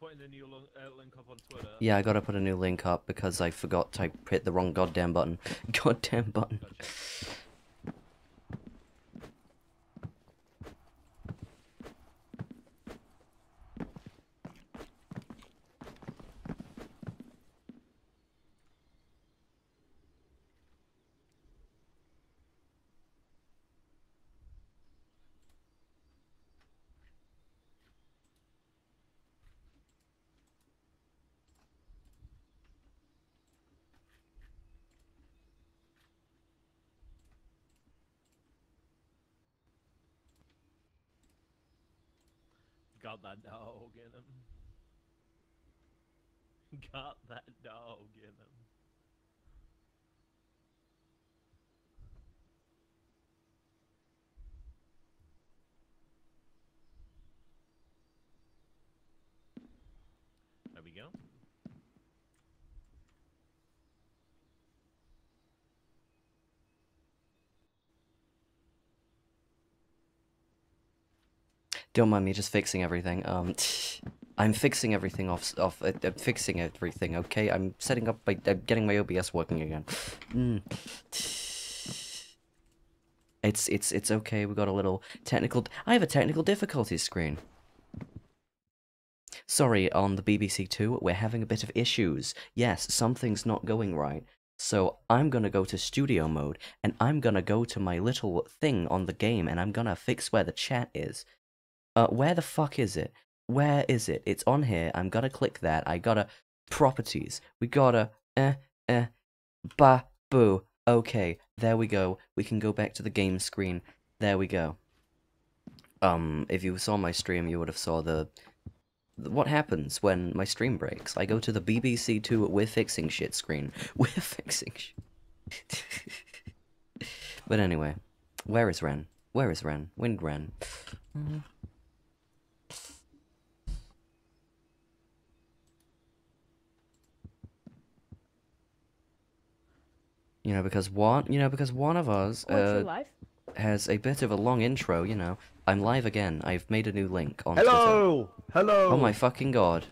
putting a new link up on Twitter? Yeah, I gotta put a new link up because I forgot to hit the wrong goddamn button. Goddamn button. Gotcha. Got that dog in him. Got that dog in him. There we go. Don't mind me just fixing everything. I'm fixing everything off. I'm fixing everything. Okay, I'm setting up. I'm getting my OBS working again. It's okay. We got a little technical. I have a technical difficulties screen. Sorry, on the BBC 2, we're having a bit of issues. Yes, something's not going right. So I'm gonna go to studio mode, and I'm gonna go to my little thing on the game, and I'm gonna fix where the chat is. Where the fuck is it? Where is it? It's on here. I'm gonna click that. I gotta... Properties. We gotta... Ba. Boo. Okay. There we go. We can go back to the game screen. There we go. If you saw my stream, you would have saw the... What happens when my stream breaks? I go to the BBC 2 We're Fixing Shit screen. We're fixing shit. But anyway. Where is Ren? Where is Ren? Wind Ren. Because one of us has a bit of a long intro, you know. I'm live again. I've made a new link on Hello! Twitter. Hello! Oh my fucking god.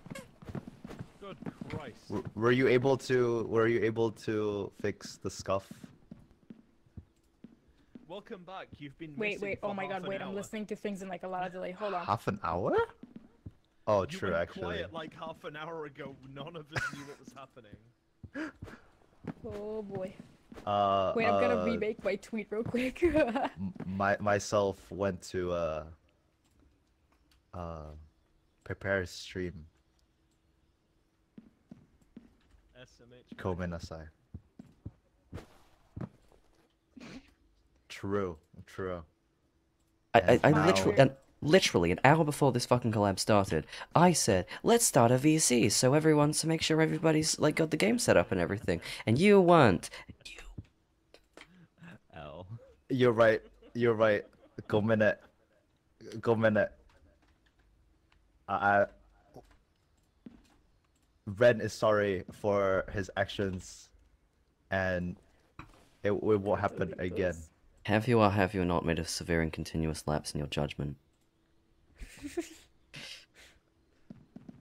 Good Christ. Were you able to fix the scuff? Welcome back. You've been wait, oh my god, wait. I'm listening to things in like a lot of delay. Hold on. Half an hour? Oh, you true actually. You were quiet like half an hour ago. None of us knew what was happening. Oh boy. Wait, I'm gonna remake my tweet real quick. myself went to prepare a stream. SMH. Komenasai. True. I literally an hour before this fucking collab started, I said, let's start a VC so everyone to make sure everybody's like got the game set up and everything. And you weren't. L. You're right. Go minute. Ren is sorry for his actions, and it won't happen again. Have you or have you not made a severe and continuous lapse in your judgment?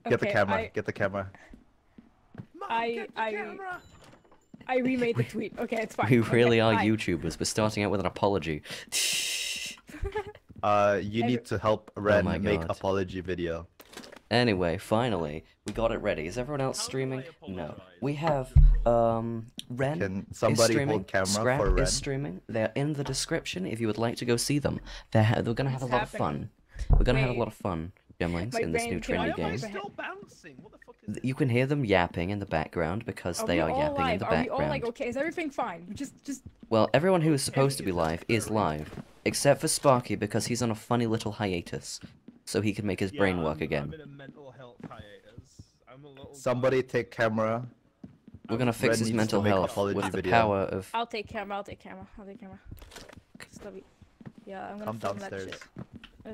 Get the camera. I remade the tweet. Okay, it's fine. We really are YouTubers. We're starting out with an apology. You need to help Ren make apology video. Anyway, finally, we got it ready. Is everyone else streaming? No. We have, Ren Can somebody is streaming, hold camera Scrap for Ren? Is streaming. They're in the description if you would like to go see them. They're gonna have a lot of fun. We're gonna have a lot of fun, Gemlings, in this new trendy game. Still bouncing? What the fuck is you can hear them yapping in the background because they are yapping in the background. Are we all like, okay, is everything fine? Just... Well, everyone who is supposed to be live is live, except for Sparky because he's on a funny little hiatus. So he can make his brain work again. I'm in a mental health hiatus. Somebody take camera. We're gonna fix his mental health with the power of... I'll take camera. Yeah, I'm gonna film that shit.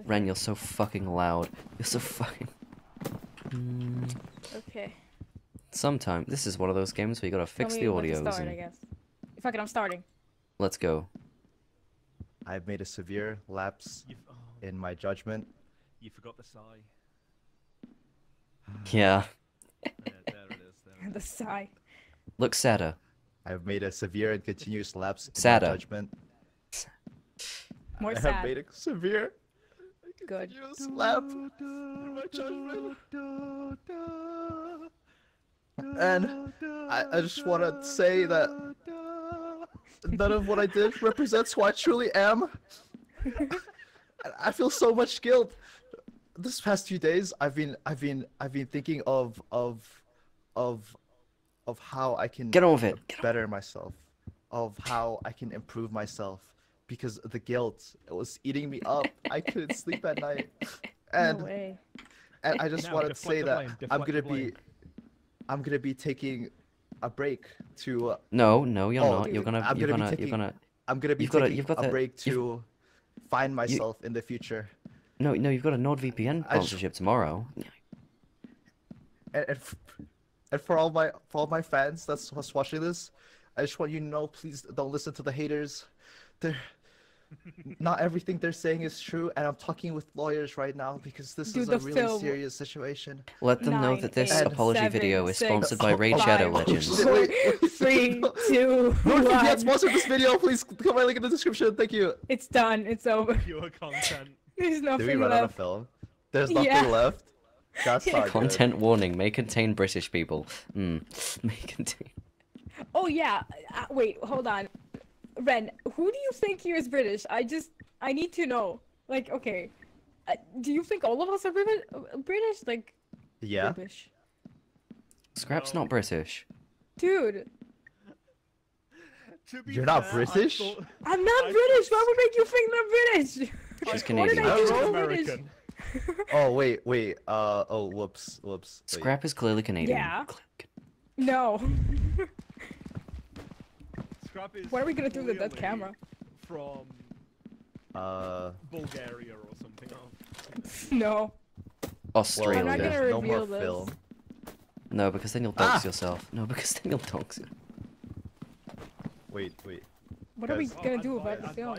Ren, you're so fucking loud. You're so fucking... Okay. Sometimes, this is one of those games where you gotta fix the audio. I guess. Fuck it, I'm starting. Let's go. I've made a severe lapse in my judgment. You forgot the sigh. Yeah. The sigh. Look sadder. I've made a severe and continuous lapse in judgment. More sad. I have made a severe and continuous lapse in my judgment. And I just want to say that none of what I did represents who I truly am. I feel so much guilt. This past few days, I've been thinking of how I can better myself, of how I can improve myself, because the guilt, it was eating me up. I couldn't sleep at night, and I just wanted to say that I'm gonna be taking a break to. No, you're not. You're gonna be taking a break to find myself in the future. No, you've got a NordVPN sponsorship tomorrow. And for all my fans that's watching this, I just want you to know, please don't listen to the haters. They're not everything they're saying is true, and I'm talking with lawyers right now because this is a really serious situation. Let them know that this apology video is sponsored by Raid Shadow Legends. 3, 2, 1. Yeah, sponsor this video, please click my link in the description. Thank you. It's done. It's over. Pure content. There's nothing left. Did we run out of film? There's nothing left. That's not Content warning may contain British people. May contain. Oh yeah. Wait, hold on. Ren, who do you think here is British? I need to know. Like, okay, do you think all of us are British? Like, yeah. British. Scrap's not British. Dude. You're not British? I'm not British. Why would make you think I'm British? She's Canadian. American. Oh wait. Oh, whoops. Wait. Scrap is clearly Canadian. Yeah. No. Scrap is. Why are we gonna do with that camera? From. Bulgaria or something. No. Australia. I'm not gonna reveal this. Film. No, because then you'll dox yourself. No, because then you'll dox it. Wait. What are we gonna do about the film?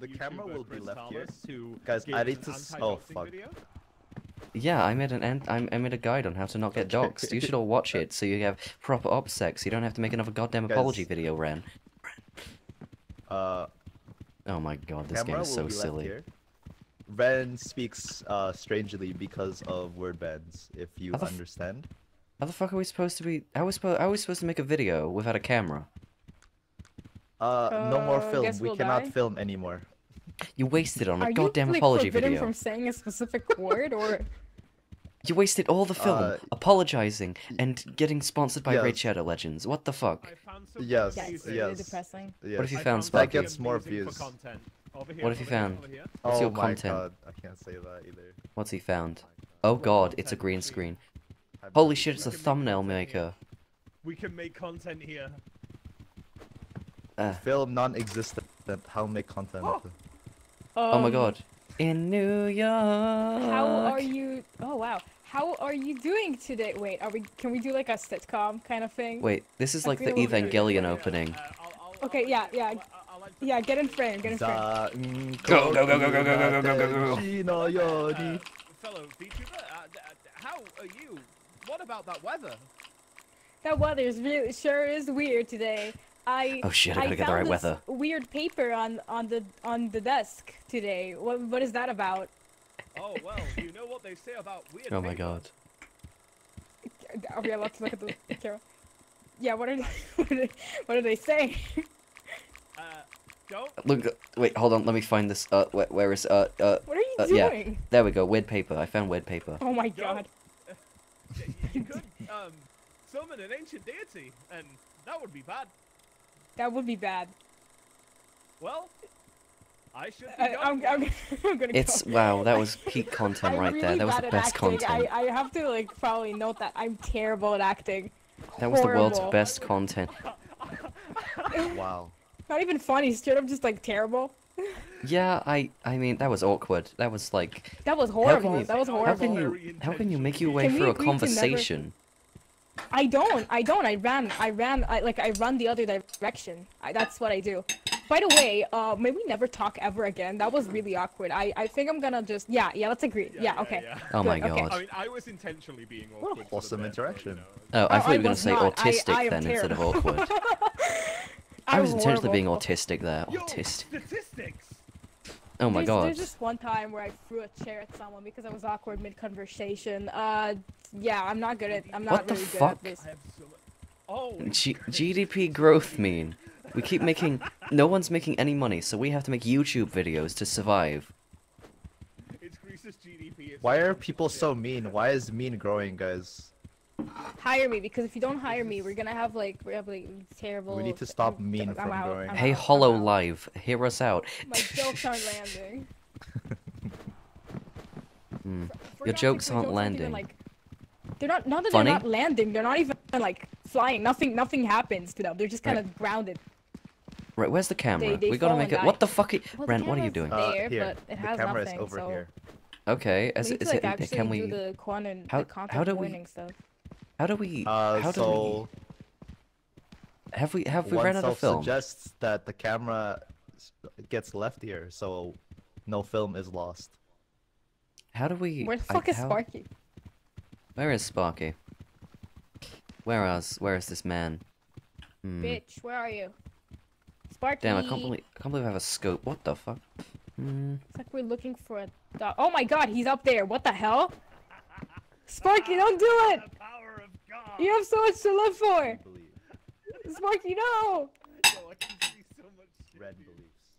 The camera will be left here. Guys, I need to. Oh fuck! Video? Yeah, I made a guide on how to not get doxxed. You should all watch it, so you have proper opsex. You don't have to make another goddamn apology video, Ren. Oh my god, this game is so silly. Ren speaks strangely because of word bans. If you understand. How the fuck are we supposed to be? I was supposed to make a video without a camera. No more film. We cannot film anymore. You wasted on a goddamn apology video. Are you forbidden from saying a specific word, or...? You wasted all the film apologizing and getting sponsored by Raid Shadow Legends. What the fuck? Yes, yes. Really depressing. Yes. What have you found, Sparky? That gets more views. What have you found? What's your content? Oh my god, I can't say that either. What's he found? Oh god, it's a green screen. Holy shit, it's a thumbnail maker. We can make content here. Film non-existent. How make content? Oh my god! In New York. How are you? Oh wow! How are you doing today? Wait, are we? Can we do like a sitcom kind of thing? Wait, this is like the Evangelion opening. Okay, yeah. Get in frame. Get in frame. Go. Fellow VTuber, how are you? What about that weather? That weather is sure is weird today. Oh shit! I gotta get the right weather. Weird paper on the desk today. What is that about? Oh well, you know what they say about weird. Oh my god. Are we allowed to look at the camera? Yeah. What are they saying? Don't. Look. Wait. Hold on. Let me find this. Where is What are you doing? Yeah. There we go. Weird paper. I found weird paper. Oh my god. You could summon an ancient deity, and that would be bad. That would be bad. Well, I should. I'm gonna. Wow, that was peak content right there. That was the best content. I have to like probably note that I'm terrible at acting. That was the world's best content. Wow. Not even funny. Straight up, just like terrible. Yeah, I mean that was awkward. That was like. That was horrible. That was horrible. How can you make your way through a conversation? I don't. I ran the other direction. That's what I do. By the way, may we never talk ever again? That was really awkward. I think I'm gonna just... Yeah, let's agree. Yeah, okay. Yeah. Oh my god. Okay. I mean, I was intentionally being awkward. What an awesome interaction. But, you know, oh, I thought you were gonna say autistic then instead of awkward. I was intentionally being autistic there. Autistic. Statistics. Oh my god. There's just one time where I threw a chair at someone because I was awkward mid-conversation. Yeah, I'm not really good at this. Oh, GDP growth mean. We keep making... No one's making any money, so we have to make YouTube videos to survive. It's Greece's GDP. Why are people so mean? Why is mean growing, guys? Hire me, because if you don't hire me, we're gonna have like... We have like terrible... We need to stop mean from growing. Hey, HoloLive, hear us out. My jokes aren't landing. Your jokes aren't landing. They're not that they're not landing, they're not even like flying, nothing happens to them, they're just kind of grounded. Right, where's the camera? We gotta make it. What the fuck? Ren, what are you doing? There, but it has the camera nothing, is over so... here. Okay, is it? Can we? How do we? Have we ran out of film? One suggests that the camera gets left here, so no film is lost. How do we? Where the fuck is Sparky? Where is Sparky? Where is this man? Bitch, where are you? Sparky! Damn, I can't believe I have a scope. What the fuck? It's like we're looking for a dog. Oh my god, he's up there! What the hell? Sparky, don't do it! The power of God. You have so much to live for! Sparky, no! Yo, I can see so much shit. Red beliefs.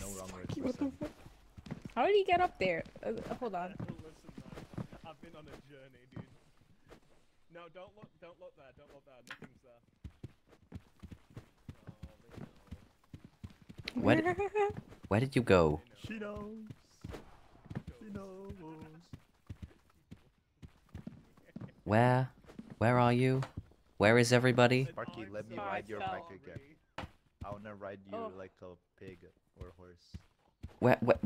No wrong Sparky, what the fuck? How did he get up there? Hold on. I've been on a journey, dude. No, don't look there, nothing's there. Oh, where did you go? She knows. She knows. Where are you? Where is everybody? Sparky, let me ride your bike again. I wanna ride you like a pig or a horse.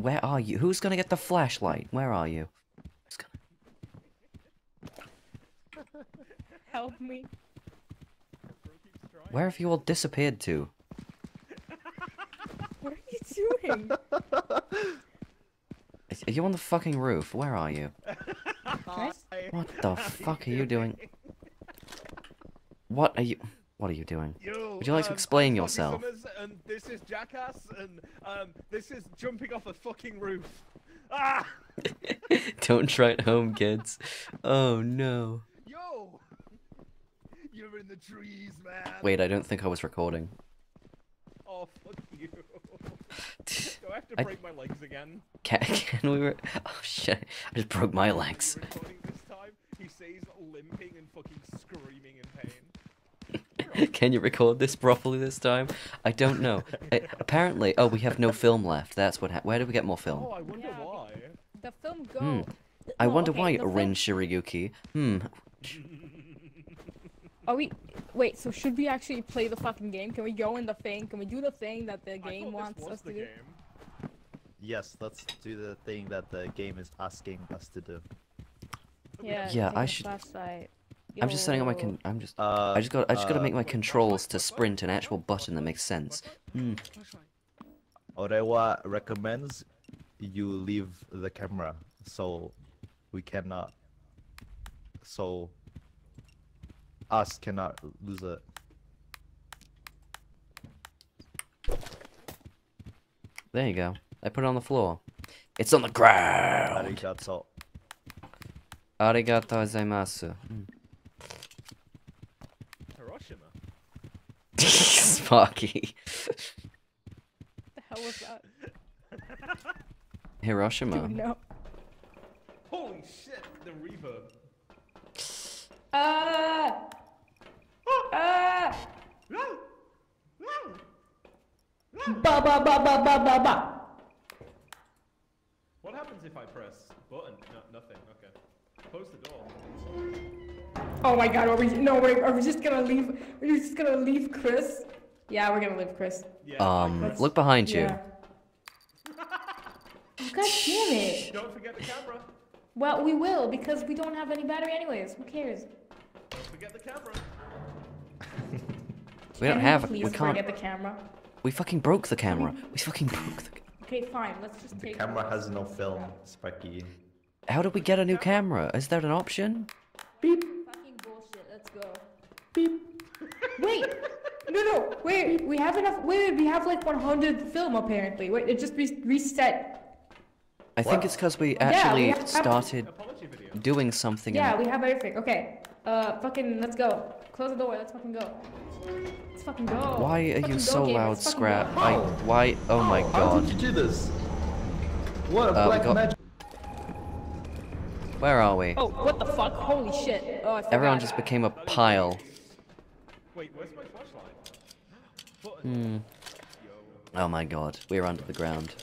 Where are you? Who's gonna get the flashlight? Where are you? Help me. Where have you all disappeared to? What are you doing? Are you on the fucking roof? Where are you? What the fuck are you doing? What are you doing? Yo, would you like to explain yourself? And this is Jackass, and this is jumping off a fucking roof. Ah! Don't try it home, kids. Oh no. Yo! You're in the trees, man. Wait, I don't think I was recording. Oh, fuck you. Do I have to break my legs again? Can we... Oh shit, I just broke my legs. Recording this time? He stays limping and fucking screaming in pain. Can you record this properly this time? I don't know. Apparently... Oh, we have no film left. That's what happened. Where do we get more film? Oh, I wonder why. The film go. I wonder why, Ren Shirayuki. Are we... Wait, so should we actually play the fucking game? Can we go in the thing? Can we do the thing that the game wants us to do? Yes, let's do the thing that the game is asking us to do. Yeah, I should... I'm just setting up my I just gotta make my controls to sprint an actual button that makes sense. Orewa recommends you leave the camera, so we cannot... So... us cannot lose it. There you go. I put it on the floor. It's on the ground! Arigato. Arigato gozaimasu. Hiroshima. Sparky. What the hell was that? Hiroshima. Dude, no. Holy shit, the reverb. Ba ba ba ba ba ba ba. What happens if I press button? No, nothing. Okay. Close the door. Oh my god, are we just gonna leave? Are you just gonna leave Chris? Yeah, we're gonna leave Chris. Yeah. Look behind you. Yeah. God damn it! Don't forget the camera. Well, we will, because we don't have any battery anyways. Who cares? Forget the camera. We don't have it. We can't. Forget the camera. We fucking broke the camera. We fucking broke the camera. Okay, fine, let's just take it. The camera has no film, Sparky. How did we get a new camera? Is that an option? Beep. Fucking bullshit, let's go. Beep. Wait! No, wait, we have enough. Wait, we have like 100 film apparently. Wait, it just reset. I think it's because we actually started doing something. Yeah, we have everything. Okay. Fucking, let's go. Close the door. Let's fucking go. Let's fucking go. Why are you so loud, Scrap? Why? Oh my god. How did you do this? What a black magic. Where are we? Oh, what the fuck? Holy shit. Oh, I forgot. Everyone just became a pile. Wait, where's my flashlight? Hmm. Oh my god. We're under the ground.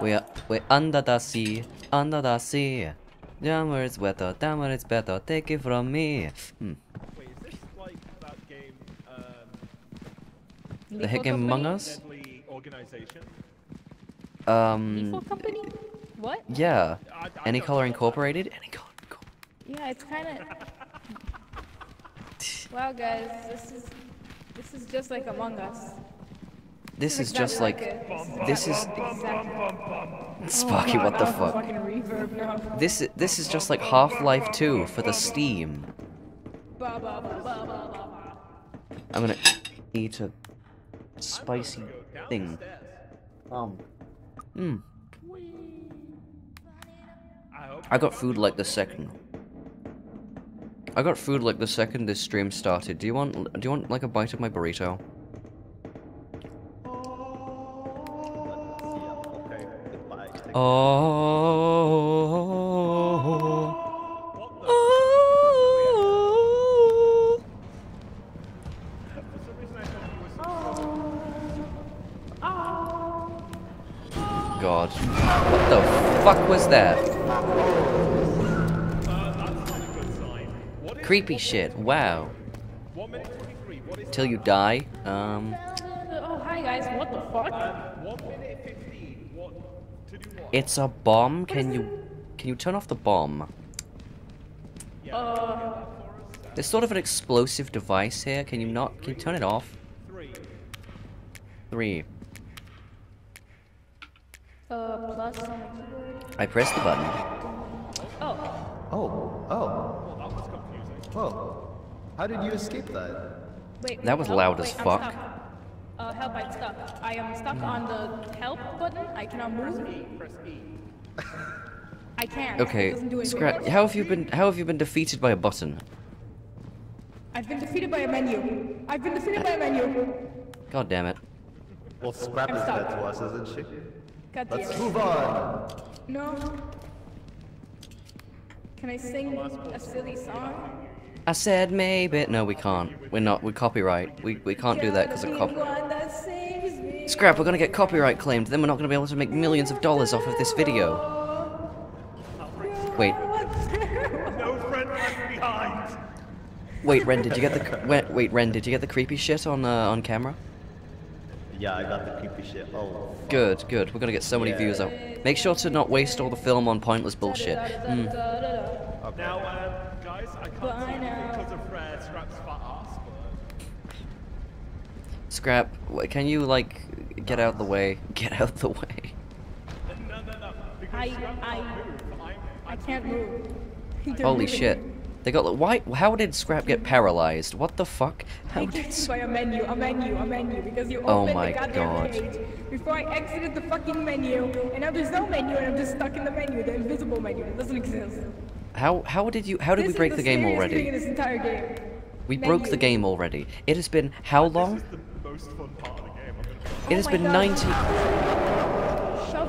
Well, we're under the sea, under the sea. Down where it's wetter, down where it's better, take it from me. Wait, is this like that game, the hit game Among Us? Lethal Company? What? Yeah. Any Color Incorporated? Any Color Incorporated. Yeah, it's kinda... Wow guys, this is just like Among Us. This is just like, this is, Sparky, what the fuck? This is just like Half-Life 2 for the Steam. I'm gonna eat a spicy thing. I got food like the second. I got food like the second this stream started. Do you want like a bite of my burrito? God, what the fuck was that? Creepy shit, wow. Till you die, Oh, hi guys, what the fuck? It's a bomb. Can you turn off the bomb? There's sort of an explosive device here. Can you turn it off? Three. Plus. I pressed the button. Oh. Well, that was confusing. Whoa. How did you escape that? Wait, that was loud as fuck. Help, I'm stuck. I am stuck on the help button. I cannot move. Press E. I can't. Okay, Scrap, how have you been defeated by a button? I've been defeated by a menu. I've been defeated by a menu. God damn it. Well, Scrap is dead to us, isn't she? God damn it. Let's move on. No. Can I sing a silly song? I said maybe. No, we can't. We're not. We're copyright. We can't do that because of copyright. Scrap, we're gonna get copyright claimed. Then we're not gonna be able to make millions of dollars off of this video. Wait. Wait, Ren, did you get the creepy shit on camera? Yeah, I got the creepy shit. Oh. Fuck. Good, good. We're gonna get so many views up. Make sure to not waste all the film on pointless bullshit. Okay. Now, guys, I can't because of Scrap's fat ass. Scrap, can you like get out the way? Get out the way. No. I can't move. Holy shit! They got How did Scrap get paralyzed? What the fuck? How did by a menu because you opened the goddamn page before I exited the fucking menu, and now there's no menu, and I'm just stuck in the menu, the invisible menu. It doesn't exist. How did we break the game already? This entire game. We broke the game already. It has been how long? This is the most fun part of the game. It has been 90. Shove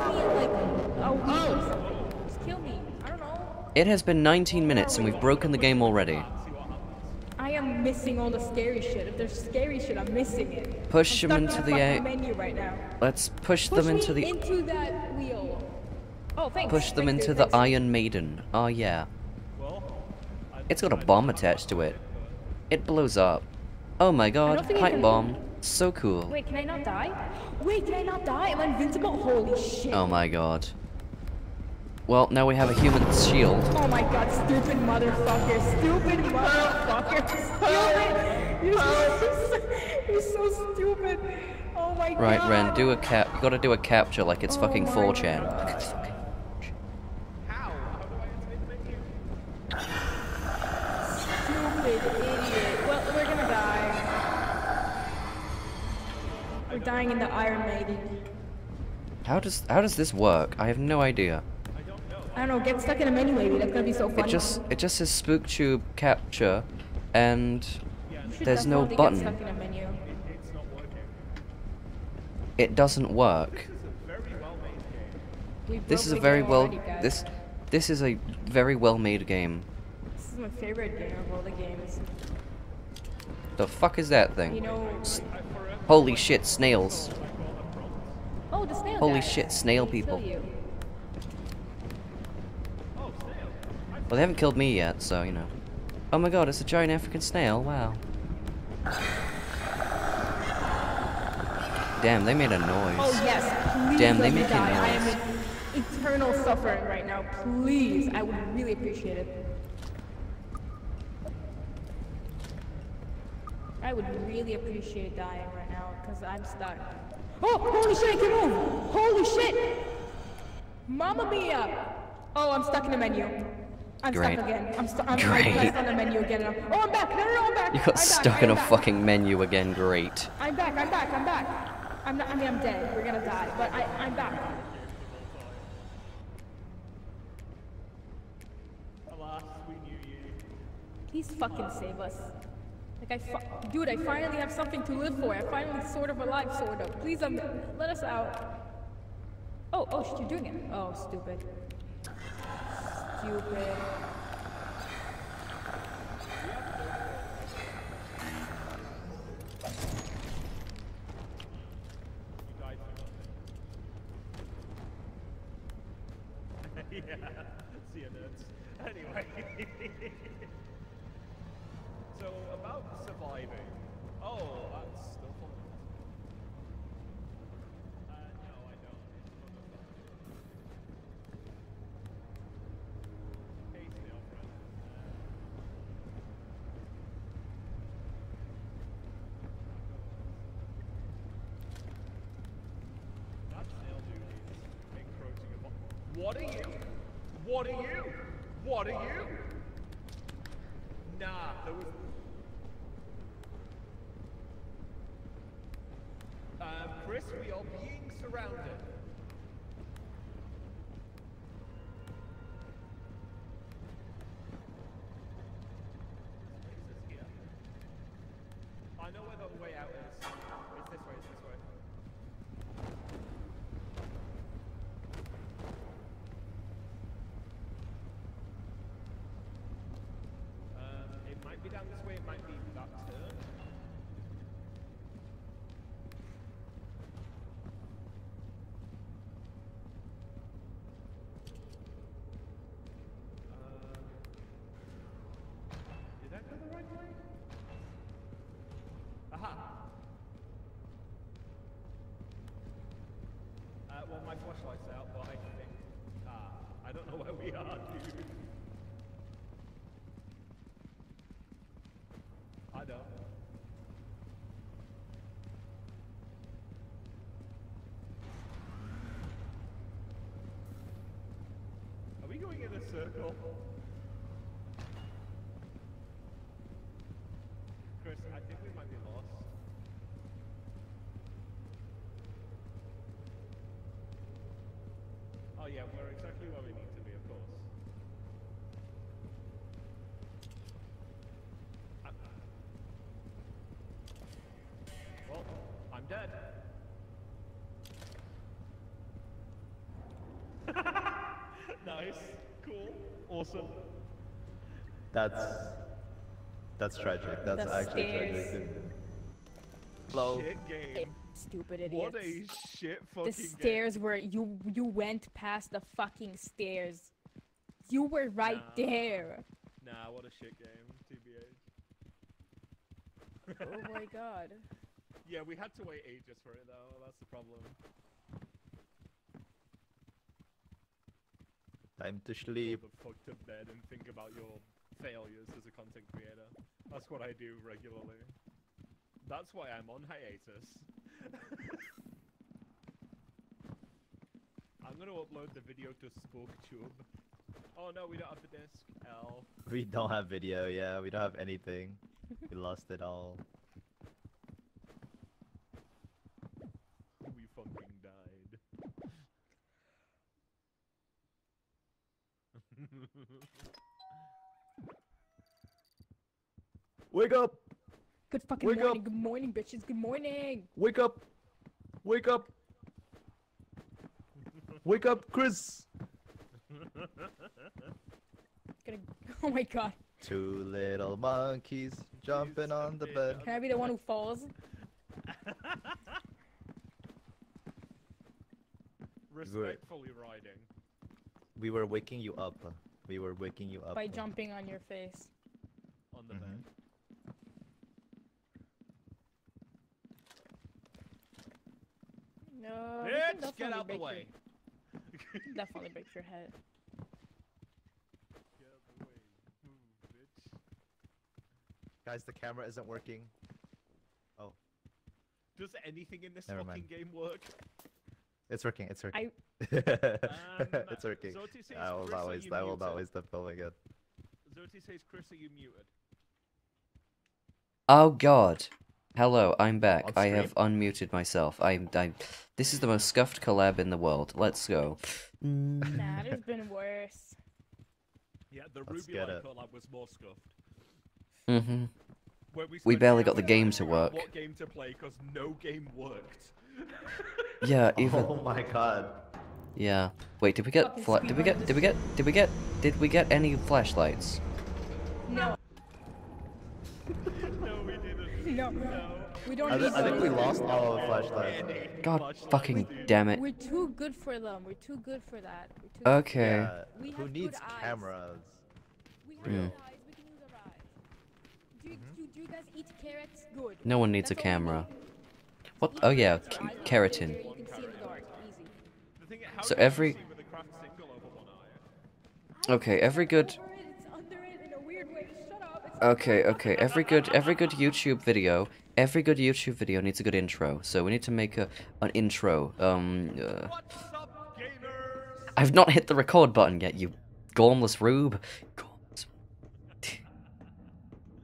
me in like just kill me. I don't know. It has been 19 minutes and we've broken the game already. I am missing all the scary shit. If there's scary shit, I'm missing it. Push them into the menu right now. Let's push them into the that wheel. Oh, push them into the Iron Maiden. Oh yeah. It's got a bomb attached to it. It blows up. Oh my god, pipe bomb. So cool. Wait, can I not die? Wait, can I not die? I'm invincible? Holy shit. Oh my god. Well, now we have a human shield. Oh my god, stupid motherfucker. Stupid motherfucker. Stupid. You're so stupid. Oh my god. Right, Ren, do a cap. You gotta do a capture like it's fucking 4chan. How? Stupid idiot. Well, we're gonna die. We're dying in the Iron Maiden. How does this work? I have no idea. I don't know, get stuck in a menu maybe, that's gonna be so funny. It just says SpookTube capture and there's no button. Get stuck in a menu. It's not working. It doesn't work. This is a very well made game. This is a very well made game. This is my favorite game of all the games. The fuck is that thing? You know, holy shit, snails. Oh, the snail holy guy. Shit, snail people. Well, they haven't killed me yet, so, you know. Oh my god, it's a giant African snail, wow. Damn, they made a noise. Oh yes, please damn, they make a noise. I am in eternal suffering right now, please. I would really appreciate it. I would really appreciate dying right now, because I'm stuck. Oh, holy shit, I can move! Holy shit! Mamma mia! Oh, I'm stuck in the menu. I'm great. Stuck again. I'm on the menu again. Oh, I'm back! No, I'm back! You got I'm stuck back. In I'm a back. Fucking menu again. Great. I'm back. I'm dead. We're gonna die. But I'm back. Alas, we knew you. Please fucking save us. Like dude, I finally have something to live for. I finally sort of alive, sort of. Please, let us out. Oh, shit, you're doing it. Oh, stupid. Stupid. Yeah, see you nerds. Anyway. So, about surviving. Oh, that's the point. No, I don't. What are you? Nah, there was... Chris, we are being surrounded. I know where the way out is. It's this way. Might be down this way, it might be that turn. Did that go the right way? Aha! Well, my flashlight's out, but I think... I don't know where we are, dude. I don't. Are we going in a circle? Chris, I think we might be lost. Oh yeah, we're exactly where we need to be, of course. I'm dead. Nice, cool, awesome. That's tragic. That's actually tragic. Hello. Shit game. Stupid idiots. What a shit fucking game. The stairs were you went past the fucking stairs. You were right there. Nah, what a shit game, TBH. Oh my god. Yeah, we had to wait ages for it though, that's the problem. Time to sleep. Go the fuck to bed and think about your failures as a content creator. That's what I do regularly. That's why I'm on hiatus. I'm gonna upload the video to SpokeTube. Oh no, we don't have the disc. L. We don't have video, yeah, we don't have anything. We lost it all. We fucking died. Wake up! Good fucking Wake morning, up. Good morning, bitches, good morning! Wake up! Wake up! Wake up, Chris! Oh my god. Two little monkeys jumping on the bed. Can I be the one who falls? Respectfully riding. We were waking you up. We were waking you up. By jumping on your face. On the bed. No. Bitch, get out the way. Definitely break your head. Get out the way, move, bitch. Guys, the camera isn't working. Oh. Does anything in this fucking game work? It's working. It's working. It's working. Says, I will always stop filming it. Zoti says, "Chris, are you muted?" Oh God. Hello, I'm back. I have unmuted myself. This is the most scuffed collab in the world. Let's go. Nah, there's been worse. Yeah, the Ruby Light collab was more scuffed. Mm-hmm. We barely got the game to work. What game to play, because no game worked. Yeah, even. Oh my god. Yeah. Wait, did we get any flashlights? No. No, we don't need I think we lost all the flashlights. God flashlights, fucking damn it. We're too good for them. We're too good for that. Okay. Yeah. Who needs cameras? We have good eyes. We can use our eyes. Do you guys eat carrots? Good. No one needs a camera. What? Oh yeah, keratin. You can see in the dark. Easy. The thing, so every... Okay, every good... Okay, every good YouTube video needs a good intro, so we need to make an intro, What's up, gamers? I've not hit the record button yet, you gormless rube. Gormless...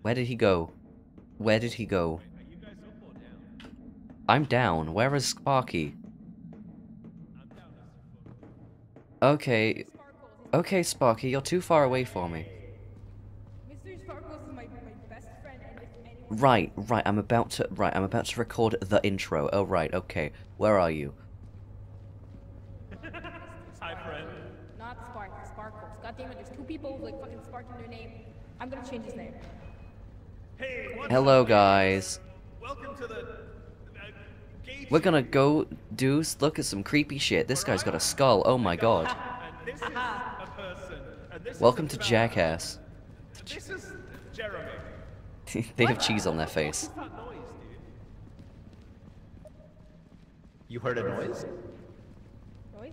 Where did he go? Where did he go? Wait, are you guys up or down? I'm down, where is Sparky? I'm down, okay, okay Sparky, you're too far away for me. Right, I'm about to record the intro. Oh right, okay. Where are you? Hi friend. Not Spark, Sparkles. God damn it, there's two people with like fucking Spark in their name. I'm gonna change his name. Hey, what's Hello up, guys. Welcome to the We're gonna go look at some creepy shit. This guy's got a skull, oh my god. And this is a person. And this Welcome is to Jackass. This is Jeremy. They have cheese on their face. What was that noise, dude? You heard a noise? Noise?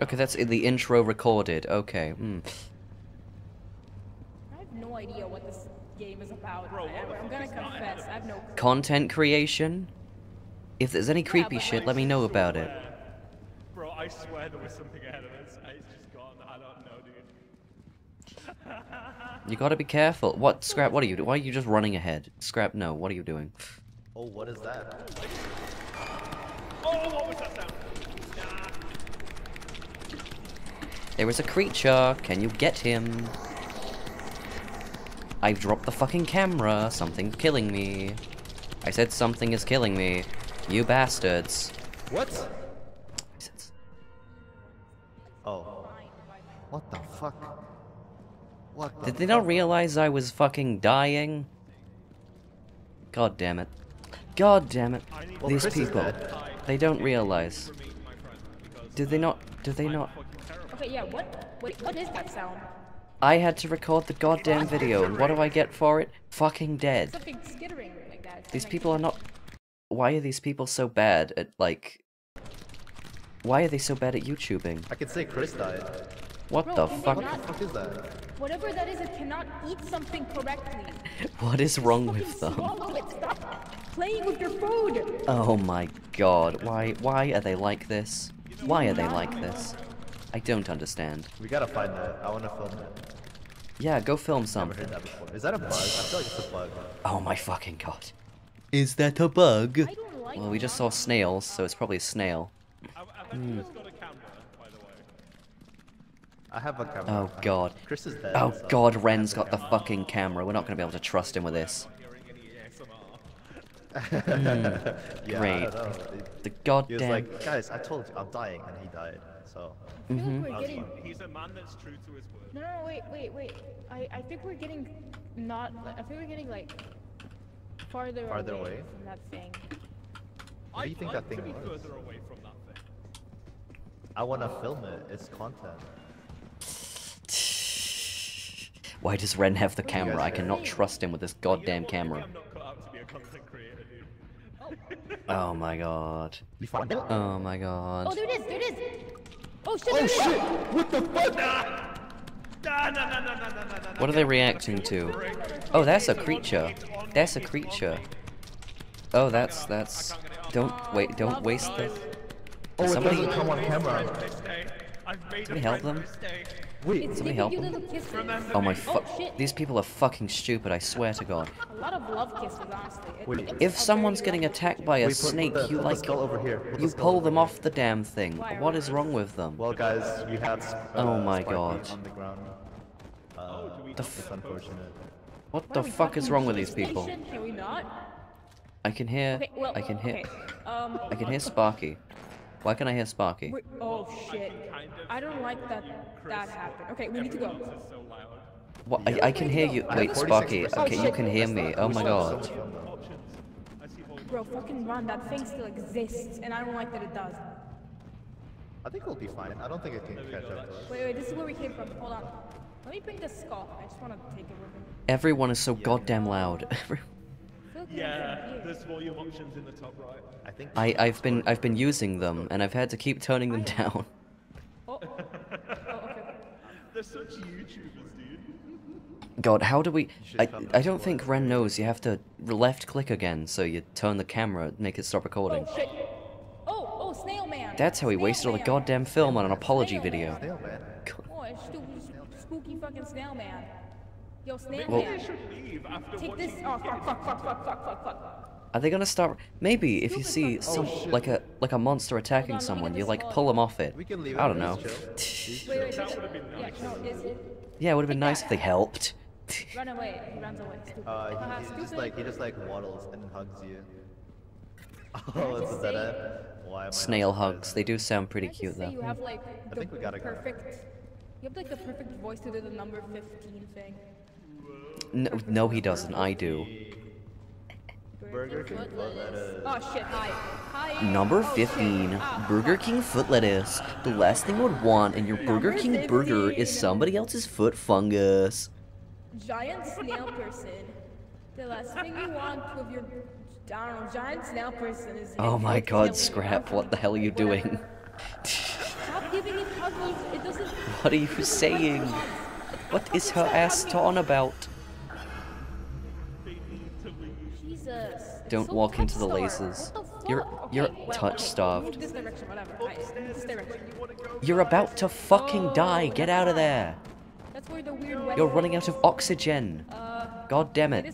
Okay, that's in the intro recorded. Okay. I have no idea what this game is about. Bro, I'm gonna confess, I have no clue. Content creation? If there's any creepy shit, let me know about it. Bro, I swear there was something ahead of us. It's just gone. I don't know, dude. You gotta be careful. What, Scrap? What are you? Why are you just running ahead? Scrap, no. What are you doing? Oh, what is that? Oh, what was that sound? There is a creature. Can you get him? I've dropped the fucking camera. Something's killing me. I said something is killing me. You bastards. What? Oh. What the fuck? Did they not realize I was fucking dying? God damn it. God damn it. These people. They don't realize. Did they not? Okay, yeah, what is that sound? I had to record the goddamn video, and what do I get for it? Fucking dead. Something skittering like that. These people are not... Why are these people so bad at, like... Why are they so bad at YouTubing? I could say Chris died. What the fuck? What the fuck is that? Whatever that is, it cannot eat something correctly. What is wrong with them? Stop. playing with your food! Oh my god, why are they like this? Why are they like this? I don't understand. We gotta find that. I wanna film that. Yeah, go film something. Never heard that before. Is that a bug? I feel like it's a bug. Oh my fucking god. Is that a bug? Well, we just saw snails, so it's probably a snail. Mm. I have a camera. Oh god. Chris is dead. Oh god, Ren's got the fucking camera. We're not gonna be able to trust him with this. Mm. Yeah, great. The goddamn. He was like, guys, I told you, I'm dying, and he died. So. Mm-hmm. He's a man that's true to his word. No, no, wait. I think we're getting like farther away from that thing. What do you think that thing is? I want to film it. It's content. Why does Ren have the camera? I cannot trust him with this goddamn camera. Oh my god. Oh my god. Oh, there it is. There it is. Oh shit. Oh shit. What the fuck? What are they reacting to? Oh, that's a creature. That's a creature. Oh, that's. Don't waste the. Oh, somebody come on camera. Can we help them? Wait, somebody help them. Oh my fuck! These people are fucking stupid. I swear to God. A lot of love kisses, honestly. If someone's getting attacked by a snake, you like you pull them off the damn thing. What is wrong with them? Well, guys, we had. Oh my God. What the fuck is wrong with these people? I can hear Sparky. Why can I hear Sparky? Oh shit! I don't like that happened. Okay, we need to go. What? I can hear you. Wait, Sparky. Okay, you can hear me. Oh my god. Bro, fucking run! That thing still exists, and I don't like that it does. I think we'll be fine. I don't think it can catch up. Wait. This is where we came from. Hold on. Let me bring the skull. I just want to take it with me. Everyone is so goddamn loud. Yeah, there's volume options in the top right. I think I've been using them, and I've had to keep turning them down. Oh, okay. They're such YouTubers, dude. God, how do we? I don't think Ren knows. You have to left click again, so you turn the camera, make it stop recording. Oh shit! Oh, snail man. That's how he wasted all the goddamn film on an apology video. Snail man. Oh, spooky fucking snail man. Yo, snail man. Take this. Oh, fuck. Are they gonna start? Maybe if you see some like a monster attacking someone, you like pull them off it. I don't know. Yeah, it would have been nice if they helped. Run away. He runs away. He just waddles and hugs you. Oh, is that it? Snail hugs. They do sound pretty cute though. I think we gotta go. You have like the perfect voice to do the number 15 thing. No, he doesn't. I do. Burger King foot lettuce. Oh shit! Hi. Number 15, Burger King foot lettuce. The last thing you would want in your Burger King burger is somebody else's foot fungus. Giant snail person. The last thing you want with your giant snail person is. Oh my god, Scrap! What the hell are you doing? Stop giving it huggles. It doesn't. What are you saying? What is her ass torn about? Jesus. Don't walk into the lasers. You're touch starved. You're about to fucking die. Get out of there. You're running out of oxygen. God damn it.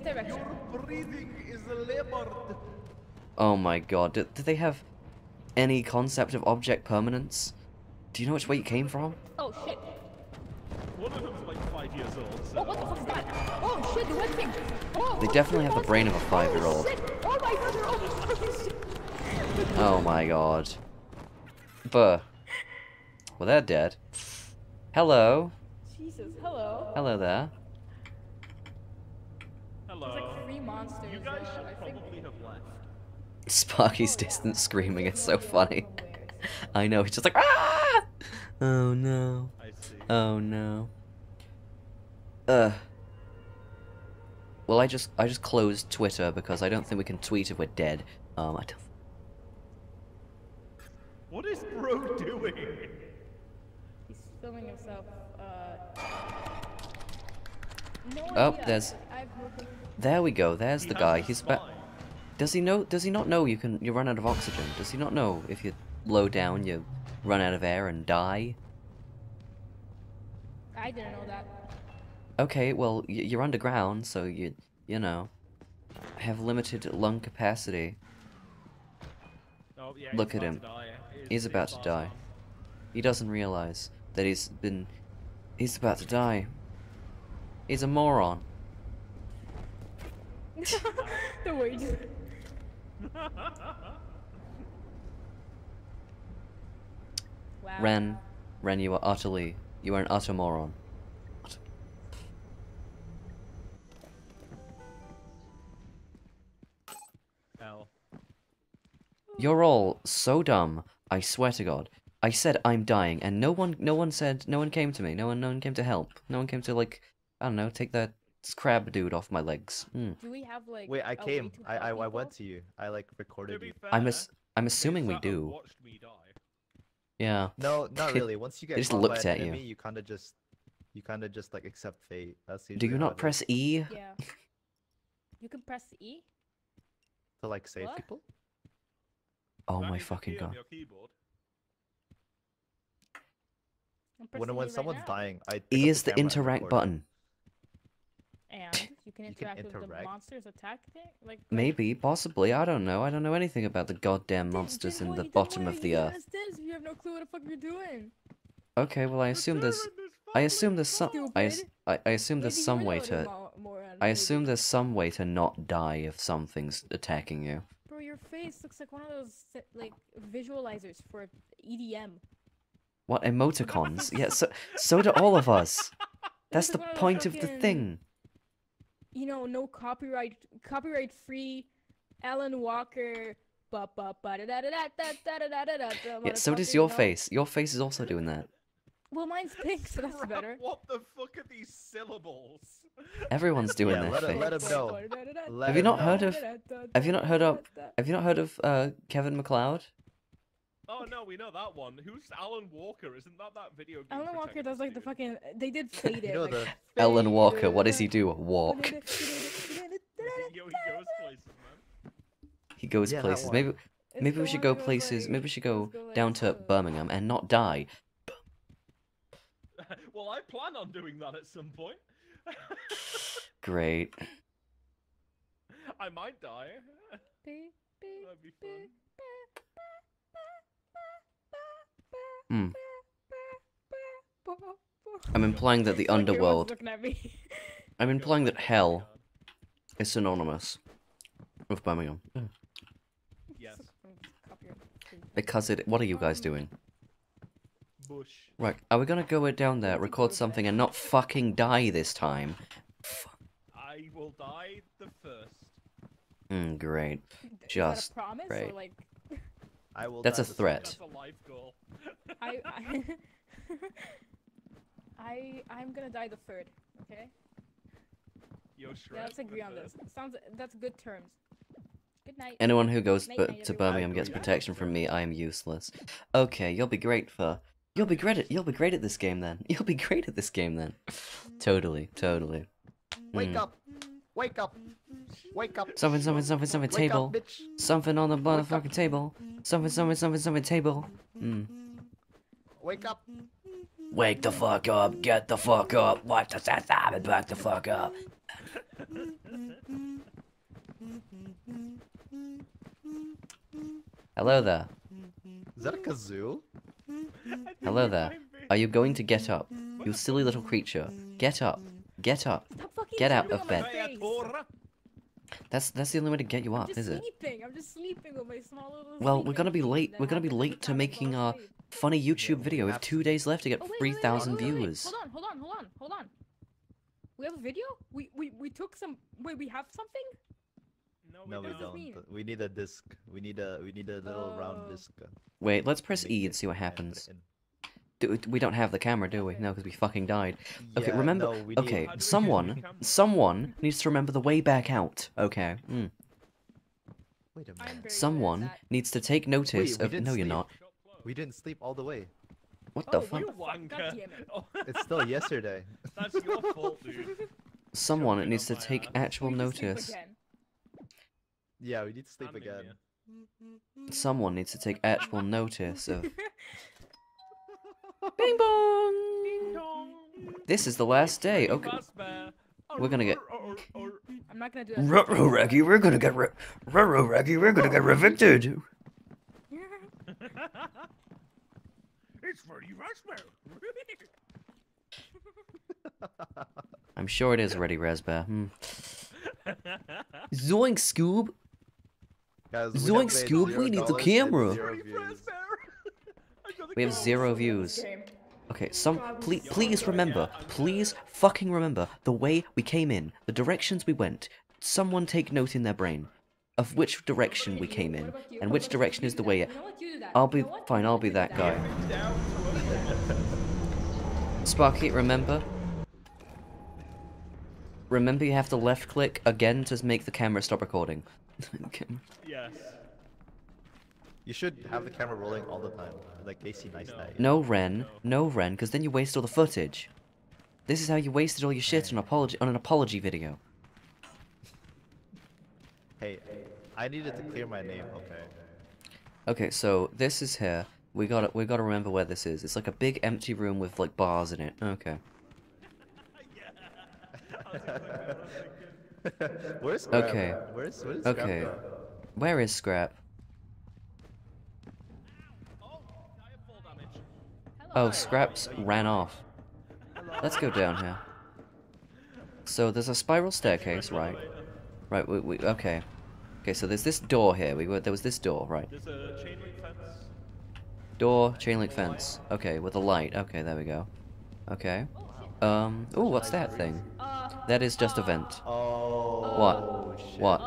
Oh my god. Do they have any concept of object permanence? Do you know which way you came from? Oh shit. One of them's like 5 years old. So. Oh, what the fuck is that? Oh shit, the red thing. Oh, they definitely have the brain of a 5-year-old. Oh my god, they're all fucking shit. Oh my god. Buh. Well, they're dead. Hello. Jesus, hello. Hello there. Hello. There's like 3 monsters. You guys should probably have left. Sparky's distant screaming is so funny. I know, it's just like ah! Oh no. Oh no. Well, I just closed Twitter because I don't think we can tweet if we're dead. I don't. What is bro doing? He's filming himself. No idea. There we go. There's the guy. He's back. Does he know? Does he not know you run out of oxygen? Does he not know if you're low down you run out of air and die? I didn't know that. Okay, well you're underground, so you know have limited lung capacity. Oh, yeah, look at him. He's about to die. He doesn't realize that he's about to die. He's a moron. The way you wow. Ren, you are an utter moron. Hell. You're all so dumb, I swear to God. I said I'm dying and no one came to me, no one came to help. No one came to, like, I don't know, take that crab dude off my legs. Mm. Do we have, like, wait, I came. I went to you. I, like, recorded you. I'm assuming we do. Watched me die. Yeah. No, not really. Once you get just looked at enemy, you kind of just like accept fate. Do you not press E? Yeah. You can press E to, like, save what? People? Oh my fucking God. When someone's dying, E is the interact button. And you can interact with the monsters attacking it? Like, maybe, possibly, I don't know. I don't know anything about the goddamn monsters in the bottom of the earth. You have no clue what the fuck you're doing. Okay, well, I assume there's... I assume there's some way to not die if something's attacking you. Bro, your face looks like one of those, like, visualizers for EDM. What, emoticons? Yeah, so do all of us. That's the point of the thing. You know, no copyright free Alan Walker. Yeah, so does your face. Your face is also doing that. Well, mine's pink, so that's better. What the fuck are these syllables? Everyone's doing their face. Let him know. Have you not heard of Kevin MacLeod? Oh no, we know that one. Who's Alan Walker? Isn't that video game? Alan Walker does, like, the fucking... They did fade it. Like, Alan Walker, what does he do? Walk. He goes places. Maybe we should go places. Maybe we should go down to Birmingham and not die. Well, I plan on doing that at some point. Great. I might die. That'd be fun. Mm. I'm implying that the underworld... I'm implying that hell is synonymous with Birmingham. Yes. Because it... What are you guys doing? Bush. Right, are we gonna go down there, record something, and not fucking die this time? I will die the first. Mm, great. Just... Is that a promise? Great. Or, like... That's a threat. That's a life goal. I'm gonna die the third, okay? Yo, Shrek, yeah, let's agree on this. That's good terms. Good night. Anyone who goes to Birmingham gets protection from me. I am useless. Okay, you'll be great at this game then. You'll be great at this game then. Totally. Wake up! Wake up! Something, table. Up, something on the motherfucking table. Something, table. Mm. Wake up! Wake the fuck up! Get the fuck up! Wipe the ass up and back the fuck up! Hello there. Is that a kazoo? Hello there. Are you going to get up? You silly little creature. Get up. Get up. Get out of bed. That's the only way to get you up, is it? I'm just sleeping with my small little... Well, we're gonna be late. We're gonna be late to making our funny YouTube video. We have 2 days left to get 3,000 viewers. Hold on. We have a video? We took some... Wait, we have something? No, we don't. We need a disc. We need a little round disc. Wait, let's press E and see what happens. We don't have the camera, do we? No, because we fucking died. Okay, yeah, remember... No, okay, someone needs to remember the way back out. Okay. Mm. Wait a minute. Someone needs to take notice of... No, you're not. We didn't sleep all the way. What the fuck? It's still yesterday. That's your fault, dude. Someone needs to take actual notice. Yeah, we need to sleep again. Someone needs to take actual notice of... Bing bong! Bing dong! This is the last day, okay. We're gonna get... I'm not gonna do that. Ruh-roh, Raggy, we're gonna get... Ruh-roh, Raggy, we're gonna get revicted! It's for you, Raspberry. I'm sure it is already Raspberry. Zoink, Scoob! Guys, Zoink, Scoob, we need the camera! We have 0 views. Okay, please remember, please fucking remember the way we came in, the directions we went. Someone take note in their brain of which direction we came in and which direction is the way. I'll be fine, I'll be that guy. Sparky, remember? Remember you have to left click again to make the camera stop recording. Okay. Yes. You should have the camera rolling all the time, like Casey Neistat. No, Ren. No, Ren, because then you waste all the footage. This is how you wasted all your shit on an apology video. Hey, I needed to clear my name, okay. Okay, so this is here. We gotta remember where this is. It's like a big empty room with like bars in it. Okay. Where's Scrap? Okay. Where's Scrap? Okay. Where is Scrap? Oh, Scraps ran off. Let's go down here. So there's a spiral staircase, right? Right. We okay. Okay. So there's this door here. There was this door, right? There's a chain link fence. Door, chain link fence. Okay, with a light. Okay, there we go. Okay. Oh, what's that thing? That is just a vent. Oh. What? Shit. What?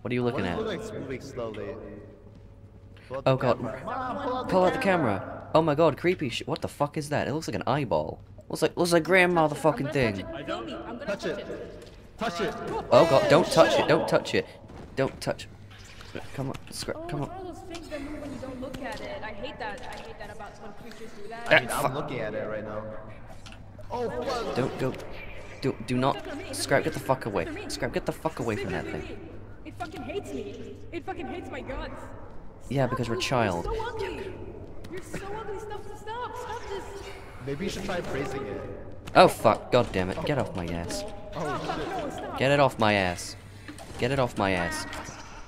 What are you looking at? It's moving slowly. Oh god. Pull out the camera. Oh my god, creepy shit. What the fuck is that? It looks like an eyeball. Looks like grandma the fucking thing. Touch it. Oh god, don't touch it. Don't touch it. Don't touch. Come on, Scrap. Come on. It's one of those things that move when you don't look at it. I hate that. I hate that about when creatures do that. I mean, I'm looking at it right now. Oh fuck. Don't go. Do not. Scrap, get the fuck away. Scrap, get the fuck away from that thing. It fucking hates me. It fucking hates my guts. Yeah, because we're child. You're so ugly, stop this! Maybe you should try praising it. Oh fuck, god damn it, get off my ass. Oh, get it off my ass. Get it off my ass.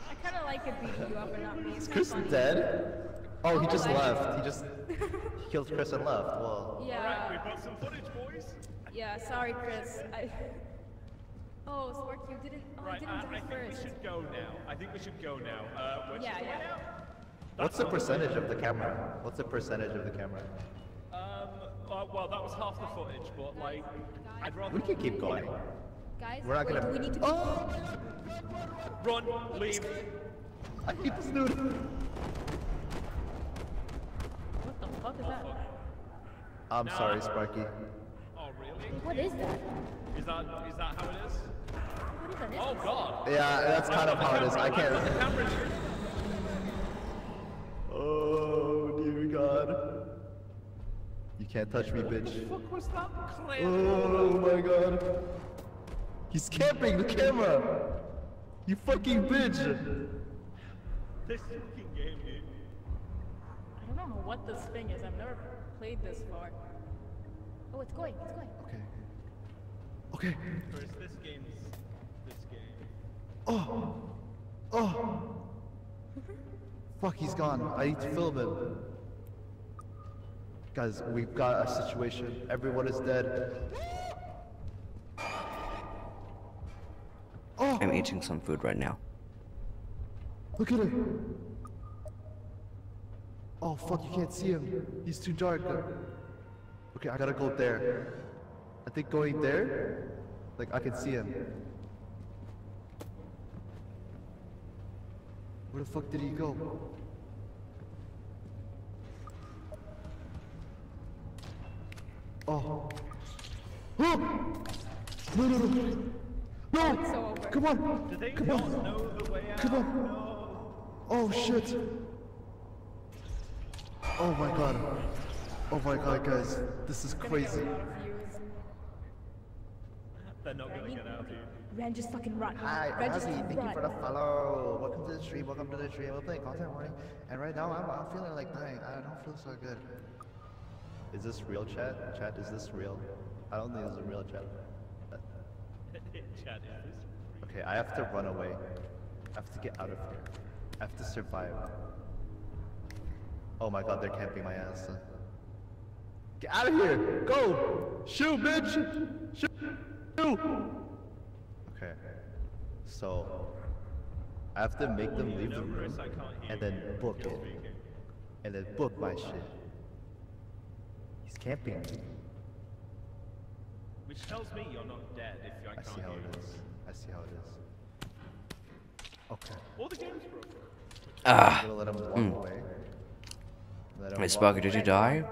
I kinda like it beating you up and not being so Chris funny. Dead? Oh, he just left. He just killed Chris and left. Whoa. Yeah. Alright, we brought some footage, boys. Yeah, sorry Chris. Oh, Sparky, you didn't... Oh, right, I didn't do it first. I think we should go now. Where'd you go now? What's the percentage of the camera? What's the percentage of the camera? Well, that was half the footage, but like, I'd rather. We can keep going. Guys, we're not gonna. We need to. Oh! Run, leave. I hate this dude. What the fuck is that? I'm sorry, Sparky. Oh really? What is that? Is that how it is? What is that? Oh god. Yeah, that's kind of how it is. I can't. Oh dear god. You can't touch me, bitch. What the fuck was that? Oh my god. He's camping the camera! You fucking bitch! This fucking game, dude. I don't know what this thing is. I've never played this far. Oh, it's going. Okay. Whereas this game. Oh! Oh! Fuck, he's gone. I need to film him. Guys, we've got a situation. Everyone is dead. Oh. I'm eating some food right now. Look at him. Oh fuck, you can't see him. He's too dark. Okay, I gotta go there. I think going there, like I can see him. Where the fuck did he go? Oh. Oh! No! Come on! Do they not know the way out? Come on! No. Oh shit! Oh my god. Oh my god, guys. This is crazy. They're not gonna get out of here. Ren, just fucking run. Hi, Razzy, thank you for the follow. Welcome to the stream, welcome to the stream. We're playing Content Warning, and right now I'm feeling like dying. I don't feel so good. Is this real, chat? Chat, is this real? I don't think this is a real chat. Chat, is this real? Okay, I have to run away. I have to get out of here. I have to survive. Oh my god, they're camping my ass. Get out of here! Go! Shoot, bitch! Shoot! Shoot! Okay. So, I have to make them leave the room, and then book it. And then book my shit. He's camping. Which tells me you're not dead if I can't see how it is. I see how it is. Okay. All the game's broken. I'm gonna let him walk away. Wait, Sparky, did you die?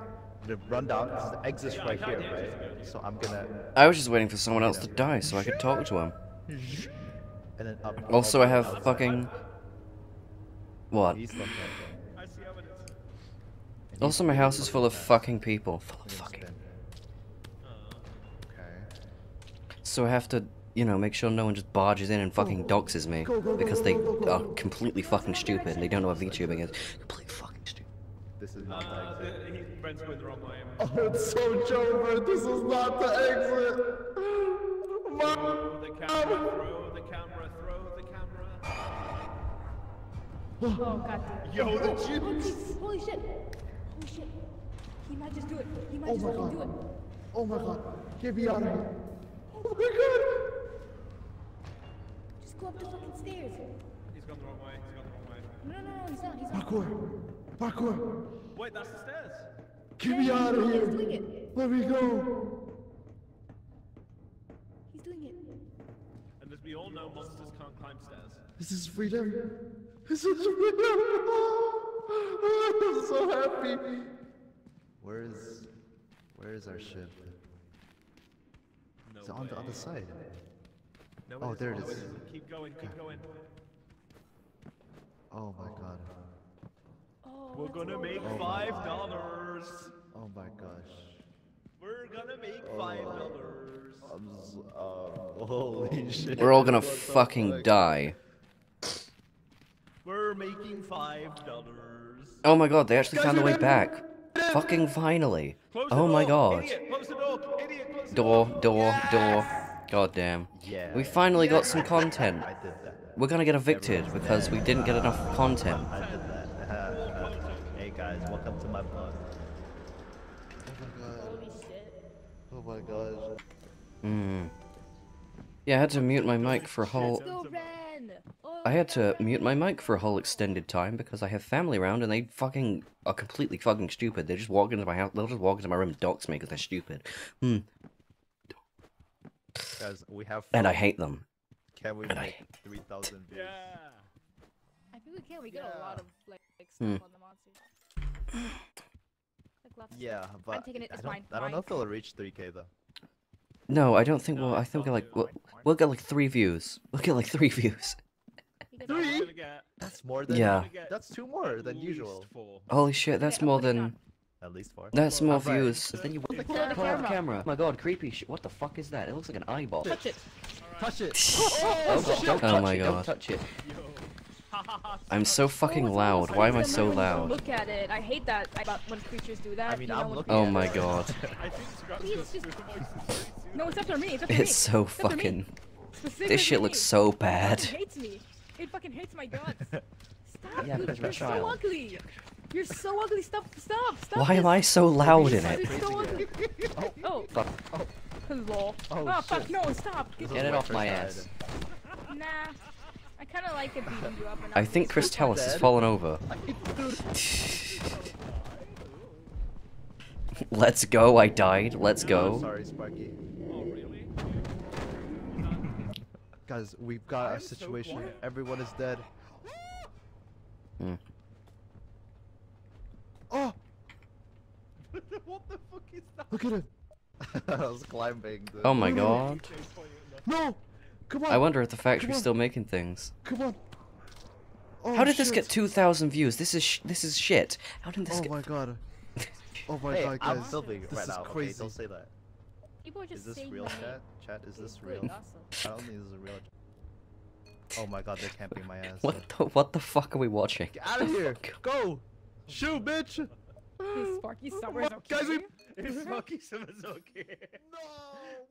I'm gonna run down, because the exit's right here, right? So I'm gonna... I was just waiting for someone else to die so I could talk to him. And then up, also, I have fucking... What? Also, my house is full of fucking people. Full of fucking... So I have to, you know, make sure no one just barges in and fucking doxes me. Because they are completely fucking stupid and they don't know what VTubing is. Completely fucking... This is not the exit. Ren's going the wrong way. Oh, it's so Jover. This is not the exit. Throw the camera, throw the camera, throw the camera. Oh, god damn. Yo, the jeez. Holy shit. Holy shit. He might just do it. He might just fucking do it. Oh my god. Get me out of here. Oh my god. Just go up the fucking stairs. He's gone the wrong way. He's gone the wrong way. No, he's not. He's not. Parkour. Parkour! Wait, that's the stairs! Get me out of here! Let me go! He's doing it. And as we all know, monsters can't climb stairs. This is freedom! This is freedom! I'm so happy! Where is our ship? No way. On the other side? No, oh, there it is. Keep going, keep going. Oh my god. We're gonna make $5. Oh my gosh. We're gonna make $5. Holy shit. We're all gonna fucking die. We're making $5. Oh my god, they actually found the way back. Fucking finally. Oh my god. Door. God damn. We finally got some content. We're gonna get evicted because we didn't get enough content. Welcome to my vlog. Oh my god. Yeah, I had to mute my mic for a whole... extended time because I have family around and they fucking are completely fucking stupid. They just walk into my house, they'll just walk into my room and dox me because they're stupid. Guys, we have... And I hate them. Can we make 3,000 views? Yeah! I think we can. We get a lot of, like stuff on the monsters. Yeah, but I'm taking it. I don't know if it'll reach 3K though. No, I don't think. Well, I think we'll get like 3 views. We'll get like 3 views. 3? That's more than. Yeah. That's 2 more than usual. Holy shit! That's more than. At least 4. That's more views. Then you pull out the camera. Oh my god, creepy shit! What the fuck is that? It looks like an eyeball. Touch it. Touch it. Oh my god! Don't touch it. I'm so fucking loud. Why am I so loud? Look at it. I hate that about when creatures do that. I mean, I'm looking. Oh my god. No, it's after me. It's so fucking. This shit looks so bad. It hates me. It fucking hates my guts. Stop. Yeah, because you're so ugly. You're so ugly. Stop. Why am I so loud in it? Oh. Fuck. Oh. Oh fuck. No, stop. Get it off my ass. Nah. I kind of like it beating you up. I think Chris Talus has fallen over. Let's go, I died. Let's go. Sorry, Sparky. Oh, really? Guys, we've got a situation. So everyone is dead. Oh! What the fuck is that? Look at it. I was climbing. Dude. Oh my god. No! Come on. I wonder if the factory's still making things. Come on. Oh, how did this get 2,000 views? This is shit. How did this get? Oh my god. Oh my god, guys. I'm filming right now. Crazy. Okay, don't say that. People are just saying my name. Is this real, chat? Chat, is this real? I don't think this is real. Oh my god, they're camping my ass. What the fuck are we watching? Get out of here! Go! Shoot, bitch! Is Sparky Summers okay? Guys, is Sparky Summers okay? No!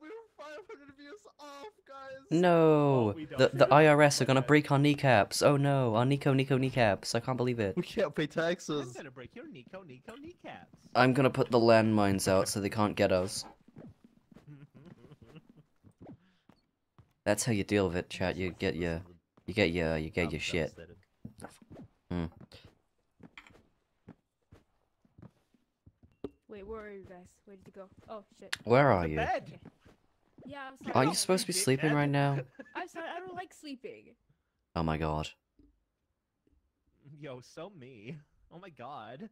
We were 500 views off, guys! No! Oh, the IRS are gonna break our kneecaps. Oh no, our Nico kneecaps. I can't believe it. We can't pay taxes. I'm gonna break your Nico kneecaps. I'm gonna put the landmines out so they can't get us. That's how you deal with it, chat. You get your shit. Mm. Wait, where are you guys? Where did you go? Oh shit. Where are you? Bed. Yeah, I'm sorry. Are you supposed to be sleeping right now? I'm sorry, I don't like sleeping. Oh my god. Yo, so me. Oh my god.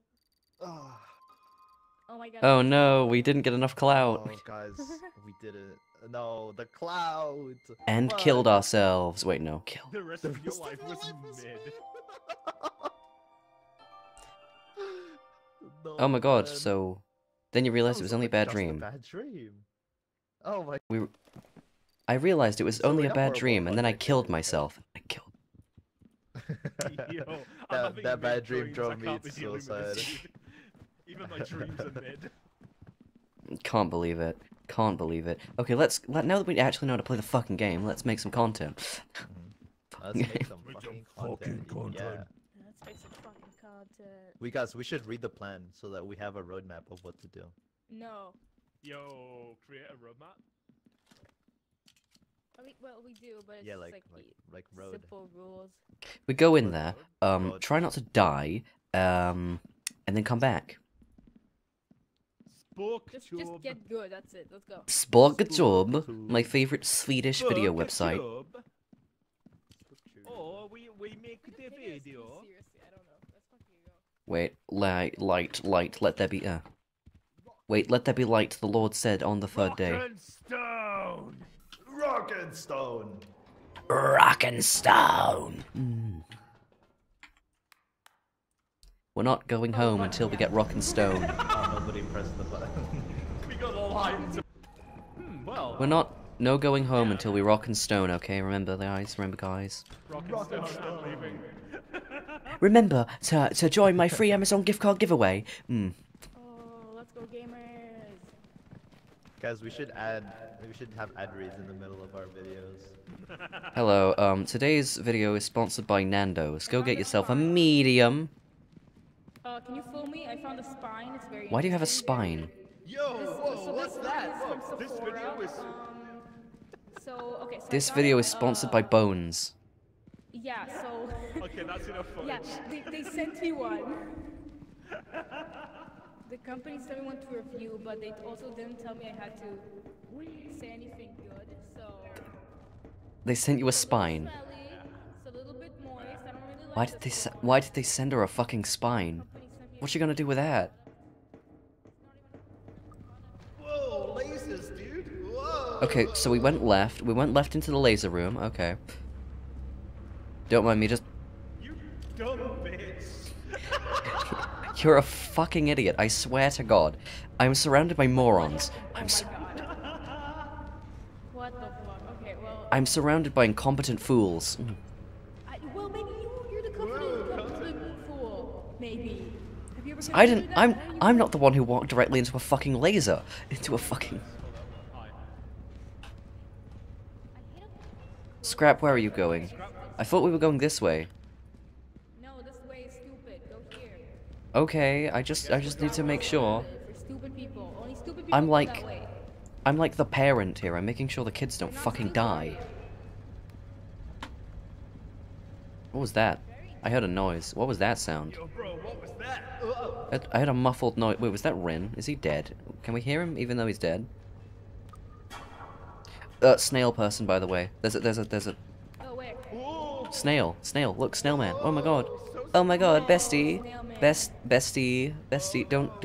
Oh, oh my god. Oh no, we didn't get enough clout. Oh guys, we did it. No, the cloud! And killed ourselves. Wait, no, kill. The rest of your life was mid. Oh my god, so... Then you realized it was only a bad dream. Bad dream. Oh my... I realized it was only a bad dream, and then I killed myself. I killed... Yo, that bad dream drove me to suicide. Even my dreams are mid. Can't believe it. Can't believe it. Okay, now that we actually know how to play the fucking game, let's make some content. Let's make some fucking content. Yeah. Let's make some fucking content. We should read the plan so that we have a roadmap of what to do. No. Yo, create a roadmap? I mean, well, we do, but it's yeah, like simple rules. We go in there, try not to die, and then come back. Just get good, that's it, let's go. Sporkjob, my favorite Swedish video website. Oh, we make the video. Wait, light, let there be wait, let there be light, the Lord said on the third day. Rock and stone! Mm. We're not going home until we get rock and stone. Nobody pressed the button. We got a line to... well... We're not... No going home until we rock and stone, okay? Remember, guys? Rock and stone, I'm leaving. Remember to join my free Amazon gift card giveaway. Mm. Oh, let's go gamers. Guys, we should have ad reads in the middle of our videos. Hello, today's video is sponsored by Nando's. Go get yourself a medium. Can you film me? I found a spine. It's very... Why do you have a spine? Yo, what's that? This video is... This video is sponsored by Bones. Yeah, so... Okay, that's enough footage. Yeah, they sent me one. The company sent me one to review, but they also didn't tell me I had to say anything good, so... They sent you a spine. Why did they send her a fucking spine? What's she gonna do with that? Whoa, lasers, dude! Whoa. Okay, so we went left into the laser room, okay. Don't mind me, just... You dumb bitch! You're a fucking idiot, I swear to god. I'm surrounded by morons. What the fuck? Okay, well... I'm surrounded by incompetent fools. Maybe. Have you ever I'm not the one who walked directly into a fucking laser. Into a fucking... Scrap, where are you going? I thought we were going this way. No, this way is stupid. Go here. Okay, I just need to make sure. I'm like the parent here. I'm making sure the kids don't fucking die. What was that? I heard a noise. What was that sound? Yo, bro, what was that? I heard a muffled noise. Wait, was that Ren? Is he dead? Can we hear him even though he's dead? Snail person, by the way. There's a... Oh, where? Snail. Look, snail man. Oh my god. Oh my god, bestie. Bestie. Don't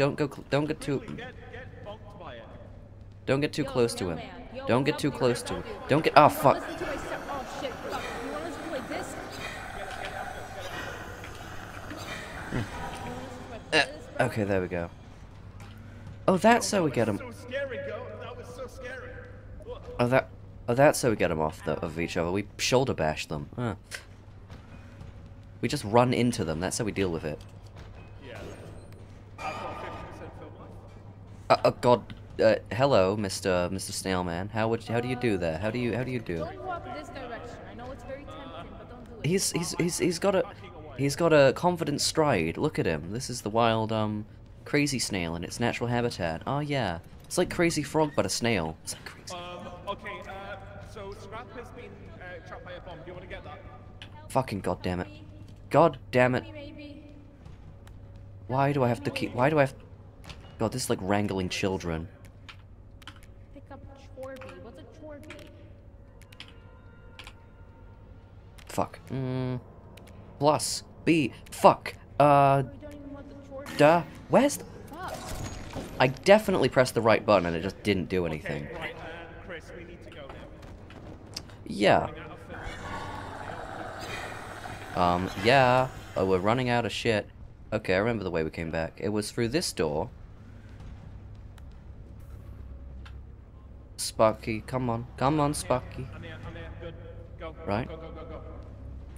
get too... Don't get too close to him. Don't get too close to him. Don't get... Oh, fuck. Okay, there we go. Oh, that's how we get him. scary. Oh, that's how we get them off of each other. We shoulder bash them. Huh. We just run into them. That's how we deal with it. Yeah. I've got 50% film life. Oh God. Hello, Mr. Snailman. How do you do that? Don't walk this direction. I know it's very tempting, but don't do it. He's got a confident stride. Look at him. This is the wild crazy snail in its natural habitat. Oh yeah. It's like Crazy Frog but a snail. It's like crazy. Okay, so Scrap has been trapped by a bomb. Do you want to get that? Fucking goddamn it. God damn it. Why do I have God, this is like wrangling children. Pick up Chorby. What's a Chorby? Fuck. Plus B. Fuck. Duh. Where's the... Fuck. I definitely pressed the right button and it just didn't do anything. Okay, right. Chris, we need to go now. Yeah. Yeah. Oh, we're running out of shit. Okay, I remember the way we came back. It was through this door. Sparky, come on. Come on, Sparky. Right?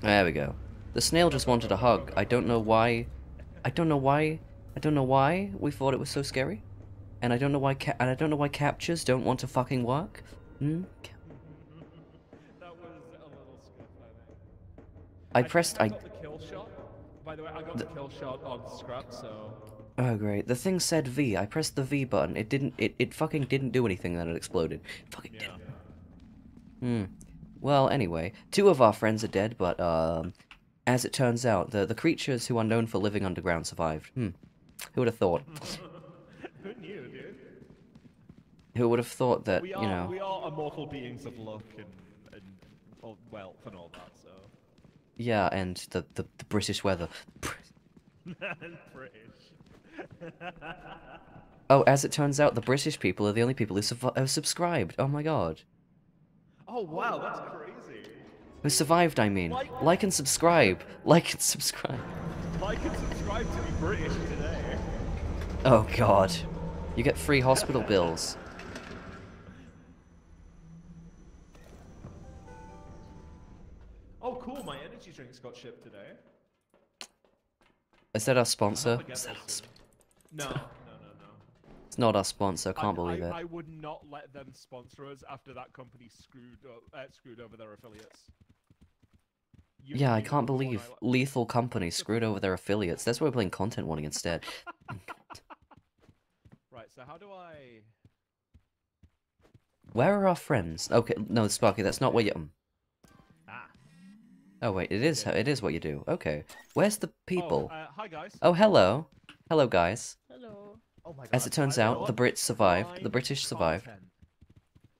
There we go. The snail just wanted a hug. I don't know why we thought it was so scary. And I don't know why captures don't want to fucking work. Hmm? That was a little script, I pressed... I got the kill shot. By the way, I got the kill shot on Scrap, so... Oh great. The thing said V. I pressed the V button. It fucking didn't do anything, then it exploded. Fucking yeah. Didn't. Hmm. Well, anyway, two of our friends are dead, but as it turns out, the creatures who are known for living underground survived. Hmm. Who would have thought? Who knew, dude? Who would have thought that, we are immortal beings of luck and wealth and all that, so... Yeah, and the British weather. Oh, as it turns out, the British people are the only people who have subscribed. Oh my god. Oh wow, that's crazy. Who survived, I mean. Like and subscribe. Like and subscribe. Like and subscribe to be British today. Oh god. You get free hospital bills. Oh cool, my energy drinks got shipped today. Is that our sponsor? No. It's not our sponsor, I can't believe it. I would not let them sponsor us after that company screwed over their affiliates. Yeah, I can't believe Lethal Company screwed over their affiliates. That's why we're playing Content Warning instead. Right, so how do I... Where are our friends? Okay, no, Sparky, that's not where you... Oh wait, it is what you do. Okay, where's the people? Hi guys. Oh hello, hello guys. Hello. Oh my God. As it turns out, the Brits survived. Prime the British survived. Content.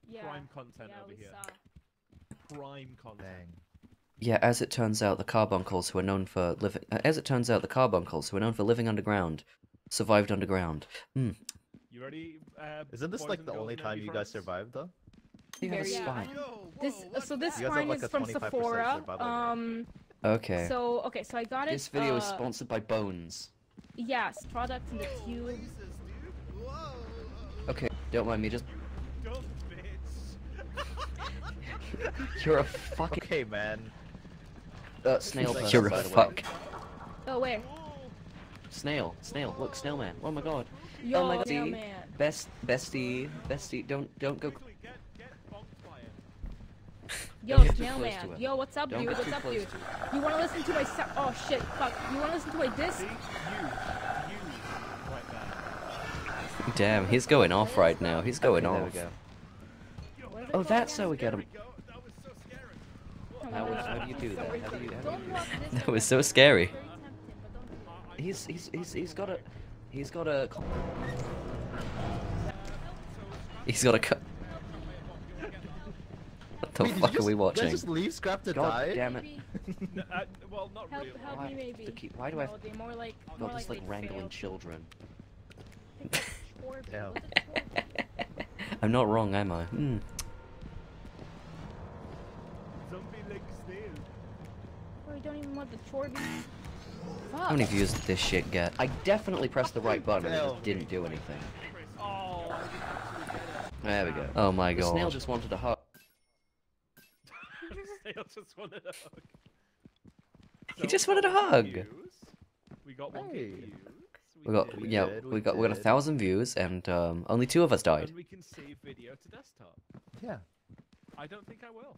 Yeah. Prime content over here. Prime content. Yeah, as it turns out, the carbuncles who are known for living underground survived underground. Hmm. You ready? Isn't this like the only time you guys survived though? Yeah. So this spine is from Sephora. Okay. So I got it. This video is sponsored by Bones. Yes, product in the tube. Okay, don't mind me. Just. You dumb bitch. You're a fucking. Okay, man. Snail. Person, you're a fuck. Oh where? Snail. Look, snail man. Oh my god. Yo, oh my god. Snail man. Bestie. Don't go. Yo, snailman. Yo, what's up, dude? What's up, dude? You wanna listen to my oh shit, fuck. You wanna listen to my disc? Damn, he's going off right now. He's going off. There we go. Oh, that's how we get him. How do you do that? That was so scary. He's got a cut. What the fuck are we watching? Did I just leave Scrap to die? God damn it. Well, not really. Help me, maybe. Why do I have to keep... God, it's like wrangling children. Damn. I'm not wrong, am I? Hmm. I don't even want the Chorby. How many views did this shit get? I definitely pressed the right button and it just didn't do anything. There we go. Oh my god. The snail just wanted a hug. The snail just wanted a hug. So he just wanted a hug. We got one views. We got 1,000 views, and only 2 of us died. And we can save video to desktop. Yeah. I don't think I will.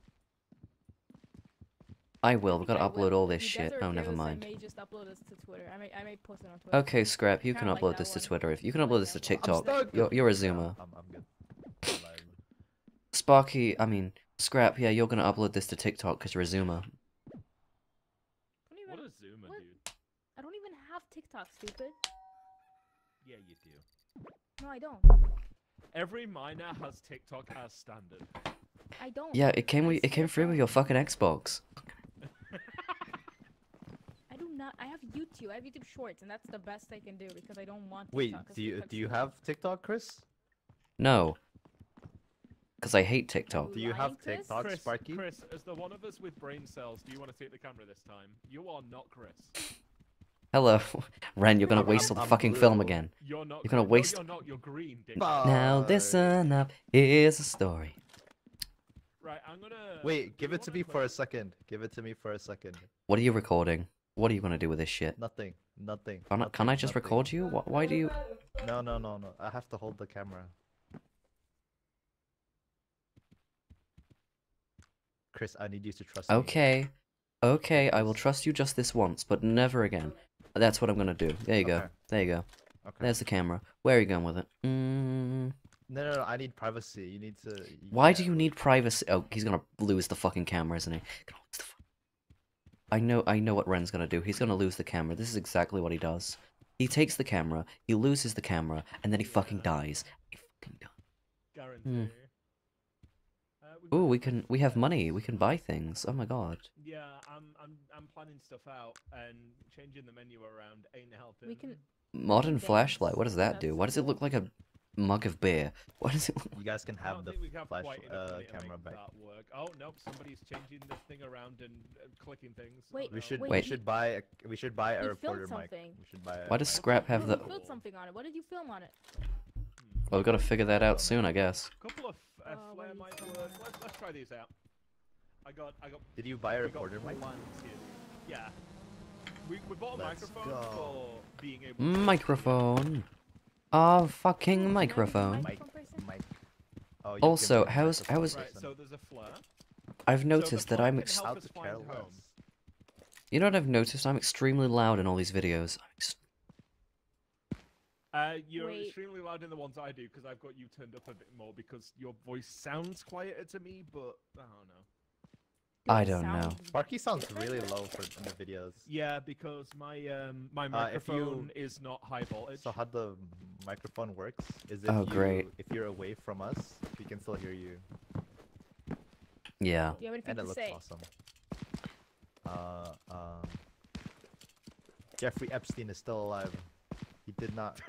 I will. We've got to upload all this shit. Oh, never mind. I may just upload this to Twitter. I may post it on Twitter. Okay, Scrap, you can upload this to Twitter. If you can upload this to TikTok, you're a zoomer. Sparky, I mean, Scrap, yeah, you're going to upload this to TikTok because you're a zoomer. What a zoomer, dude. I don't even have TikTok, stupid. Yeah, you do. No, I don't. Every miner has TikTok as standard. I don't. Yeah, it came free with your fucking Xbox. I have YouTube. I have YouTube Shorts, and that's the best I can do because I don't want. Wait, do you have TikTok, Chris? No, because I hate TikTok. Do you have TikTok, Chris? Sparky? Chris, as the one of us with brain cells, do you want to take the camera this time? You are not Chris. Hello, Ren. You're gonna waste all the fucking film again. You're gonna waste. No, you're not. You're green. Dick. Now listen up. Here's a story. Right, I'm gonna. Wait, give it to me for a second. Give it to me for a second. What are you recording? What are you gonna do with this shit? Nothing. Nothing. Can I just record you? Why do you? No, no, no, no. I have to hold the camera. Chris, I need you to trust me. Okay. Okay, I will trust you just this once, but never again. That's what I'm gonna do. There you go. There you go. Okay. There's the camera. Where are you going with it? No, no, no, I need privacy. You need to... Why do you need privacy? Oh, he's gonna lose the fucking camera, isn't he? I know what Ren's gonna do. He's gonna lose the camera. This is exactly what he does. He takes the camera, he loses the camera, and then he fucking dies. He fucking dies. Mm. Ooh, we have money. We can buy things. Oh my god. Yeah, I'm planning stuff out and changing the menu around ain't helping. Modern flashlight. What does that do? Why does it look like a mug of beer? What does it look like? You guys can have the flashlight camera back. Oh nope, somebody's changing this thing around and clicking things. Wait, we should buy a recorder mic. Why does Scrap have the? You filmed something on it. What did you film on it? Well, we've got to figure that out soon, I guess. Couple of flare might work. Let's try these out. I got. Did you buy a recorder mic? Yeah. We bought a microphone for being able. Microphone. Oh, fucking microphone. Oh, also, how's right, so there's a flare. I've noticed that I'm You know what I've noticed? I'm extremely loud in all these videos. You're extremely loud in the ones I do because I've got you turned up a bit more because your voice sounds quieter to me, but I don't know. I don't know. Sparky sounds really low for the videos. Yeah, because my my microphone is not high voltage. So how the microphone works is if if you're away from us, we can still hear you. Yeah. And it looks awesome. Jeffrey Epstein is still alive. He did not.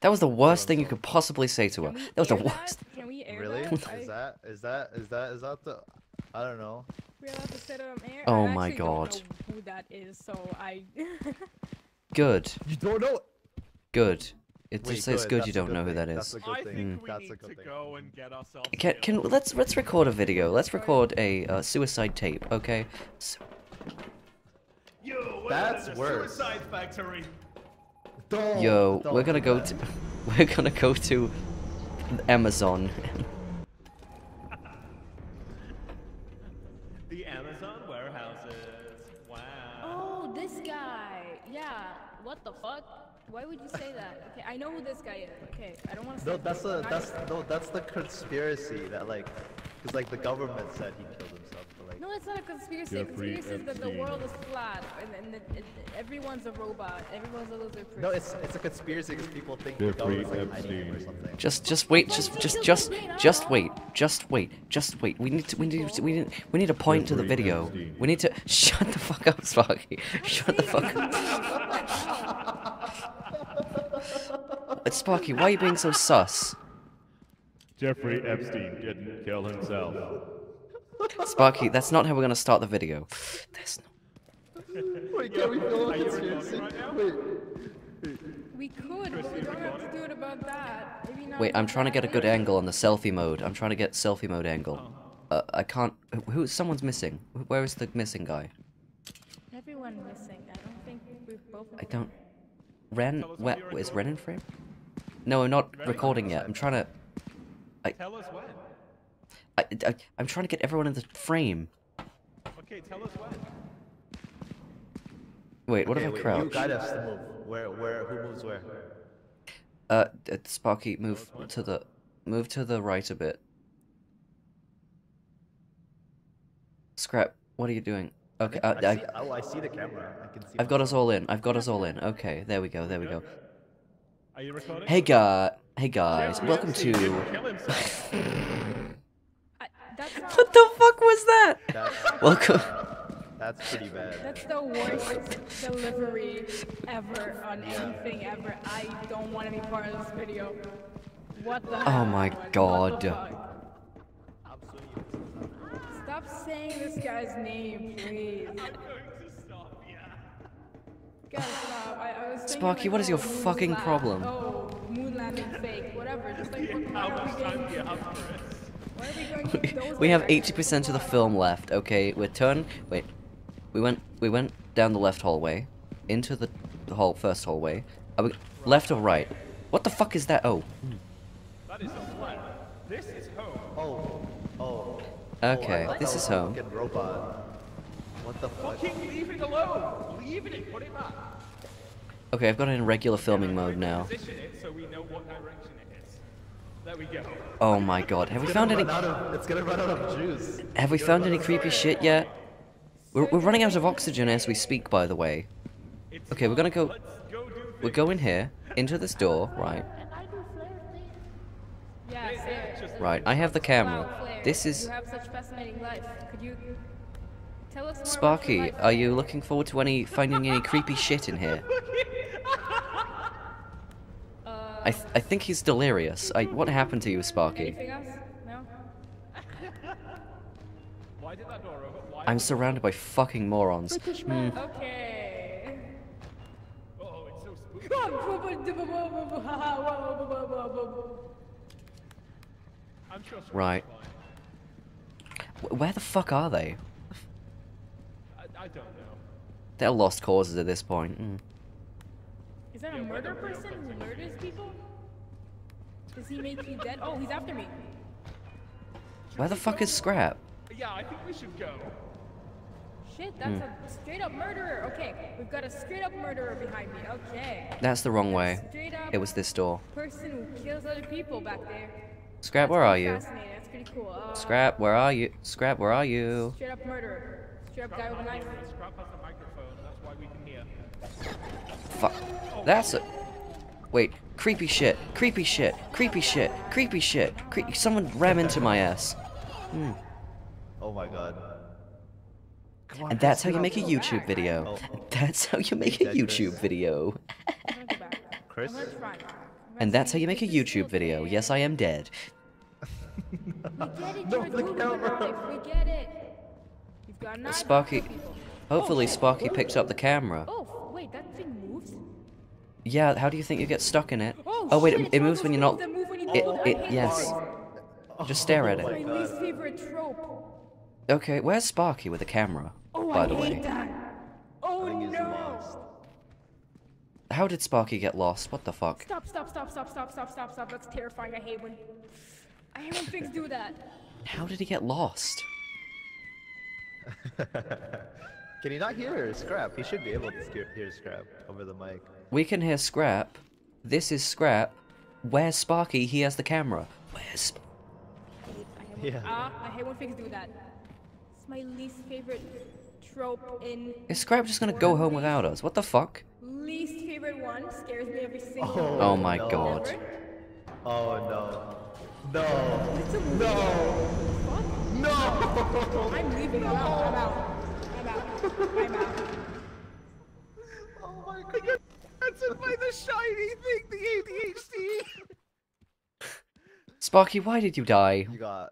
That was the worst thing you could possibly say to her. That was the worst. Can we air that? Really? Is that the? I don't know. We're allowed to set it on air. Oh my god. I actually don't know who that is, so I... Good. You don't know? Good. It just says good you don't know who that is. That's a good thing. I think we need to go and get ourselves... Let's record a video. Let's record a suicide tape, okay? Yo, that's worse. Suicide factory. Yo, we're gonna go to... We're gonna go to... Amazon. What the fuck? Why would you say that? Okay, I know who this guy is. Okay, I don't want to say that's the conspiracy that like, because like the government said he killed himself. But, like, no, it's not a conspiracy. The conspiracy is that the world is flat and everyone's a robot. Everyone's a loser. Person. No, it's a conspiracy because people think the government's like hiding or something. Just wait, just wait. We need to point to the video. We need to shut the fuck up, Sparky. Shut the fuck up. Sparky, why are you being so sus? Jeffrey Epstein didn't kill himself. Sparky, that's not how we're gonna start the video. That's not... Wait, can we film it? Right now? Wait. We could, but we don't have to do it about that. Wait, I'm trying to get a good angle on the selfie mode. I'm trying to get selfie mode angle. I can't. Someone's missing. Where is the missing guy? Everyone missing. I don't think we've both. I don't. Ren, where is Ren in frame? No, I'm not recording yet. I'm trying to. Tell us when. I'm trying to get everyone in the frame. Okay, tell us when. Wait, what if I crouch? You guide us to move. Where, who moves where? Sparky, move to the right a bit. Scrap, what are you doing? Okay, I see the camera. I can see I've got us all in. I've got us all in. Okay, there we go. There we go. Are you recording? Hey guys, welcome to. What the fuck was that? Welcome. That's pretty bad. That's the worst delivery ever on anything ever. I don't want to be part of this video. What the? Oh my god. Stop saying this guy's name, please. I'm going to stop, yeah. Guys, stop. I was Sparky, what is your fucking problem? Oh, moon landing fake, whatever. Just like, how much time do you have for it? We have 80% of the film left, okay? We're turned. Wait. We went down the left hallway, into the hall, first hallway. Are we left or right? What the fuck is that? Oh. That is a flat. This is home. Oh. Okay, this is home. Robot. What the fuck? Fucking leave it alone! Leave it, put it back. Okay, I've got it in regular filming mode now. Position it so we know what direction it is. There we go. Oh my god, have we found any? It's gonna run out of juice. Have we found any creepy shit yet? We're running out of oxygen as we speak, by the way. Okay, we're gonna go. We're going here, into this door, right? Right, I have the camera. This is. Sparky, are you looking forward to finding any creepy shit in here? I think he's delirious. What happened to you, Sparky? No? Why did that door open? I'm surrounded by fucking morons. Okay. Oh, it's so spooky. I'm sure. Right. Where the fuck are they? I don't know. They're lost causes at this point. Is that a murder person who murders people? Does he make you dead? Oh, he's after me. Where the fuck is Scrap? Yeah, I think we should go. Shit, that's a straight-up murderer. Okay, we've got a straight-up murderer behind me. Okay. That's the wrong way. It was this door. Person who kills other people back there. Scrap, where are you? That's pretty cool. Scrap, where are you? Scrap, where are you? Straight-up murderer. Straight-up guy with a knife. Scrap has a microphone. That's why we can hear. Fuck. That's a. Wait. Creepy shit. Creepy shit. Creepy shit. Creepy shit. Someone ran into my ass. Oh my god. And that's how you make a YouTube video. That's how you make a YouTube video. Chris? And that's how you make a YouTube video. Yes, I am dead. Don't click camera. We get it. Sparky. Hopefully, Sparky picked up the camera. Wait, that thing moves? Yeah, how do you think you get stuck in it? Oh wait, it moves when you're not. Yes. Just stare at it. My least favorite trope. Okay, where's Sparky with the camera? By the way. Oh no! How did Sparky get lost? What the fuck? Stop! That's terrifying. I hate when things do that. How did he get lost? Can you not hear Scrap? He should be able to hear Scrap over the mic. We can hear Scrap. This is Scrap. Where's Sparky? He has the camera. Where's Sparky? I hate when things do that. It's my least favorite trope in... Is Scrap just gonna go home without us? What the fuck? Least favorite one scares me every single time. Oh my god. Oh no. No. No. What? No! I'm leaving. I'm out. I'm out. I'm out. Oh my god. That's by the shiny thing, the ADHD. Sparky, why did you die? You got.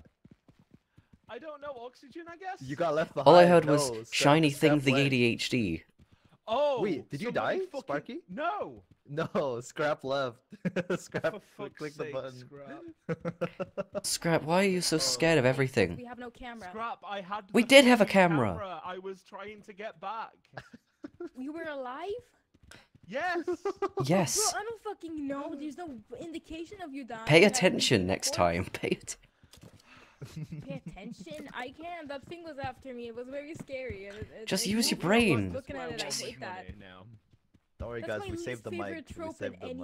I don't know, oxygen, I guess. You got left behind. All I heard was shiny thing, the ADHD. Oh! Wait, did you die, fucking... Sparky? No! No, Scrap left. Scrap, click the button. Scrap. Scrap, why are you so scared of everything? We have no camera. Scrap, I had we did have a camera. I was trying to get back. We were alive? Yes! Yes! Bro, I don't fucking know. There's no indication of you dying. Pay attention next time. Pay attention? I can't. That thing was after me. It was very scary. Just use your brain. Looking at it, I hate that. Don't worry, guys. We saved the mic.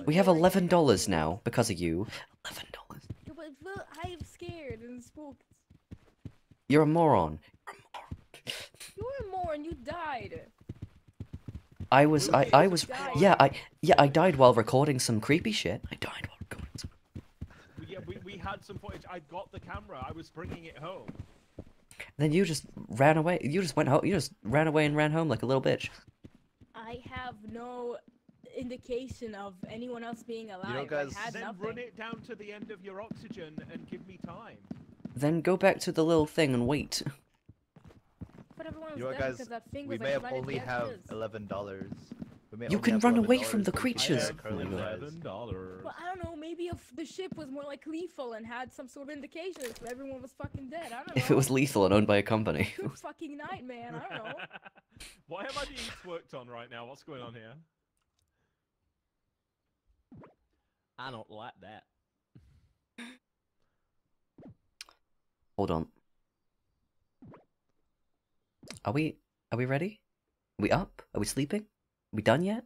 We have $11 now because of you. $11. Well, I'm scared and spooked. You're a moron. You're a moron. You died. I was. Yeah, I died while recording some creepy shit. I died while recording some. Yeah, we had some footage. I got the camera. I was bringing it home. Then you just ran away. You just went home. You just ran away and ran home like a little bitch. I have no indication of anyone else being alive. You know, guys, I had then nothing. Run it down to the end of your oxygen and give me time. Then go back to the little thing and wait. But you know, guys, we may have only have $11. You can run away from the creatures. Well, I don't know. Maybe if the ship was more like lethal and had some sort of indication, so everyone was fucking dead. I don't know. If it was lethal and owned by a company. Good fucking night, man. I don't know. Why am I being twerked on right now? What's going on here? I don't like that. Hold on. Are we ready? Are we up? Are we sleeping? Are we done yet?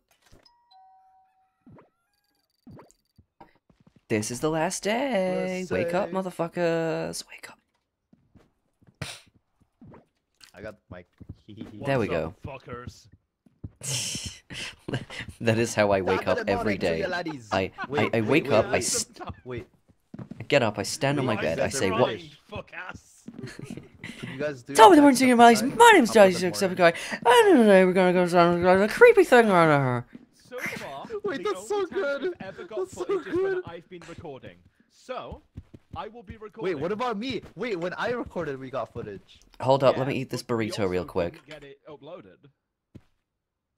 This is the last day! Wake up, motherfuckers! Wake up. I got the mic. There we go. Fuckers. That is how I wake up every day. I wake up, I get up, I stand on my bed, I say what? Fuck ass. You guys do tell me the morning singing my name's Jazzy Guy. I don't know, we're gonna go to a creepy thing on her. So far, wait, that's so good. That's so good. I've been recording. So, I will be recording. Wait, what about me? Wait, when I recorded, we got footage. Hold up, let me eat this burrito real quick. Get it uploaded.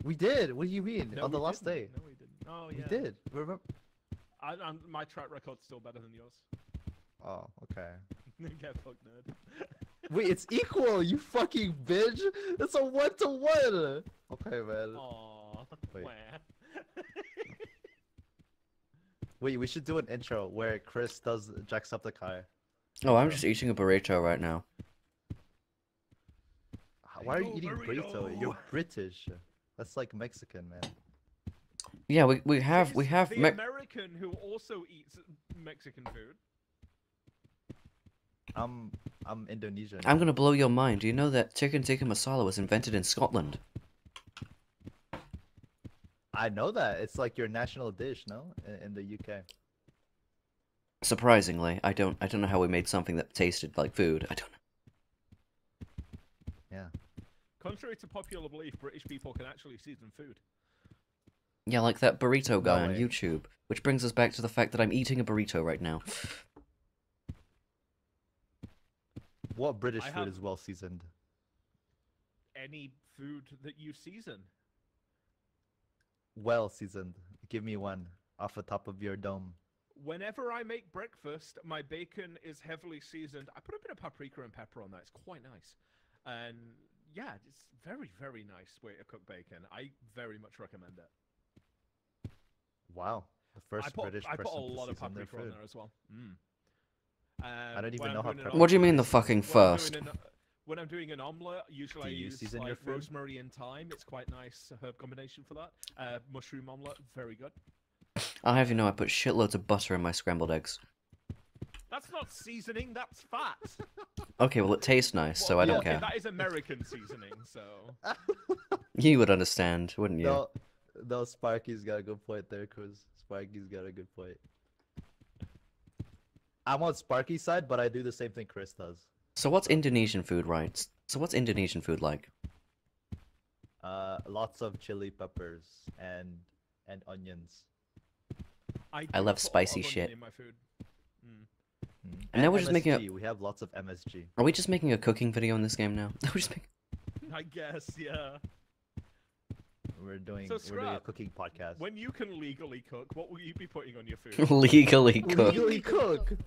We did. What do you mean? No, on the last day. No, we didn't. Oh, yeah. We did. Remember? My track record's still better than yours. Oh, okay. Get fucked, nerd. Wait, it's equal, you fucking bitch! It's a 1-to-1! Okay, man. Aww. Wait. Wait, we should do an intro where Chris does Jacksepticeye. Oh, I'm just eating a burrito right now. Why are you eating burrito? You're British. That's like Mexican, man. Yeah, we have the American who also eats Mexican food. I'm Indonesian. I'm gonna blow your mind. Do you know that chicken tikka masala was invented in Scotland? I know that. It's like your national dish, no? In the UK. Surprisingly, I don't know how we made something that tasted like food. I don't know. Yeah. Contrary to popular belief, British people can actually season food. Yeah, like that burrito guy on YouTube. Which brings us back to the fact that I'm eating a burrito right now. What British food is well seasoned? Any food that you season. Well seasoned. Give me one off the top of your dome. Whenever I make breakfast, my bacon is heavily seasoned. I put a bit of paprika and pepper on that. It's quite nice. And yeah, it's very, very nice way to cook bacon. I very much recommend it. Wow. The first British person to season their food. I put a lot of paprika on there as well. Mm. I don't even know how. What do you mean the fucking first? When I'm doing an omelette, usually I use like rosemary and thyme. It's quite nice herb combination for that. Mushroom omelette, very good. I'll have you know I put shitloads of butter in my scrambled eggs. That's not seasoning, that's fat. Okay, well it tastes nice, so I don't care. That is American seasoning, so. You would understand, wouldn't you? No, Sparky's got a good point there, cause Sparky's got a good point. I'm on Sparky's side, but I do the same thing Chris does. So what's Indonesian food, right? So what's Indonesian food like? Lots of chili peppers and onions. I love spicy shit. In my food. Mm. Mm. And now we're just making a... We have lots of MSG. Are we just making a cooking video in this game now? I guess, yeah. We're doing a cooking podcast. When you can legally cook, what will you be putting on your food? Legally cook. Legally cook. What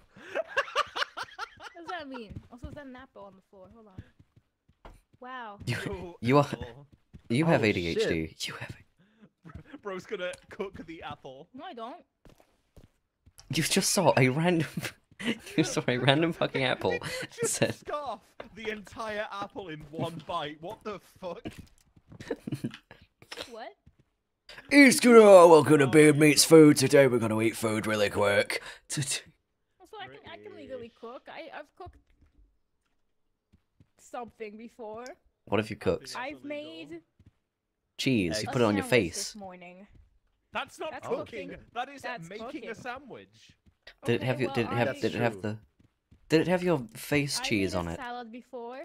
does that mean? Also, is that an apple on the floor? Hold on. Wow. You have ADHD. Shit. You have. Bro's gonna cook the apple. No, I don't. You just saw a random. You saw a random fucking apple. Just scarf the entire apple in one bite. What the fuck? What? It's good. Oh, we're gonna be meets food today. We're gonna eat food really quick. Also, I can legally cook. I've cooked something before. What have you cooked? I've made cheese. You put it on your face. This morning. That's not cooking. That is making a sandwich. Did it have your? Did it have your face cheese on it? Salad before.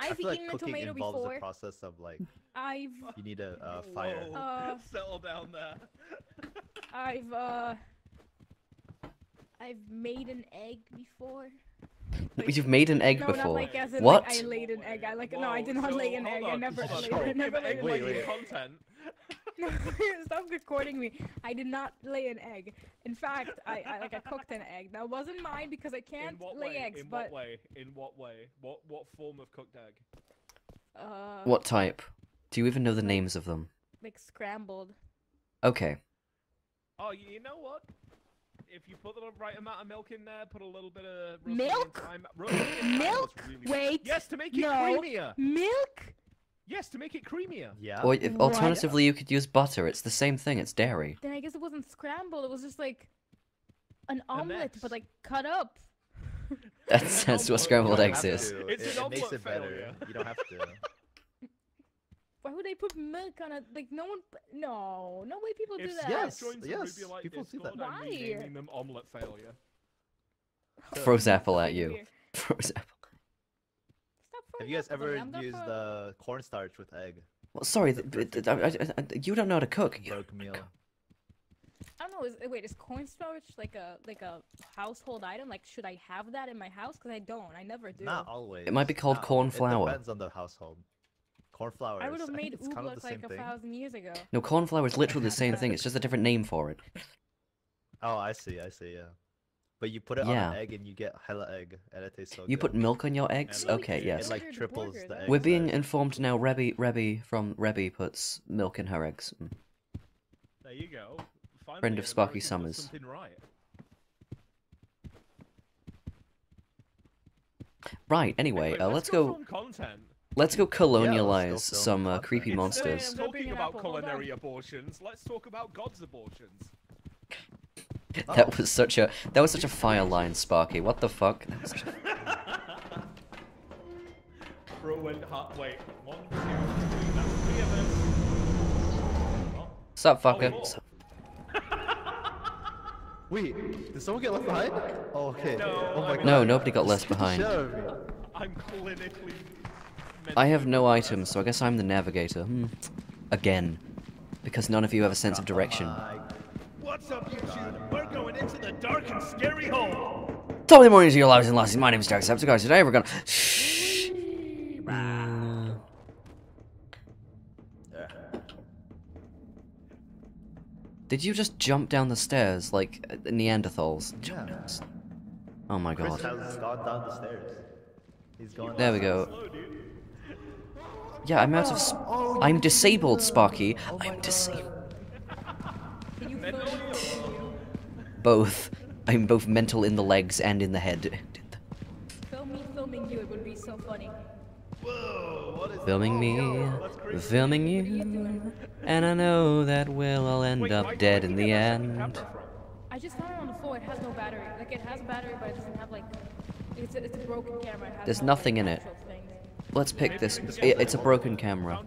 I've eaten a tomato before. Process of like. I've. You need a fire. Settle down there. I've made an egg before. Like, you've made an egg before. Not like as in, what? Like, I laid an egg. No, I did not lay an egg. I never laid an egg. No, stop recording me. I did not lay an egg. In fact, I cooked an egg. That wasn't mine because I can't lay eggs. But in what way? In what way? What form of cooked egg? What type? Do you even know the names of them? Like scrambled. Okay. Oh, you know what? If you put the right amount of milk in there, put a little bit of milk. Milk. Wait. Yes, to make it creamier. Milk. Yes, to make it creamier. Yeah. Or if, alternatively, you could use butter. It's the same thing. It's dairy. Then I guess it wasn't scrambled. It was just like an omelet, but like cut up. That's what scrambled eggs is. It makes it better. You don't have to. Why would they put milk on it? Like no one. No, no way. People do that. Yes. People do that. Why? Naming them omelet failure. Froze apple at you. Froze apple. Have you guys ever used the cornstarch with egg? Well, sorry, you don't know how to cook. Meal. I don't know. Wait, is cornstarch like a household item? Like, should I have that in my house? Because I don't. I never do. Not always. It might be called corn flour. It depends on the household. Corn flour. I would have made oobleck like 1,000 years ago. No, corn flour is literally the same thing. It's just a different name for it. Oh, I see. Yeah. But you put it on an egg and you get hella egg, and it tastes so good. You put milk on your eggs? Like, okay, yes. It like triples the eggs. We're being informed now. Rebby from Rebby puts milk in her eggs. There you go. Finally, friend of Sparky Summers. Right. Anyway, let's go colonialize some creepy monsters. Instead of talking about culinary abortions, let's talk about God's abortions. That was such a fire line, Sparky. What the fuck? Bro went hot. Wait, 1, 2, 3. That was 3 of us. Sup, fucker? Wait, did someone get left behind? Oh, okay. No, nobody got left behind. I'm clinically. I have no items, so I guess I'm the navigator. Again, because none of you have a sense of direction. What's up, YouTube? We're going into the dark and scary hole! Totally morning to your lives and lasses. My name is Jack Septic. Guys, today we're gonna. Did you just jump down the stairs like Neanderthals? Yeah. Oh my god. Chris has gone down the stairs. He's gone there we go. Slow, yeah, I'm out of. I'm disabled, Sparky. Oh I'm disabled. Both. I'm both mental in the legs and in the head. Filming you, it would be so funny. Whoa, what is filming you, and I know that we'll all end up dead in the end. I just found it on the floor. It has no battery. Like it has a battery, but it doesn't have like. It's a broken camera. There's nothing in it. Let's pick this. It's a broken camera.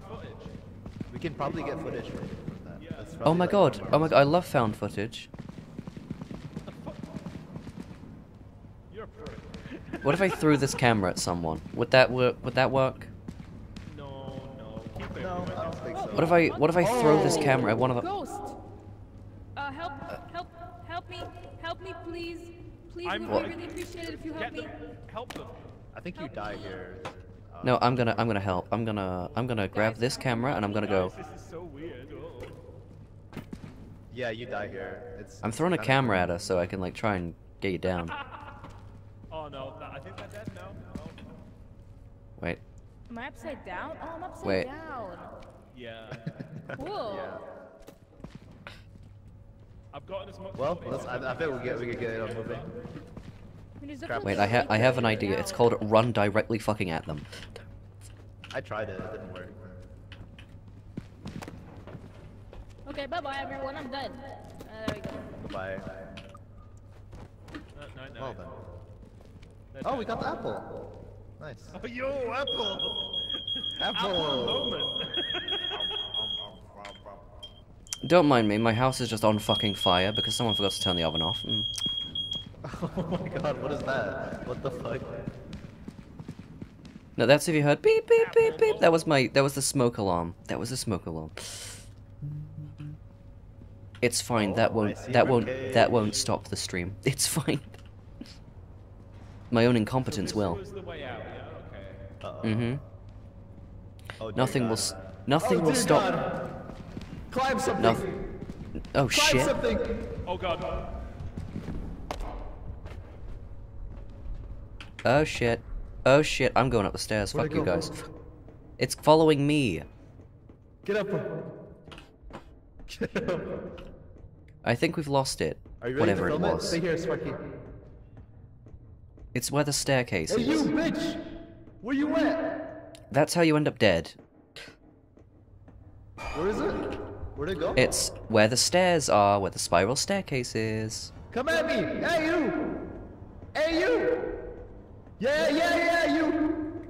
We can probably get footage. Oh my god, I love found footage. What if I threw this camera at someone? Would that work? No, I don't think so. What if I throw this camera at one of the ghosts? Help me please. Please, would really appreciate it if you help me. Help them. I think you die here. No, I'm gonna help. I'm gonna grab this camera and I'm gonna go. Yeah, you die here. I'm throwing a camera at us so I can like try and get you down. Oh no, I think that's dead now. Wait. Am I upside down? Oh, I'm upside down. Yeah. Cool. Yeah. I've gotten as much. Well, I bet we could get it on moving. Wait, I have an idea. It's called run directly fucking at them. I tried it. It didn't work. Okay, bye-bye everyone. I'm done. There we go. Bye-bye. No. Well done. Oh, we got the apple. Nice. Oh, yo, apple. Apple moment. Don't mind me. My house is just on fucking fire because someone forgot to turn the oven off. Mm. Oh my god, what is that? What the fuck? No, that's if you heard beep beep beep beep. That was the smoke alarm. That was the smoke alarm. It's fine. That won't stop the stream. It's fine. My own incompetence will. Mhm. Nothing will stop. Climb something. Oh shit. Climb something. Oh god. Oh shit. Oh shit, I'm going up the stairs. Fuck you guys. It's following me. Get up. Get up. I think we've lost it. Are you ready to film it? Whatever it was. Stay here, Sparky. It's where the staircase is. Hey, you bitch! Where you at? That's how you end up dead. Where is it? Where'd it go? It's where the stairs are, where the spiral staircase is. Come at me! Hey, you! Hey, you! Yeah, you!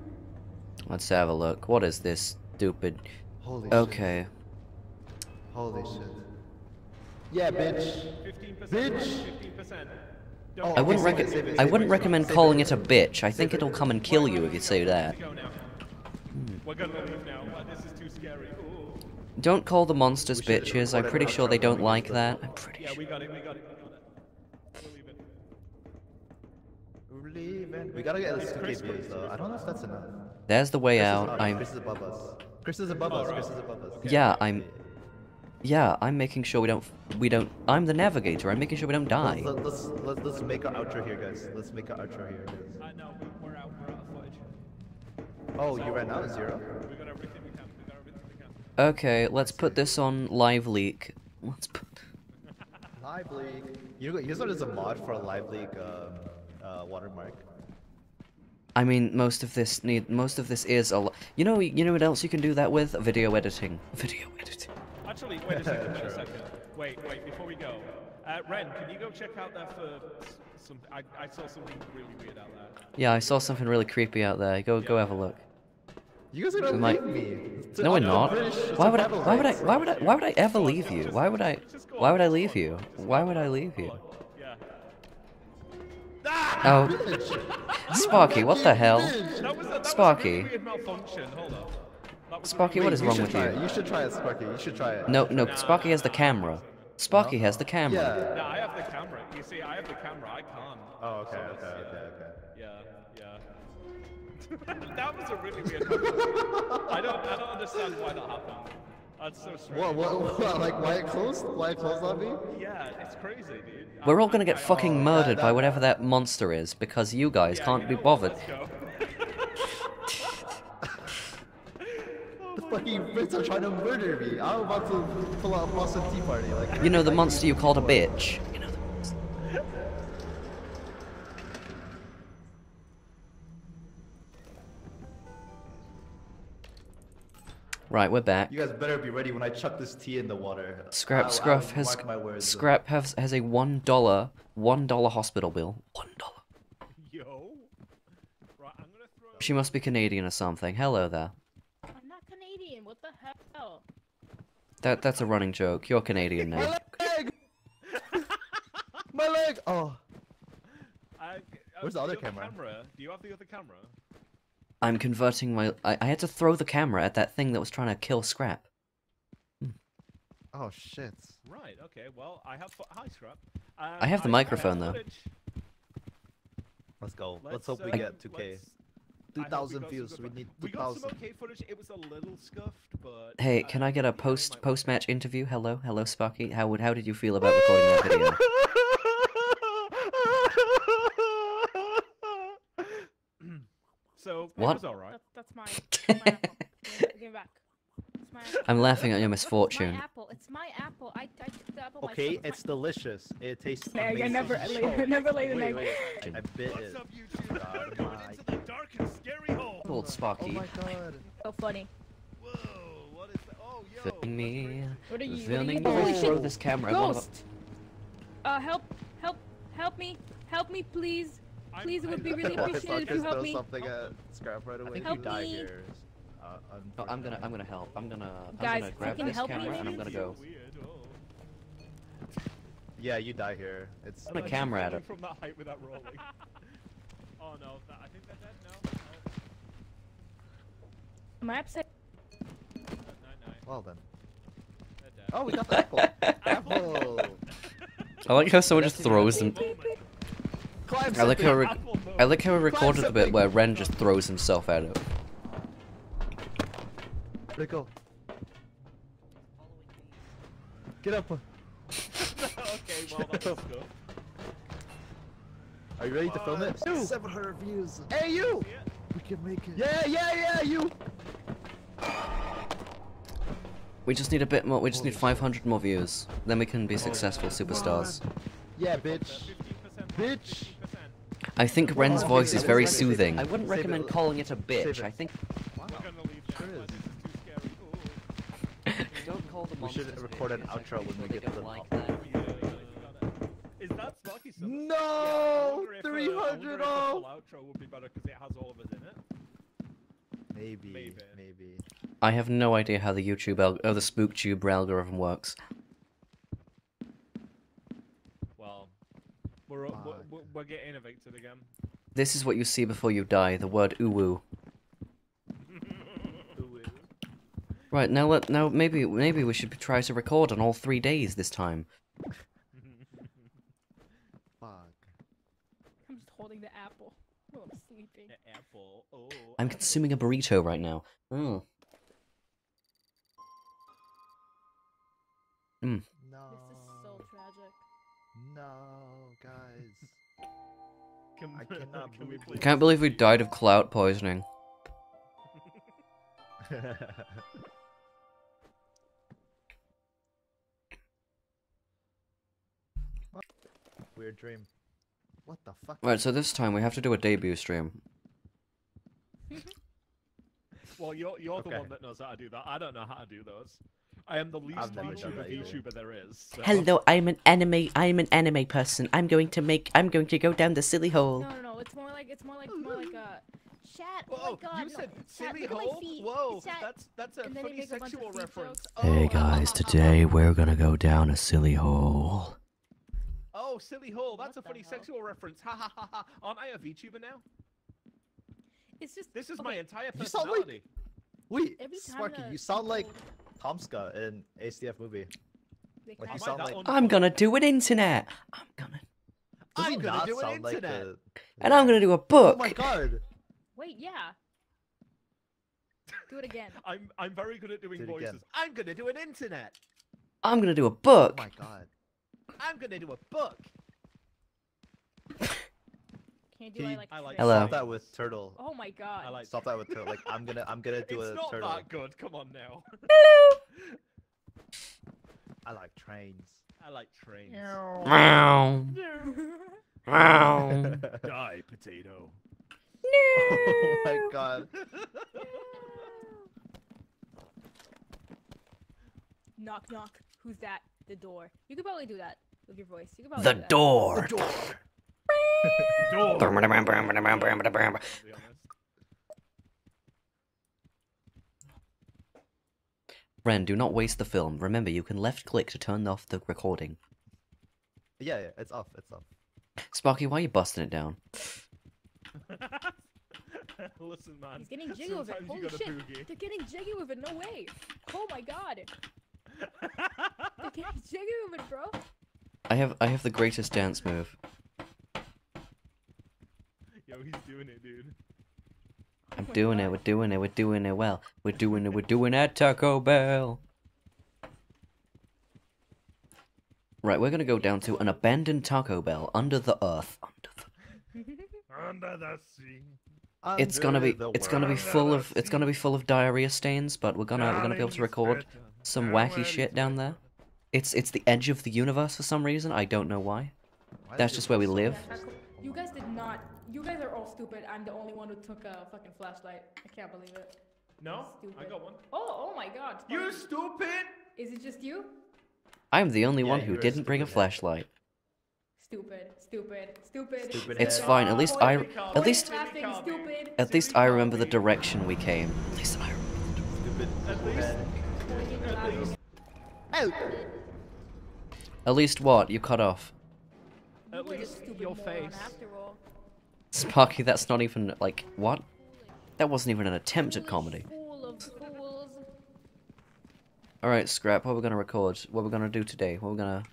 Let's have a look. What is this stupid? Holy shit. Holy shit. Yeah, bitch. 15%. Bitch! 15%. Oh, I wouldn't recommend calling it a bitch. I think it'll come and kill you if you say that. We're gonna move now. This is too scary. Ooh. Don't call the monsters bitches. I'm pretty sure they don't like that. I'm pretty sure. Yeah, we got it. We gotta get the suitcase, though. I don't know if that's enough. There's the way out. Chris is above us. Chris is above us. Chris is above us. Okay. Yeah, I'm making sure we don't. I'm the navigator. I'm making sure we don't die. Let's make our outro here, guys. Let's make our outro here, guys. I know we're out of footage. Oh, you ran out of zero. We got everything we can. Okay, let's put this on live leak. Let's put. Live leak. You know there's a mod for a live leak. Watermark. I mean, most of this is a lot. You know what else you can do that with? Video editing. Video editing. Actually, wait a second. Wait a second. Wait. Before we go, Ren, can you go check out there for some? I saw something really weird out there. Yeah, I saw something really creepy out there. Go have a look. You guys are gonna leave me. No, we're not. Why would I ever leave you? Why would I leave you? Why would I leave you? Oh, Sparky, what the hell? Sparky. Sparky, what is wrong with you? You should try it, Sparky. You should try it. No, Sparky has the camera. Sparky has the camera. Yeah. No, I have the camera. You see, I have the camera. I can't. Oh, okay. Yeah. That was a really weird moment. I don't understand why that happened. That's so strange. What, like why it closed on me? Yeah, it's crazy, dude. We're all gonna get fucking murdered by whatever that monster is, because you guys can't be bothered. The fucking bitch are trying to murder me. I'm about to pull out a monster tea party, like. You know the monster you called a bitch. You know the monster. Right, we're back. You guys better be ready when I chuck this tea in the water. Scrap has a $1 hospital bill. $1. Yo. Right, I'm gonna throw. She must be Canadian or something. Hello there. I'm not Canadian. What the hell? That's a running joke. You're Canadian now. My leg. My leg. Oh. Where's the other camera? Do you have the other camera? I'm converting my. I had to throw the camera at that thing that was trying to kill Scrap. Oh shit! Right. Okay. Well, I have. Hi, Scrap. I have the microphone though. Let's go. Let's hope we get 2K. 2,000 views. We need 2,000. We got some okay footage. It was a little scuffed, but... Hey, can I get a post-match interview? Hello? Hello, Sparky. How did you feel about recording that video? So, what? It was all right. That's my apple. Give it back. It's my apple. I'm laughing at your misfortune. It's my apple. It's my apple. I took the apple. Okay, myself. It's delicious. It tastes amazing. I never laid an egg. I bit it. What's up, YouTube? You're going into the dark and scary hole. Old Sparky. Oh my god. So funny. Whoa, what is that? Oh, yo. Filming me. What are you? Filming me. Holy shit. This camera. Ghost. Help me. Help me, please. Please, it would be really appreciated if you help me. Scrap right away. Help me. No, I'm gonna help. I'm gonna grab this camera and I'm gonna go. Yeah, you die here. It's the camera at it. From that height without rolling. Oh no, I think they're dead now. Am I upset? Well then. Oh, we got the apple. Apple. I like how someone just throws them. I like how we recorded the bit where Ren just throws himself at it. Let go. Get up. Okay, well, that's good. Are you ready to film it? 700 views. Hey, you! Yeah. We can make it. Yeah, yeah, yeah, you! We just need a bit more. We just need 500 more views. Then we can be successful superstars. Yeah, bitch. Bitch! I think Ren's voice is very soothing. I wouldn't recommend calling it a bitch. I think. Wow. Don't call them. We should record an outro when we get to the top. Is that Sparky Summers? No! 300 all! Outro would be better because it has all of us in it. Maybe. I have no idea how the YouTube or the SpookTube algorithm works. We're getting evicted again. This is what you see before you die, the word uwu. Right, now maybe we should try to record on all 3 days this time. Fuck. I'm just holding the apple. Oh, I'm sleeping. The apple. Oh. I'm consuming a burrito right now. Oh. Mm. No. This is so tragic. No, guys. I can't believe we died of clout poisoning. Weird dream. What the fuck? Right, so this time we have to do a debut stream. Well, you're okay. The one that knows how to do that. I don't know how to do those. I am the least VTuber there is. So. Hello, I'm an anime person. I'm going to go down the silly hole. No, it's more like a chat. Whoa, oh my god. You said silly hole? Whoa, that's a funny sexual reference. Hey guys, today we're gonna go down a silly hole. Oh, silly hole, that's a funny sexual reference. Ha ha ha ha. Aren't I a VTuber now? It's just this is my entire personality. Wait, Sparky, you sound like Tomska in ACF movie. Like you sound like, I'm gonna do an internet. I'm gonna do an internet. Like and I'm gonna do a book. Oh my god. Wait, yeah. Do it again. I'm very good at doing voices. Again. I'm gonna do an internet. I'm gonna do a book. Oh my god. I'm gonna do a book. I like hello. Stop that with turtle. Oh my god. I like stop that with turtle. Like I'm gonna do it's a turtle. It's not that good. Come on now. Hello. I like trains. Meow. Meow. Die, potato. No. Oh my god. Knock knock. Who's that? The door. You could probably do that with your voice. You could probably do that. The door. Ren, do not waste the film. Remember, you can left-click to turn off the recording. Yeah, it's off. Sparky, why are you busting it down? Listen, man. He's getting jiggy with it. Holy shit. They're getting jiggy with it. No way. Oh my god. They're getting jiggy with it, bro. I have the greatest dance move. Yo, he's doing it, dude. doing it, we're doing it, we're doing it well. We're doing it, Taco Bell. Right, we're gonna go down to an abandoned Taco Bell under the earth. Under the sea. It's gonna be full of diarrhea stains, but we're gonna be able to record some wacky shit down there. It's the edge of the universe for some reason. I don't know why. That's just where we live. You guys did not. You guys are all stupid. I'm the only one who took a fucking flashlight. I can't believe it. No, I got one. Oh, oh my god. You stupid! Is it just you? I'm the only one who didn't bring a flashlight. Stupid. It's fine. At least I remember the direction we came. At least I remember. At least what? You cut off. At least your face. Sparky, that's not even like what? That wasn't even an attempt at comedy. All right, Scrap. What we're gonna record? What we're gonna do today? What we're gonna?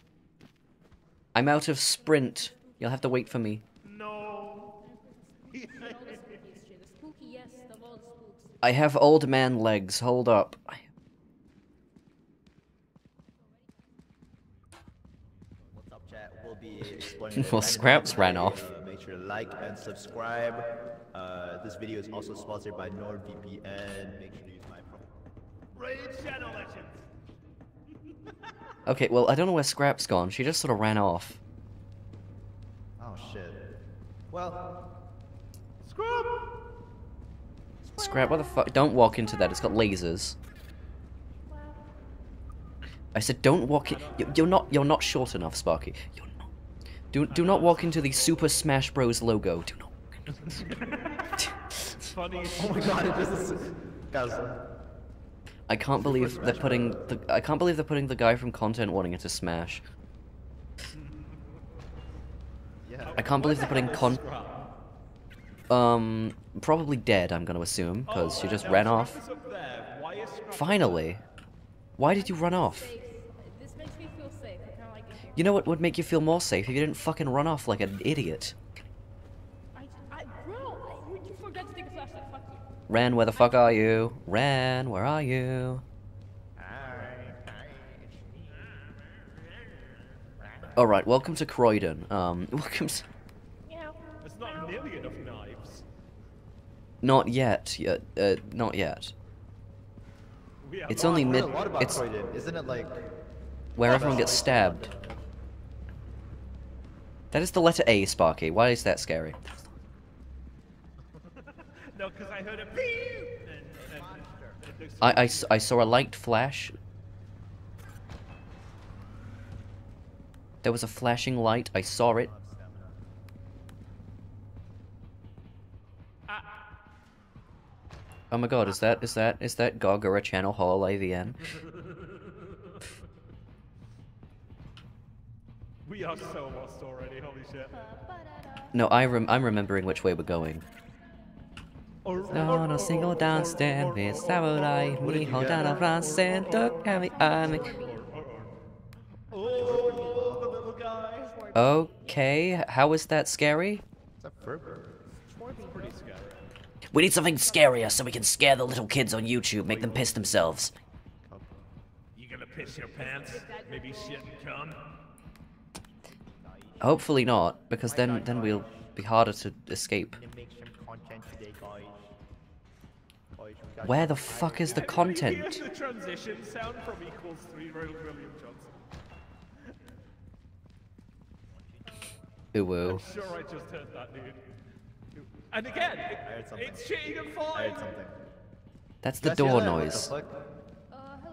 I'm out of sprint. You'll have to wait for me. No. I have old man legs. Hold up. What's up, chat? We'll be explaining. Well, Scraps ran off. Make sure to like and subscribe. This video is also sponsored by NordVPN. Make sure to use my promo. Raid Shadow Legends. Okay, well, I don't know where Scrap's gone. She just sort of ran off. Oh, shit. Well... Scrap, what the fuck? Don't walk into that. It's got lasers. I said don't walk in... You're not short enough, Sparky. You're not... Do not walk into the Super Smash Bros. Logo. Do not walk into this. It's funny. Oh my god, it just... I can't believe they're putting the guy from Content Warning into Smash. Yeah. I can't believe they're putting probably dead, I'm gonna assume, because she just ran off. Finally! Why did you run off? This makes me feel safe. You know what would make you feel more safe? If you didn't fucking run off like an idiot. Ren, where the fuck are you? Ren, where are you? Alright, welcome to Croydon. Welcome to... It's not nearly enough knives. Not yet. Not yet. It's only mid... It's... Isn't it like... Where everyone gets stabbed. That is the letter A, Sparky. Why is that scary? No, because I heard a pew! And I saw a light flash. There was a flashing light. I saw it. Oh my god, is that Gogora channel HoloLive VN? We are so lost already, holy shit. No, I'm remembering which way we're going. No, no single dance dance, samurai, ni hon dana France, and duck, ami. Oh, the little guy. Okay, how is that scary? Pretty scary. We need something scarier so we can scare the little kids on YouTube, make them piss themselves. You gonna piss your pants? Maybe shit come? Hopefully not, because then we'll be harder to escape. Where the fuck is the content? Ooh. I'm sure I just heard that, dude. And again, it's cheating and falling. That's the door noise.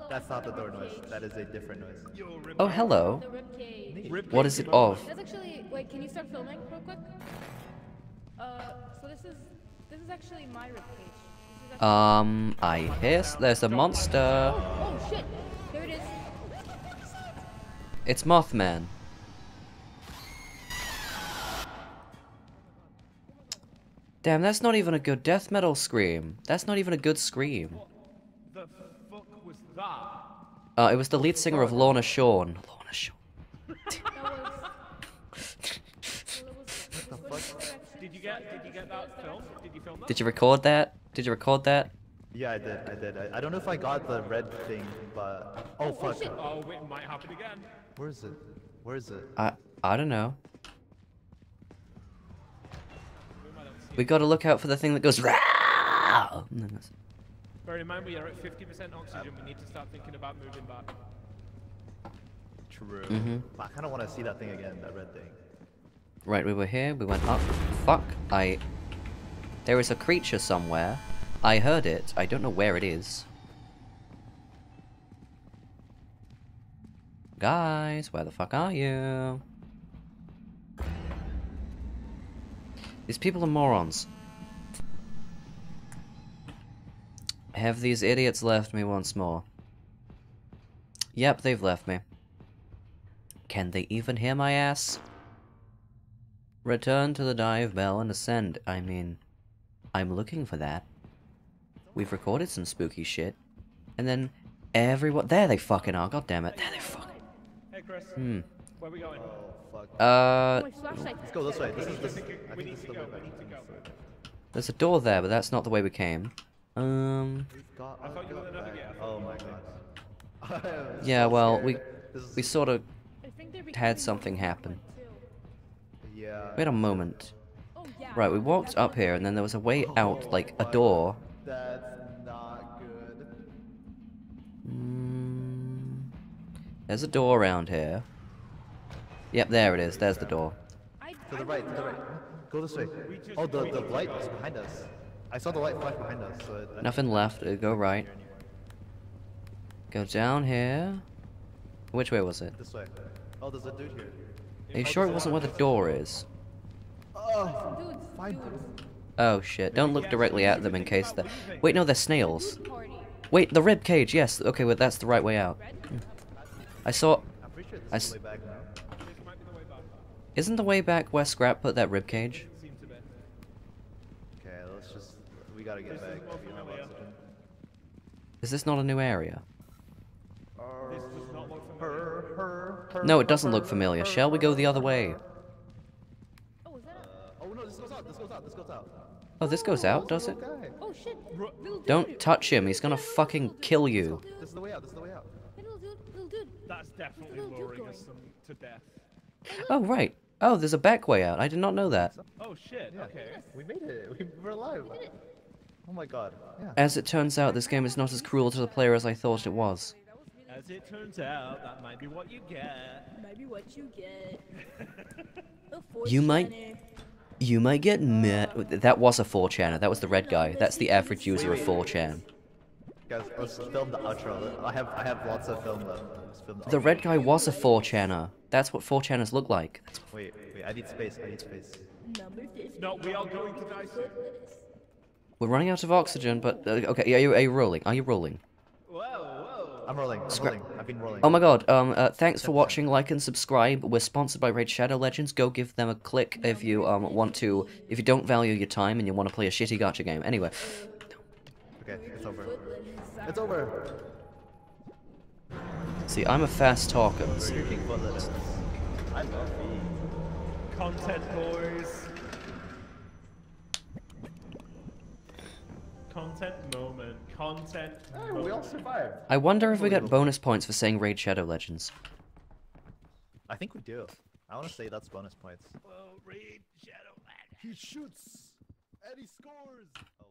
That's not the door noise. That is a different noise. Oh, hello. What is it of? Wait, can you start filming real quick? So this is actually my ribcage. I hear there's a monster. Oh shit! There it is. It's Mothman. Damn, that's not even a good death metal scream. That's not even a good scream. What the fuck was that? It was the lead singer of Lorna Shore. Lorna Shore. Did you get that film? Did you film that? Did you record that? Did you record that? Yeah, I did. I don't know if I got the red thing, but... Oh, fuck. Oh, it might happen again. Where is it? Where is it? I don't know. We gotta look out for the thing that goes... Rah! No, no. Bear in mind, we are at 50% oxygen. We need to start thinking about moving back. True. Mm-hmm. I kind of want to see that thing again, that red thing. Right, we were here. We went up. Fuck. There is a creature somewhere. I heard it. I don't know where it is. Guys, where the fuck are you? These people are morons. Have these idiots left me once more? Yep, they've left me. Can they even hear my ass? Return to the dive bell and ascend. I mean, I'm looking for that. We've recorded some spooky shit, and then everyone- There they fucking are, goddammit. There they fucking- Hey Chris, where are we going? Oh, fuck. Let's go this way. I think this is the way we need to go. There's a door there, but that's not the way we came. I thought you were the navigator. Oh my god. Yeah, well, we sort of had something happen. Yeah. We had a moment. Right, we walked up here, and then there was a way out, like a door. That's not good. There's a door around here. Yep, there it is. There's the door. To the right, to the right. Go this way. Oh, the light is behind us. I saw the light flash behind us. So nothing left. Go right. Go down here. Which way was it? This way. Oh, there's a dude here. Are you sure it wasn't where the door is? Oh, oh shit, don't look directly at them in case they're... Wait, no, they're snails. Wait, the rib cage, yes. Okay, well, that's the right way out. I saw... Isn't the way back where Scrap put that rib cage? Okay, let's just... We gotta get back. Is this not a new area? No, it doesn't look familiar. Shall we go the other way? Oh, this goes out, does it? Oh, shit. Don't touch him, he's gonna fucking kill you. This is the way out, this is the way out. That's definitely luring us to death. Oh, right. Oh, there's a back way out. I did not know that. Oh, shit. Okay. We made it. We're alive. Oh, my God. Yeah. As it turns out, this game is not as cruel to the player as I thought it was. As it turns out, that might be what you get. Might be what you get. You might get mad. That was a 4chan. That was the red guy. That's the average user of 4chan. Guys, let's film the outro. I have lots of film left. The red guy was a 4chaner. That's what 4chaners look like. Wait, I need space. I need space. No, we are going to die soon. We're running out of oxygen, but okay. Are you rolling? Are you rolling? I'm rolling. I've been rolling. Oh my god, thanks for watching, like and subscribe. We're sponsored by Raid Shadow Legends. Go give them a click if you want to, if you don't value your time and you want to play a shitty gacha game. Anyway. Okay, it's over. It's over! See, I'm a fast talker. I love you. Content boys. Content moment. Content. Oh, we all survived. I wonder if we get bonus points for saying Raid Shadow Legends. I think we do. I want to say that's bonus points. Well, Raid Shadow Legends. He shoots and he scores. Oh.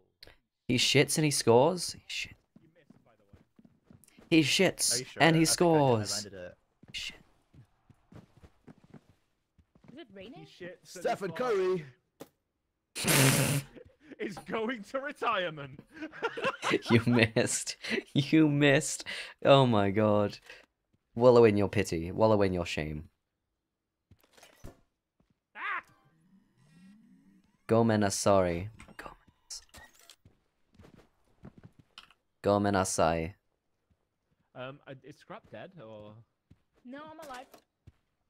He shits and he scores. He shit. You missed, by the way. He shits and he scores. Shit. Is it raining? Stephen Curry. Is going to retirement. You missed. You missed. Oh my god. Wallow in your pity. Wallow in your shame. Ah! Gomen asai. Gomen asai. Is Scrap dead or? No, I'm alive.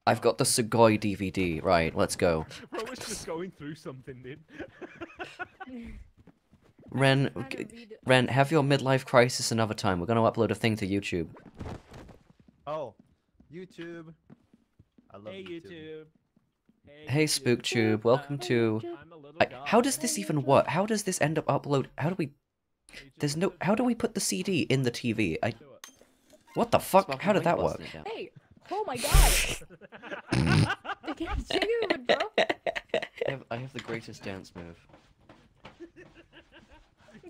I've got the Sugoi DVD. Right, let's go. Bro was just going through something, dude. Ren, have your midlife crisis another time. We're gonna upload a thing to YouTube. Oh, YouTube. I love YouTube. Hey, YouTube. Hey SpookTube, welcome to... how does this even work? How does this end up upload? How do we... There's no... How do we put the CD in the TV? What the fuck? How did that work? Hey! Oh my god! The game's genuine, bro! I have the greatest dance move.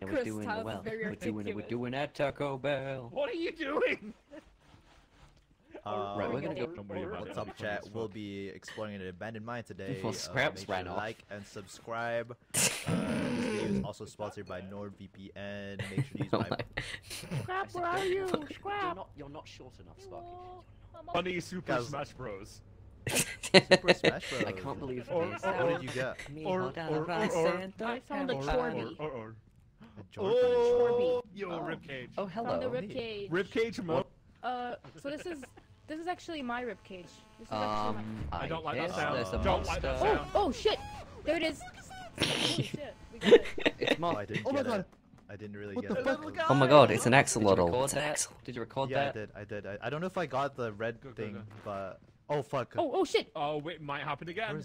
Yeah, we're doing well. We're doing at Taco Bell. What are you doing? Right, we're gonna go. What's up, chat? We'll be exploring an abandoned mine today. Well, Scraps ran off. Like and subscribe. This video is also sponsored by NordVPN. Make sure to use my. Scrap, where are you? Scrap. You're not short enough, Sparky. Funny Super Smash Bros. Super Smash Bros. I can't believe it. What did you get? Or. Oh, your ribcage. Oh, hello. The ribcage mode. So this is actually my ribcage. This is actually my... I don't like that sound. Don't like that sound. Oh shit! There it is. Holy shit, we got it. It's marked. Oh my god. I didn't really get it. Oh my god, it's an axolotl. It's an axolotl. Did you record that? Yeah, I did. I don't know if I got the red thing, but... Oh fuck. Oh shit! Oh wait, it might happen again. Where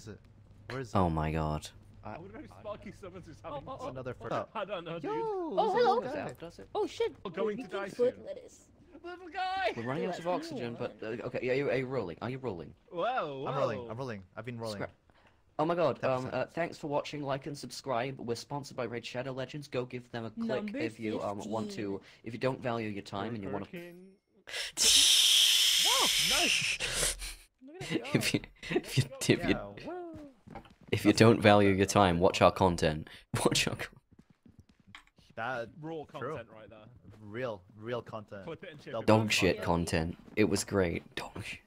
is it? Oh my god. I wonder if Sparky Summers is having another fuck-up. I don't know, dude. Oh, hello! Oh shit! We're going to die soon. Little guy! We're running out of oxygen, but... okay, are you rolling? Are you rolling? Whoa. I'm rolling. I've been rolling. Oh my god, thanks for watching, like and subscribe. We're sponsored by Raid Shadow Legends. Go give them a click if you want to. If you don't value your time and you want to... Wow, nice! If you don't value your time, watch our content. That raw content right there. Real content. Dog shit content. It was great. Dog shit.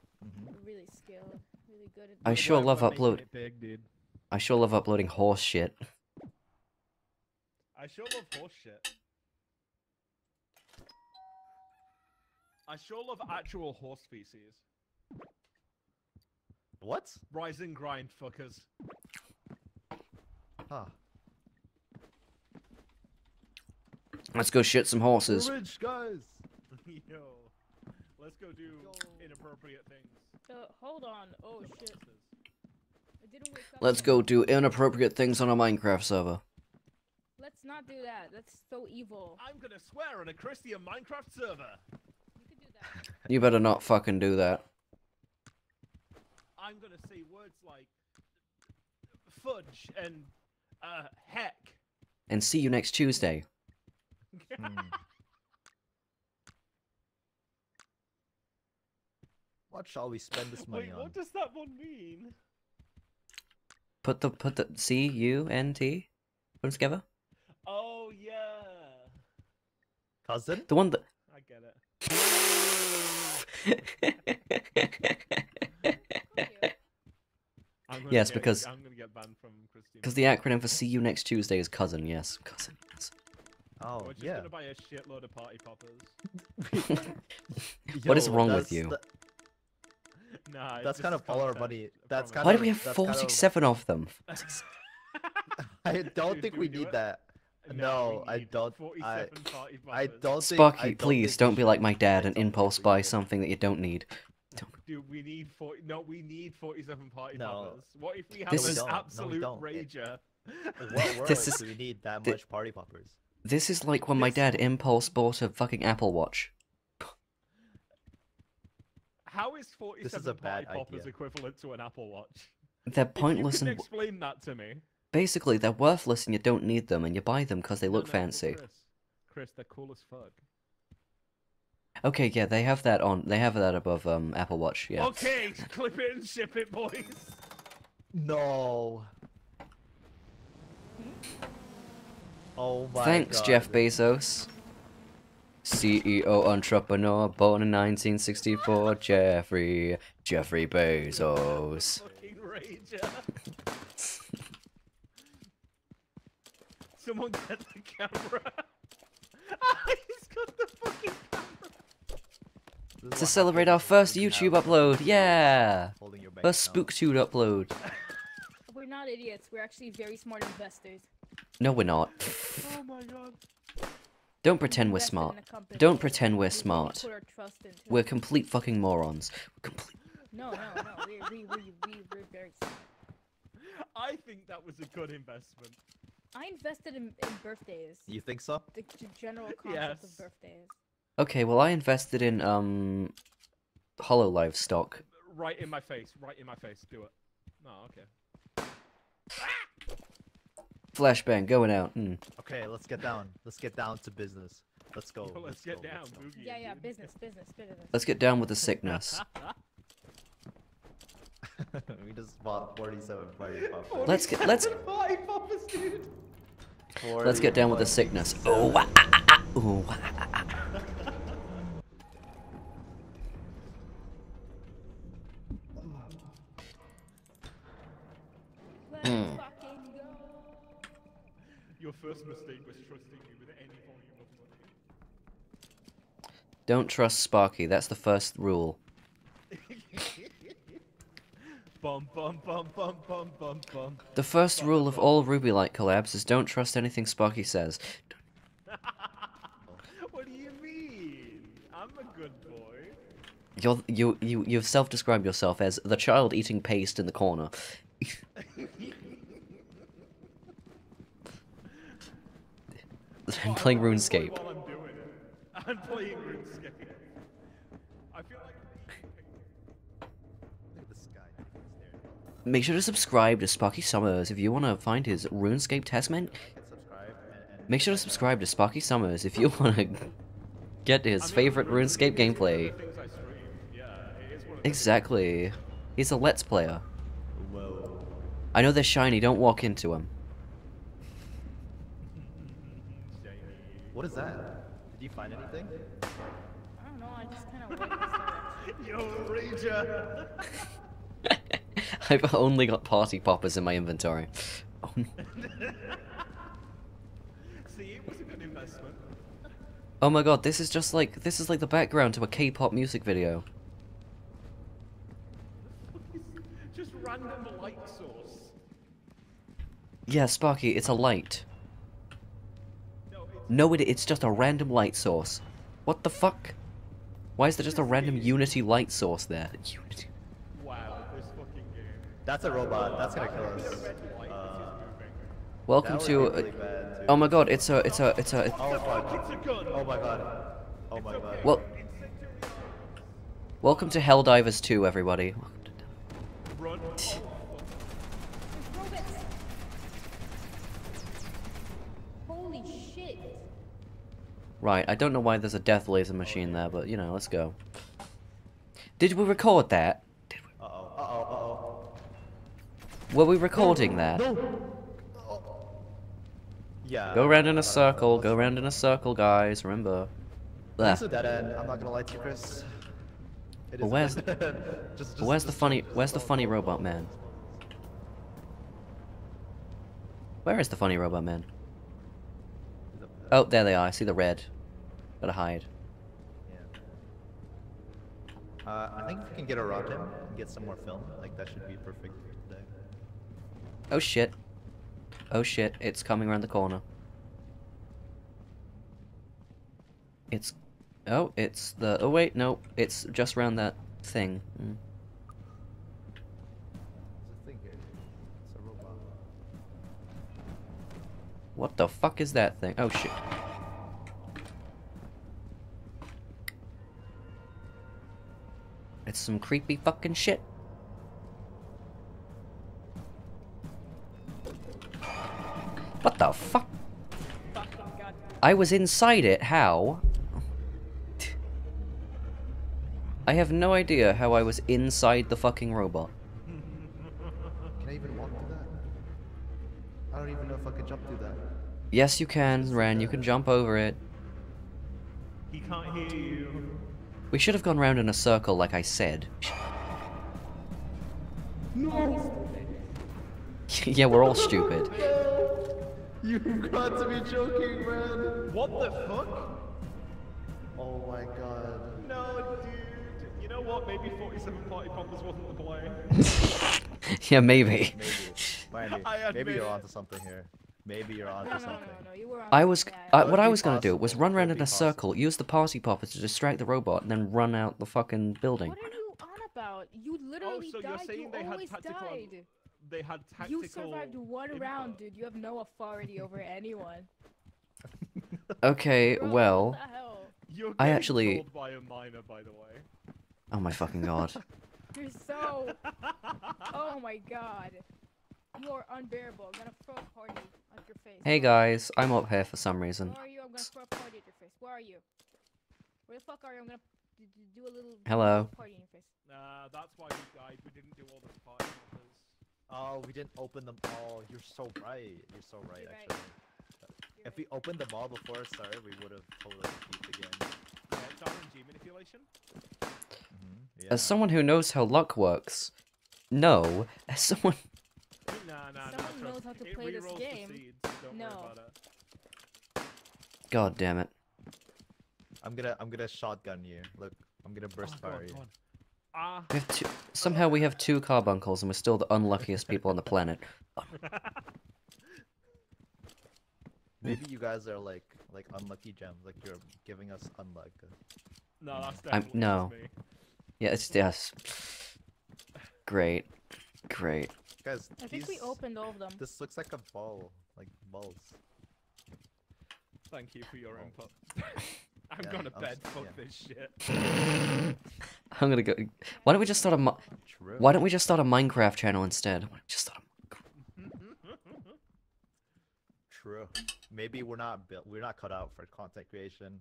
Really skilled. Really good at I sure love uploading horse shit. I sure love horse shit. I sure love actual horse feces. What? Rise and grind, fuckers. Huh. Let's go shit some horses. Rich guys. Yo, let's go do inappropriate things. Hold on. Oh shit. I didn't wake up. Let's go do inappropriate things on a Minecraft server. Let's not do that. That's so evil. I'm gonna swear on a Christian Minecraft server. You can do that. You better not fucking do that. I'm gonna say words like fudge and heck. And see you next Tuesday. What shall we spend this money on? Wait, what does that one mean? Put the C-U-N-T? Put them together? Oh yeah. Cousin? The one that... I get it. Yes, because... I'm gonna get banned from Christine. Because the acronym for see you next Tuesday is cousin, yes. Cousin, yes. Oh, we're just gonna buy a shitload of party poppers. What is wrong with you? Nah, that's kind of all our money. That's kind of. Why do we have 47 of them? I don't think we need that. No, I don't. I don't. Sparky, please don't be like my dad and impulse buy something that you don't need. Dude, we need 40. No, we need 47 party poppers. What if we have an absolute rager? This is. We need that much party poppers. This is like when my dad impulse bought a fucking Apple Watch. How is 47 party poppers equivalent to an Apple Watch? They're pointless and... explain that to me. Basically, they're worthless and you don't need them, and you buy them because they look fancy. Chris, they're cool as fuck. Okay, yeah, they have that on. They have that above Apple Watch, yeah. Okay, clip it and ship it, boys! No... Oh my God. Jeff Bezos. CEO entrepreneur, born in 1964, Jeffrey Bezos. Someone get the camera. He's got the fucking camera. To celebrate our first YouTube upload, yeah! First SpookTube upload. We're not idiots, we're actually very smart investors. No, we're not. Oh my God. Don't pretend we're smart. Don't pretend we're smart. We're complete fucking morons. We're complete... No, we're very smart. I think that was a good investment. I invested in birthdays. You think so? The general concept of birthdays. Okay, well I invested in HoloLive stock. Right in my face, right in my face. Do it. Oh, okay. Flashbang, going out. Mm. Okay, let's get down. Let's get down to business. Let's go. Yo, let's get go, down. Let's go. Yeah, yeah, business, business, business. Let's get down with the sickness. We just bought 47 45. Let's get down with the sickness. Oh, ah, ah, ah, oh, ah, ah. Your first mistake was trusting you with any volume of money. Don't trust Sparky. That's the first rule. Bum, bum, bum, bum, bum, bum, bum. The first rule of all Ruby Light collabs is don't trust anything Sparky says. What do you mean? I'm a good boy. You've self-described yourself as the child eating paste in the corner. I'm playing RuneScape. I'm playing RuneScape. I feel like this guy. Make sure to subscribe to Sparky Summers if you want to find his RuneScape testament. Make sure to subscribe to Sparky Summers if you want to get his favorite RuneScape gameplay. Exactly. He's a Let's Player. I know they're shiny, don't walk into him. What is that? Did you find anything? I don't know, I just kind of waited. Yo, Ranger! I've only got party poppers in my inventory. Oh. See, it was a good investment. Oh my god, this is just like, this is like the background to a K-pop music video. Just random light source. Yeah, Sparky, it's a light. No, it's just a random light source. What the fuck? Why is there just a random Unity light source there? Unity. Wow, this fucking game. That's a robot. That's gonna kill us. Welcome to. Really bad, oh my god! It's a. Oh my god! Oh my god! Oh my god! Well. Welcome to Helldivers 2, everybody. Run. Right, I don't know why there's a death laser machine there, but you know, let's go. Did we record that? Did we? Uh-oh, uh-oh, uh-oh. Were we recording that? No. Yeah. Go round in a circle, go round in a circle, guys, remember. It's a dead end, I'm not gonna lie to you, Chris. It is where's a dead end. Where's the funny robot man? Where is the funny robot man? Oh, there they are. I see the red. Gotta hide. Yeah. I think if we can get around him and get some more film, like, that should be perfect for today. Oh shit. Oh shit, it's coming around the corner. It's... Oh, it's the... Oh wait, no. It's just around that thing. Mm. What the fuck is that thing? Oh shit. It's some creepy fucking shit. What the fuck? I was inside it, how? I have no idea how I was inside the fucking robot. Can I even walk through that? I don't even know if I could jump through that. Yes, you can, Ren. You can jump over it. He can't hear you. We should have gone round in a circle, like I said. No. Yeah, we're all stupid. You've got to be joking, Ren. What the fuck? Oh my god. No, dude. You know what? Maybe 47 party poppers wasn't the play. Yeah, maybe. Maybe. Maybe you're onto something here. Maybe you're onto something. No, you were on what I was gonna do was run around in a circle, use the party popper to distract the robot, and then run out the fucking building. What are you on about? You literally died. You always died. they had tactical... You survived one round, dude. You have no authority over anyone. Okay, bro, well... You're I actually... Told by a minor, by the way. Oh my fucking god. You're so... Oh my god. You are unbearable. I'm gonna throw a party at your face. Hey guys, I'm up here for some reason. Where are you? I'm gonna throw a party at your face. Where are you? Where the fuck are you? I'm gonna do a little party in your face. Nah, that's why we died. We didn't do all the party numbers. Oh, we didn't open them all. You're so right. You're so right, actually. You're if we opened them all before it started, we would have totally peaked again. Yeah, it's RNG manipulation. Mm-hmm. As someone who knows how luck works, no, as someone... Someone knows how to play this game. No. God damn it. I'm gonna shotgun you. Look, I'm gonna burst fire you. We have two, somehow we have two carbuncles and we're still the unluckiest people on the planet. Maybe you guys are like unlucky gems, like you're giving us unluck. No, that's definitely me. Yeah, it's yes. Great. Great. Guys, I think we opened all of them. This looks like a ball, like balls. Thank you for your input. I'm going to bed. Fuck this shit. I'm gonna go. Why don't we just start a? Why don't we just start a Minecraft channel instead? Just start a. True. Maybe we're not built. We're not cut out for content creation,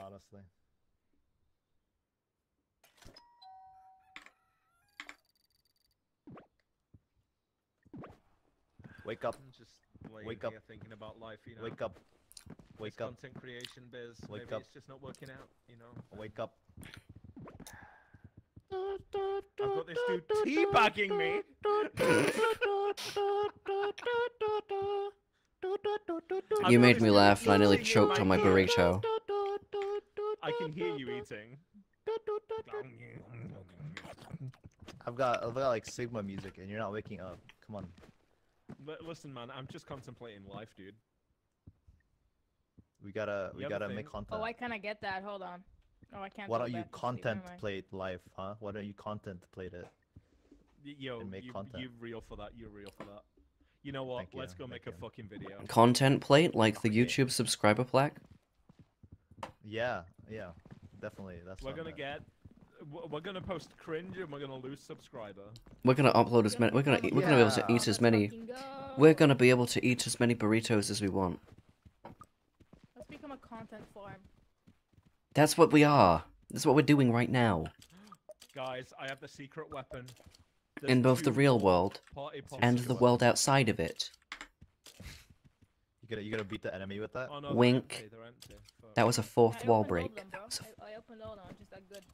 honestly. Wake up! Just wake up! Thinking about life, you know? Wake up! Wake up! Content creation biz. Wake up! It's just not working out, you know. Wake up! I've got this dude teabagging me. You made me laugh, and I nearly choked on my burrito. I can hear you eating. I've got like Sigma music, and you're not waking up. Come on. Listen, man, I'm just contemplating life, dude. We gotta make content. Oh, I kinda get that. Hold on. Oh, I can't. Why don't you contemplate life, huh? Why don't you contemplate it? Yo, you're real for that. You're real for that. You know what? Let's go make a fucking video. Content plate, like the YouTube subscriber plaque. Yeah, yeah, definitely. That's. We're gonna get. We're gonna post cringe and we're gonna lose subscriber. We're gonna upload as many. We're gonna be able to eat as many. We're gonna be able to eat as many burritos as we want. Let's become a content farm. That's what we are. That's what we're doing right now. Guys, I have the secret weapon. There's in both the real world and the world outside of it. You gonna beat the enemy with that? Oh, no, wink. They're empty. That was a fourth wall break. I opened all of them. Just that good.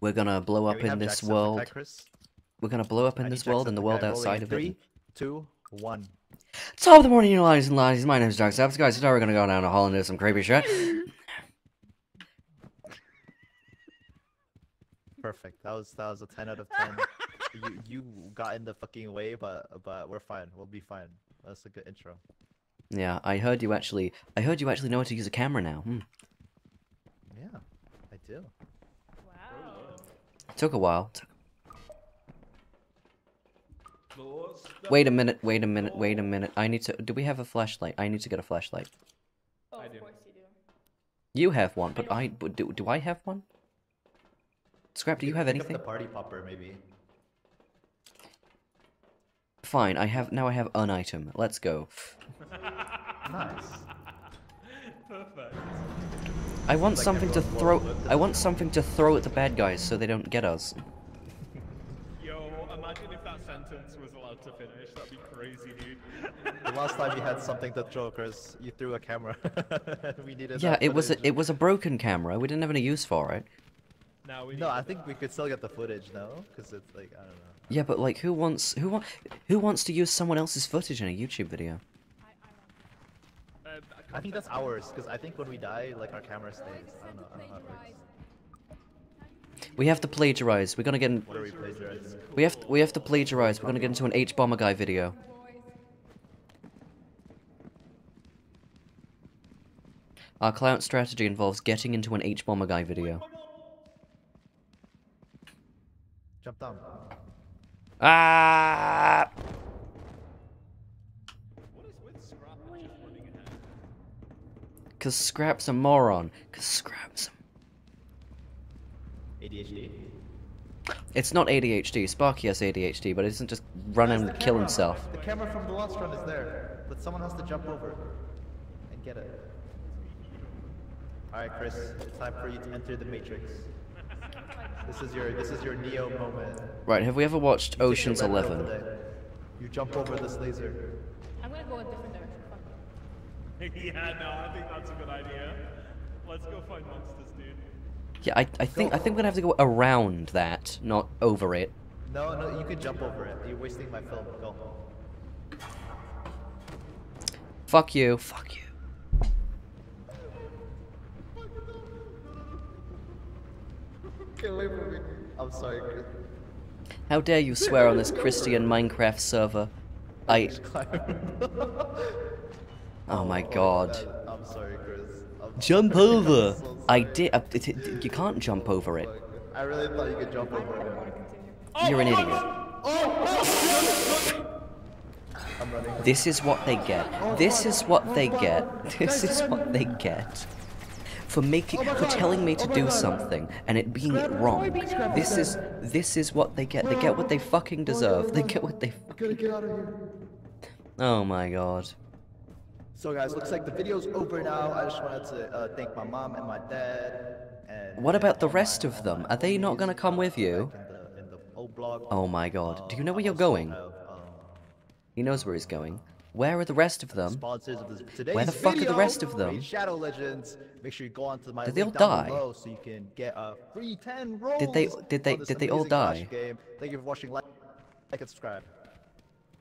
We're gonna blow up in this world. We're gonna blow up in this world and the world outside of it. 3, 2, 1. Top of the morning, you ladies and laddies. My name is Tomska. Guys, today we're gonna go down a hall and do some creepy shit. Perfect. That was a 10 out of 10. you got in the fucking way, but we're fine. We'll be fine. That's a good intro. Yeah, I heard you actually know how to use a camera now. Yeah, I do. Took a while. Wait a minute. I need to. Do we have a flashlight? I need to get a flashlight. Oh, of course you do. You have one, but do I have one? Scrap, do you have anything? The party popper, maybe. Fine. I have an item. Let's go. Nice. Perfect. I want something to throw at the bad guys so they don't get us. Yo, imagine if that sentence was allowed to finish. That'd be crazy, dude. The last time you had something to throw, Chris, you threw a camera. We needed. Yeah, it was a broken camera. We didn't have any use for it. No, I think we could still get the footage now, because it's like I don't know. Yeah, but like, who wants to use someone else's footage in a YouTube video? I think that's ours, because I think when we die, like, our camera stays. I don't know. We have to plagiarize. We're gonna get in... What are we plagiarizing? We have to plagiarize. We're gonna get into an H-Bomber Guy video. Our clout strategy involves getting into an H-Bomber Guy video. Jump down. Ah! Cause Scrap's a moron. Cause Scrap's a... ADHD. It's not ADHD. Sparky has ADHD, but it doesn't just run and kill himself. The camera from the last run is there, but someone has to jump over and get it. All right, Chris, it's time for you to enter the Matrix. This is your Neo moment. Right? Have we ever watched Ocean's 11? You jump over this laser. I'm gonna go a different direction. Yeah, no, I think that's a good idea. Let's go find monsters, dude. Yeah, I think we're gonna have to go around that, not over it. No, no, you can jump over it. You're wasting my film. Go. Fuck you. Fuck you. Get away from me. I'm sorry, Chris. How dare you swear on this Christian Minecraft server? Oh my god. I'm sorry, Chris. Jump over! So I did. You can't jump over it. I really thought you could jump over it. You're an idiot. I'm running. This is what they get. This is what they get. This is what they get. For making, for telling me to do something and it being wrong. This is what they get. They get what they fucking deserve. They get what they fucking deserve. Oh my god. So guys, looks like the video's over now. I just wanted to thank my mom and my dad. And what about the rest of them? Are they not gonna come with you? Oh my god. Do you know where you're going? He knows where he's going. Where are the rest of them? Where the fuck are the rest of them? Raid Shadow Legends. Make sure you go onto my... Did they all die? So you can get a free 10 rolls. Did they all die? Thank you for watching. Like and subscribe.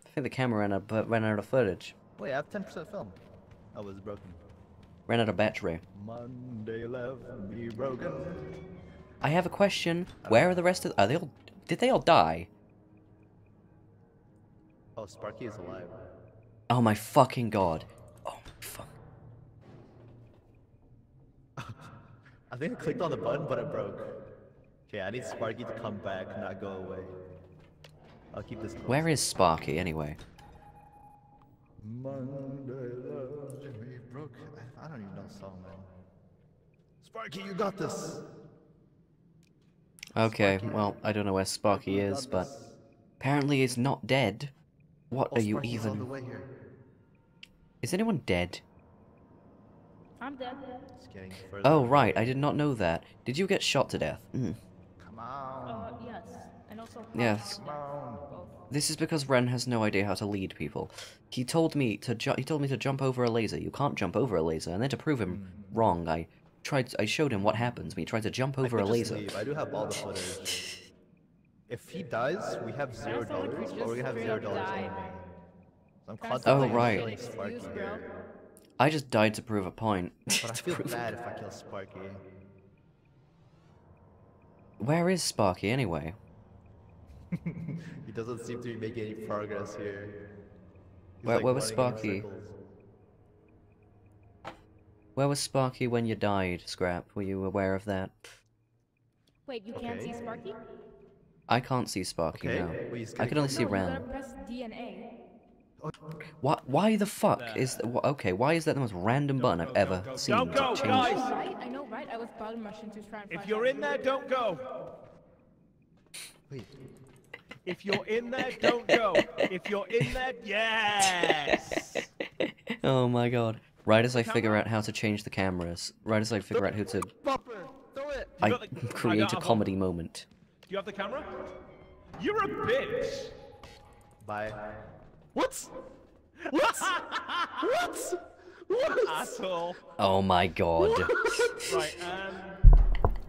I think the camera ran out of footage. Wait, I have 10% film. Oh, it's broken. Ran out of battery. Monday left me broken. I have a question. Where are the rest of... Are they all... Did they all die? Oh, Sparky is alive. Oh my fucking god. Oh my fuck. I think I clicked on the button, but it broke. Okay, I need Sparky to come back, not go away. I'll keep this close. Where is Sparky, anyway? Monday love me broke. I don't even know the song, man. Sparky, you got this! Okay, Sparky. Well, I don't know where Sparky is, but... Apparently he's not dead. What are you even... On the way here. Is anyone dead? I'm dead. Oh, right, I did not know that. Did you get shot to death? Mm. Come on. Yes. And also... Yes. Come on. This is because Ren has no idea how to lead people. He told me to jump over a laser. You can't jump over a laser. And then to prove him wrong, I showed him what happens when he tries to jump over a laser. I do have all the footage. If he dies, we have $0, or we have $0 anyway. Oh right. Sparky here. I just died to prove a point. But I feel bad if I kill Sparky. Where is Sparky anyway? He doesn't seem to be making any progress here. Where was Sparky? Where was Sparky when you died, Scrap? Were you aware of that? Wait, you can't see Sparky? I can't see Sparky now. I can only see Ren. Why the fuck is that? Okay, why is that the most random button I've ever seen? Don't go, guys! I know, right? I was bottom rushing to try and find... If you're in there, don't go! Wait. If you're in there, don't go. If you're in there, yes! Oh my god. Right as I figure out how to change the cameras, right as I figure out who to... I create a comedy moment. Do you have the camera? You're a bitch! Bye. What? What? What? What? Asshole. Oh my god. Right,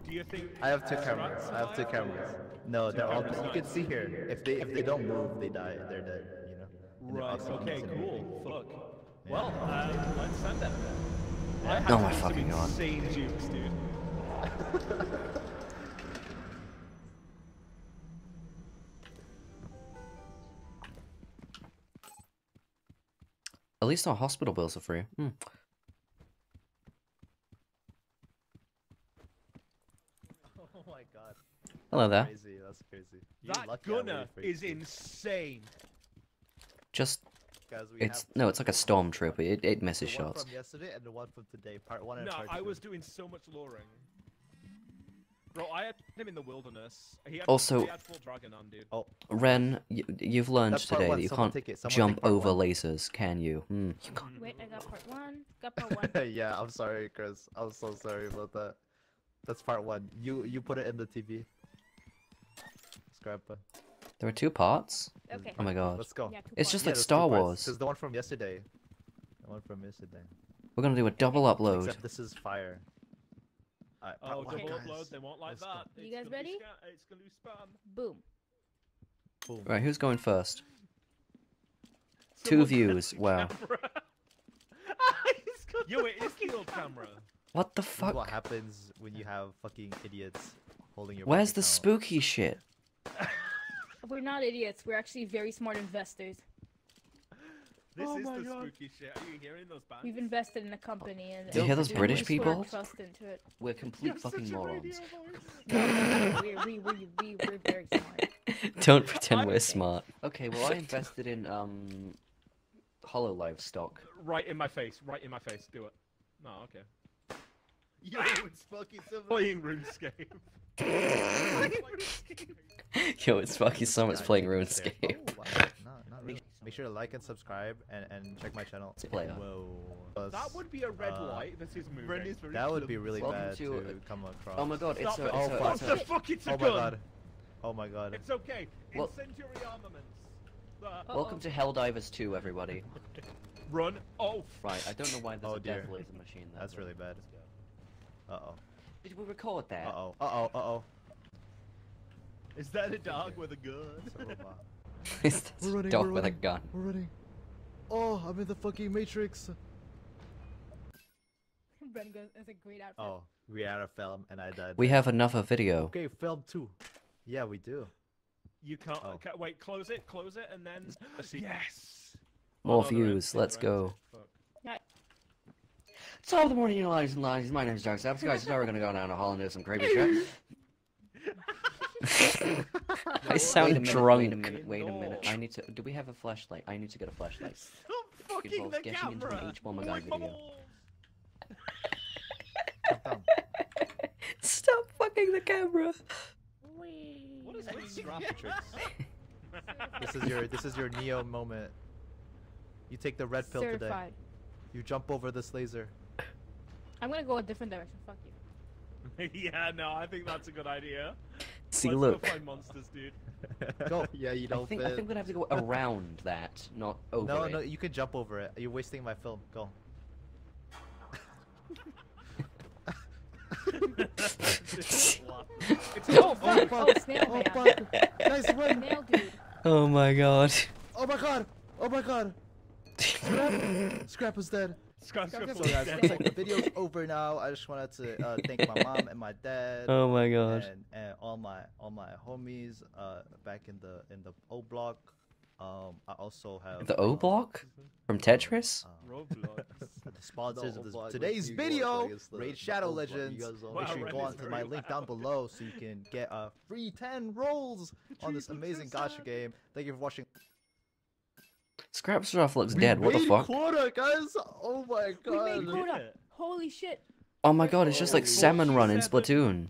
do you think... I have two cameras. I have two cameras. No, they're all... You can see here. If they don't move, they die. They're dead, you know? Right, okay, cool. Fuck. Yeah. Well, let's send them then. Oh my fucking god. Insane jukes, dude. At least our hospital bills are free. Hmm. Hello there. Crazy, that's crazy. That gunner is insane. Just... It's no, it's like a stormtrooper. It misses shots. From yesterday and the one from today, part one. No, I was doing so much luring. Bro, I had him in the wilderness. He had, also, he had full dragon on, dude. Oh. Ren, you've learned today that you can't jump over lasers, can you? Mm. You can't. Wait, I got part one. Got part one. Yeah, I'm sorry, Chris. I'm so sorry about that. That's part one. You put it in the TV. Scrapper. There are two parts? Okay. Oh my god. Let's go. Yeah, it's just like Star Wars. There's the one from yesterday. The one from yesterday. We're gonna do a double upload. Except this is fire. Right, oh, double upload, they won't like that. You guys ready? It's gonna be spam. Boom. Boom. Right, who's going first? Two views, wow. Yo, it is the old camera. What the fuck? What happens when you have fucking idiots holding your... Where's the spooky shit? We're not idiots, we're actually very smart investors. This is the spooky shit. Are you hearing those bands? We've invested in a company and... Do you hear those British people? We're complete fucking morons. We're very smart. Don't pretend we're smart. Okay, well I invested in HoloLive stock. Right in my face, do it. No, okay. Yo, it's Sparky Summers playing RuneScape. Yo, it's Sparky Summers playing RuneScape. Oh, wow. Not really. Make sure to like and subscribe and check my channel. Whoa. That would be a red light that is moving. That would be really bad to come across. Oh my god, it's so... What the fuck, it's a gun! Oh my god. It's okay. Incendiary armaments. Welcome to Helldivers 2, everybody. Run off! Right, I don't know why there's a death laser machine there. That's really bad. Uh-oh. Did we record that? Uh-oh. Uh-oh. Uh-oh. Is that a dog with a gun? Is that a dog with a gun? We're running. Oh, I'm in the fucking Matrix. Ben goes, it's a great outfit. Oh, we had a film and I died. We have another video. Okay, film 2. Yeah, we do. You can't... Oh. Okay, wait, close it, and then... Yes! More views, let's go. Fuck. Top of the morning, lives and lies. My name's Dark Saps. Guys, now we're gonna go down a hall and do some crazy shit. I sound drunk. Wait a minute. I need to. Do we have a flashlight? I need to get a flashlight. Stop fucking the camera. Into an H-bomb video. Stop fucking the camera. What is this? This is your Neo moment. You take the red pill today. You jump over this laser. I'm gonna go a different direction. Fuck you. Yeah, no, I think that's a good idea. See, let's look. Go find monsters, dude. Go. Yeah, you don't. I think we'd have to go around that, not over. No, you can jump over it. You're wasting my film. Go. Oh fuck! Nice win. Nail, dude. Oh my god. Oh my god. Oh my god. Scrap is dead. Scrap is dead. Guys, looks like the video's over now. I just wanted to thank my mom and my dad. Oh my god. And all my homies back in the O block. I also have the O block from Tetris. Roblox. The sponsors of today's video, Raid Shadow Legends. Make sure you go on to my link down below so you can get a free 10 rolls on this amazing gacha game. Thank you for watching. ScrapScruff looks dead. What the fuck? Quota, guys. Oh my god. We made quota. Holy shit. Oh my god, it's just like Salmon Run in Splatoon.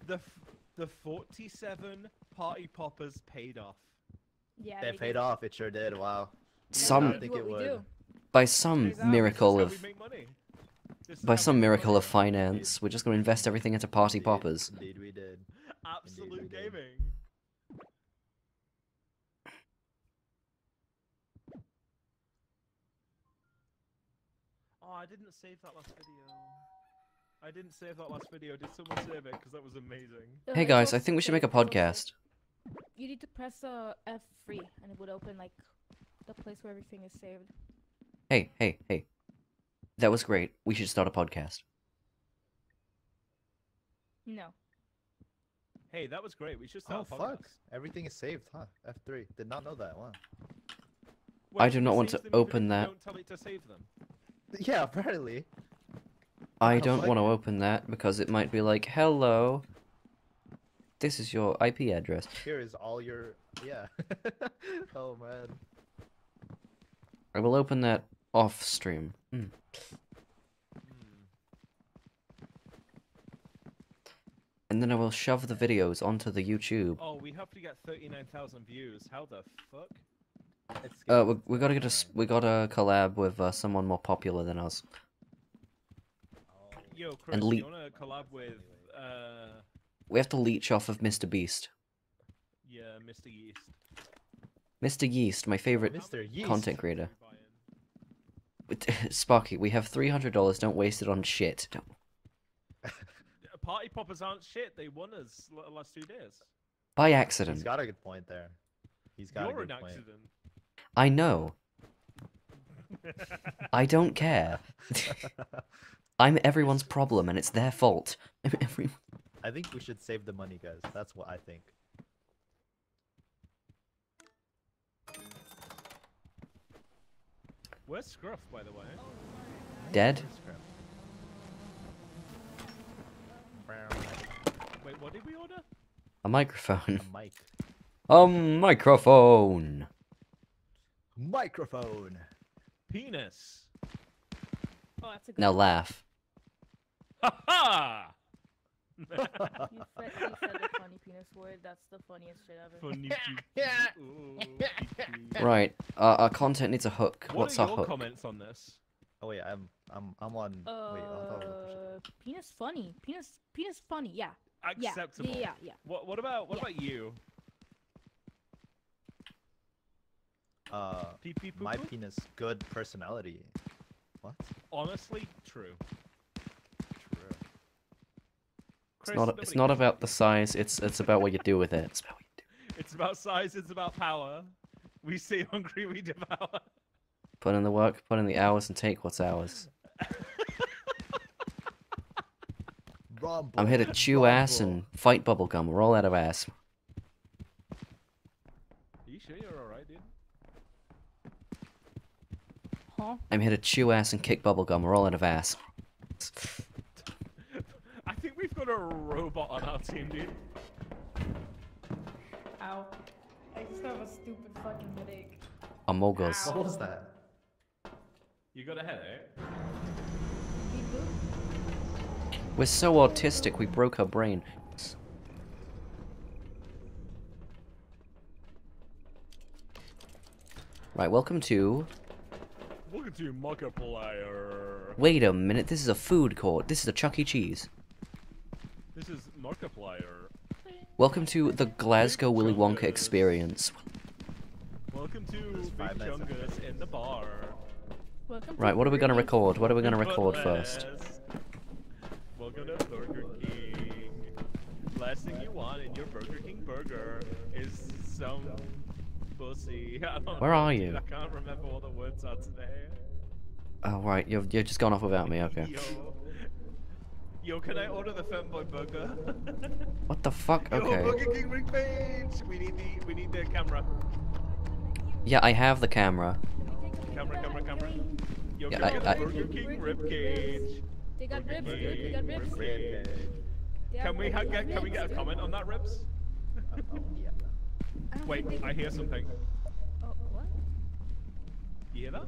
The 47 party poppers paid off. Yeah. They paid off. It sure did. Wow. Some. I think it would. By some miracle of. By some miracle of finance, we're just gonna invest everything into party poppers. Indeed, we did. Absolute gaming. Oh, I didn't save that last video. Did someone save it? Because that was amazing. Hey guys, I think we should make a podcast. You need to press F3 and it would open like the place where everything is saved. Hey. That was great. We should start a podcast. No. Hey, that was great. We should start a podcast. Fuck. Everything is saved, huh? F3. Did not know that. Wow. Wait, I do not want to open that. Don't tell it to save them. Yeah, apparently. I don't want to open that because it might be like, hello, This is your IP address. Here is all your... yeah. Oh, man. I will open that off stream. Mm. And then I will shove the videos onto the YouTube. Oh, we have to get 39,000 views. How the fuck? We gotta collab with someone more popular than us. Yo, Chris, and you wanna collab with? We have to leech off of Mr. Beast. Yeah, Mr. Yeast. Mr. Yeast, my favorite content creator. Sparky, we have $300. Don't waste it on shit. Party poppers aren't shit. They won us the last 2 days. By accident. He's got a good point there. He's got a good point. Accident. I know. I don't care. I'm everyone's problem, and it's their fault. I think we should save the money, guys. That's what I think. Where's Scruff, by the way? Dead? Wait, what did we order? A microphone. A mic. Microphone. Microphone. Penis. Oh, that's a good one. Laugh. Ha ha! You said the funny penis word. That's the funniest shit ever. Funny penis. Right. Our content needs a hook. What's our hook? What are your comments on this? Oh wait, I'm on. Wait, penis funny. Penis funny. Yeah. Acceptable. Yeah. What about you? My penis, good personality. What? Honestly, true. Chris, it's not about the size. It's about what you do with it. It's about what you do. It's about size. It's about power. We stay hungry. We devour. Put in the work. Put in the hours, and take what's ours. Rumble. I'm here to chew ass and fight bubblegum. We're all out of ass. Are you sure you're alright, dude? Huh? I'm here to chew ass and kick bubblegum. We're all out of ass. I think we've got a robot on our team, dude. Ow. I just have a stupid fucking headache. Amogus. What was that? You got a headache? We're so autistic, we broke her brain. Right, welcome to... welcome to Markiplier. Wait a minute, this is a food court. This is a Chuck E. Cheese. This is Markiplier. Welcome to the Glasgow Willy Wonka experience. Welcome to Big Chungus in the bar. Right, what are we gonna record? What are we gonna record first? Welcome to Burger King. Last thing you want in your Burger King burger is some pussy. Where are you? I can't remember what the words are today. Oh right, you've just gone off without me. Okay. Yo, can I order the Femboy burger? What the fuck? Okay. Yo, Burger King ring page. We need the camera. Yeah, I have the camera. Camera. Yo, yeah, I Burger King rib cage. They got ribs. They got ribs. Can we get a comment on that, ribs? Yeah. Wait, I hear something. Oh, what? You hear that?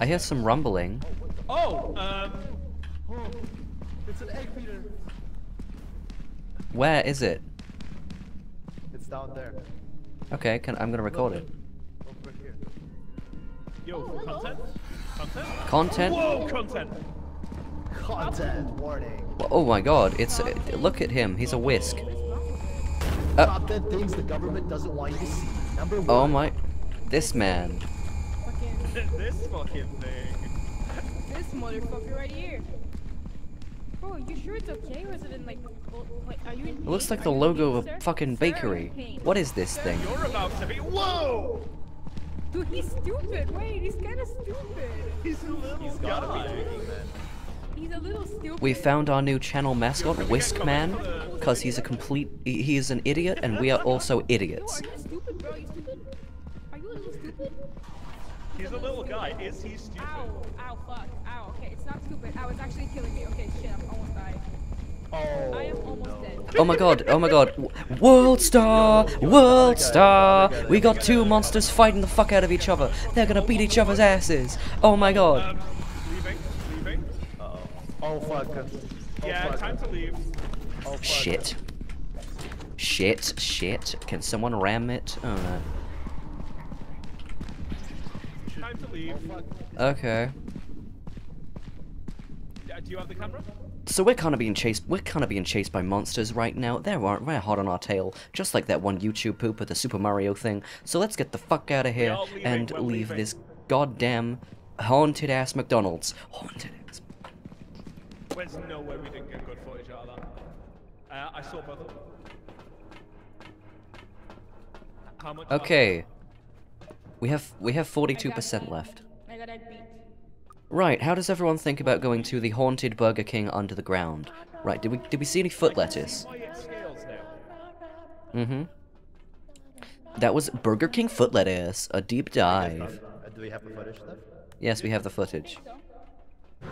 I hear some rumbling. Oh, oh, it's an egg beater. Where is it? It's down there. Okay, I'm gonna record it. Over here. Yo, content. Whoa, content warning. Oh my God! It's look at him. He's a whisk. Top 10 things the government doesn't want you to see. Number one. Oh my! This man. This fucking thing. This motherfucker right here. Bro, you sure it's okay, or is it in like? Wait, are you in pain? It looks like the logo of a fucking bakery. What is this thing? You're about to be. Whoa! Dude, he's stupid. Wait, he's kind of stupid. He's a little. He's gotta be joking, man. He's a little stupid. We found our new channel mascot, Whisk Man, because he's a complete. He is an idiot, and we are also idiots. Yo, are you stupid, bro? Are you stupid? Are you a little stupid? He's a little guy. Is he stupid? Ow! Ow! Fuck! Ow! Okay, it's not stupid. Ow! It's actually killing me. Okay, shit. I'm almost dying. Oh, I am almost dead. Oh my god, oh my god. World star, world star. We got two monsters fighting the fuck out of each other. They're gonna beat each other's asses. Oh my god. Leaving. Uh-oh. Oh fuck. Yeah, time to leave. Oh, shit. Shit, shit. Can someone ram it? Oh no. Time to leave. Okay. Do you have the camera? So we're kind of being chased. We're kind of being chased by monsters right now. We're hot on our tail, just like that one YouTube poop with the Super Mario thing. So let's get the fuck out of here and leave this goddamn haunted ass McDonald's. Haunted ass. There's no way we didn't get good footage out of that. I saw both of them. How much? Okay. We have 42% left. I got beat. Right, how does everyone think about going to the haunted Burger King under the ground? Right, did we see any foot lettuce? Mm-hmm. That was Burger King foot lettuce, a deep dive. Do we have the footage though? Yes, we have the footage. Can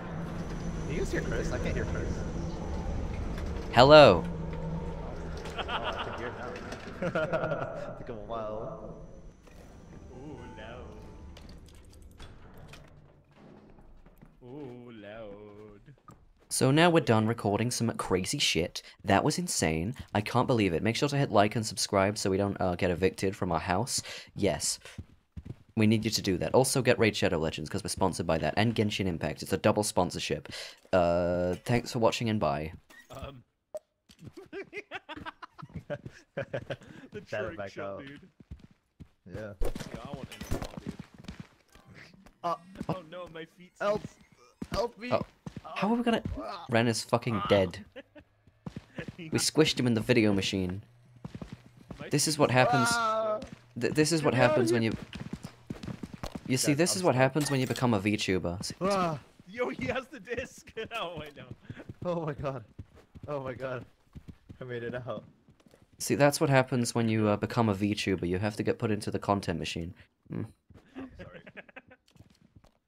you guys hear Chris? I can't hear Chris. Hello. Oh, I can hear it now. Took him a while. Ooh, loud. So now we're done recording some crazy shit. That was insane. I can't believe it. Make sure to hit like and subscribe so we don't get evicted from our house. Yes. We need you to do that. Also get Raid Shadow Legends because we're sponsored by that. And Genshin Impact. It's a double sponsorship. Thanks for watching and bye. The trick shot, dude. Yeah. Yeah, I want to dude. Oh no, my feet. Help. Help me! Oh. How are we gonna... Ren is fucking dead. We squished him in the video machine. This is what happens... This is what happens when you... You see, this is what happens when you become a VTuber. Yo, he has the disc! Oh, wait, no. Oh my god. Oh my god. I made it out. See, that's what happens when you become a VTuber. You have to get put into the content machine. Mm. I'm sorry.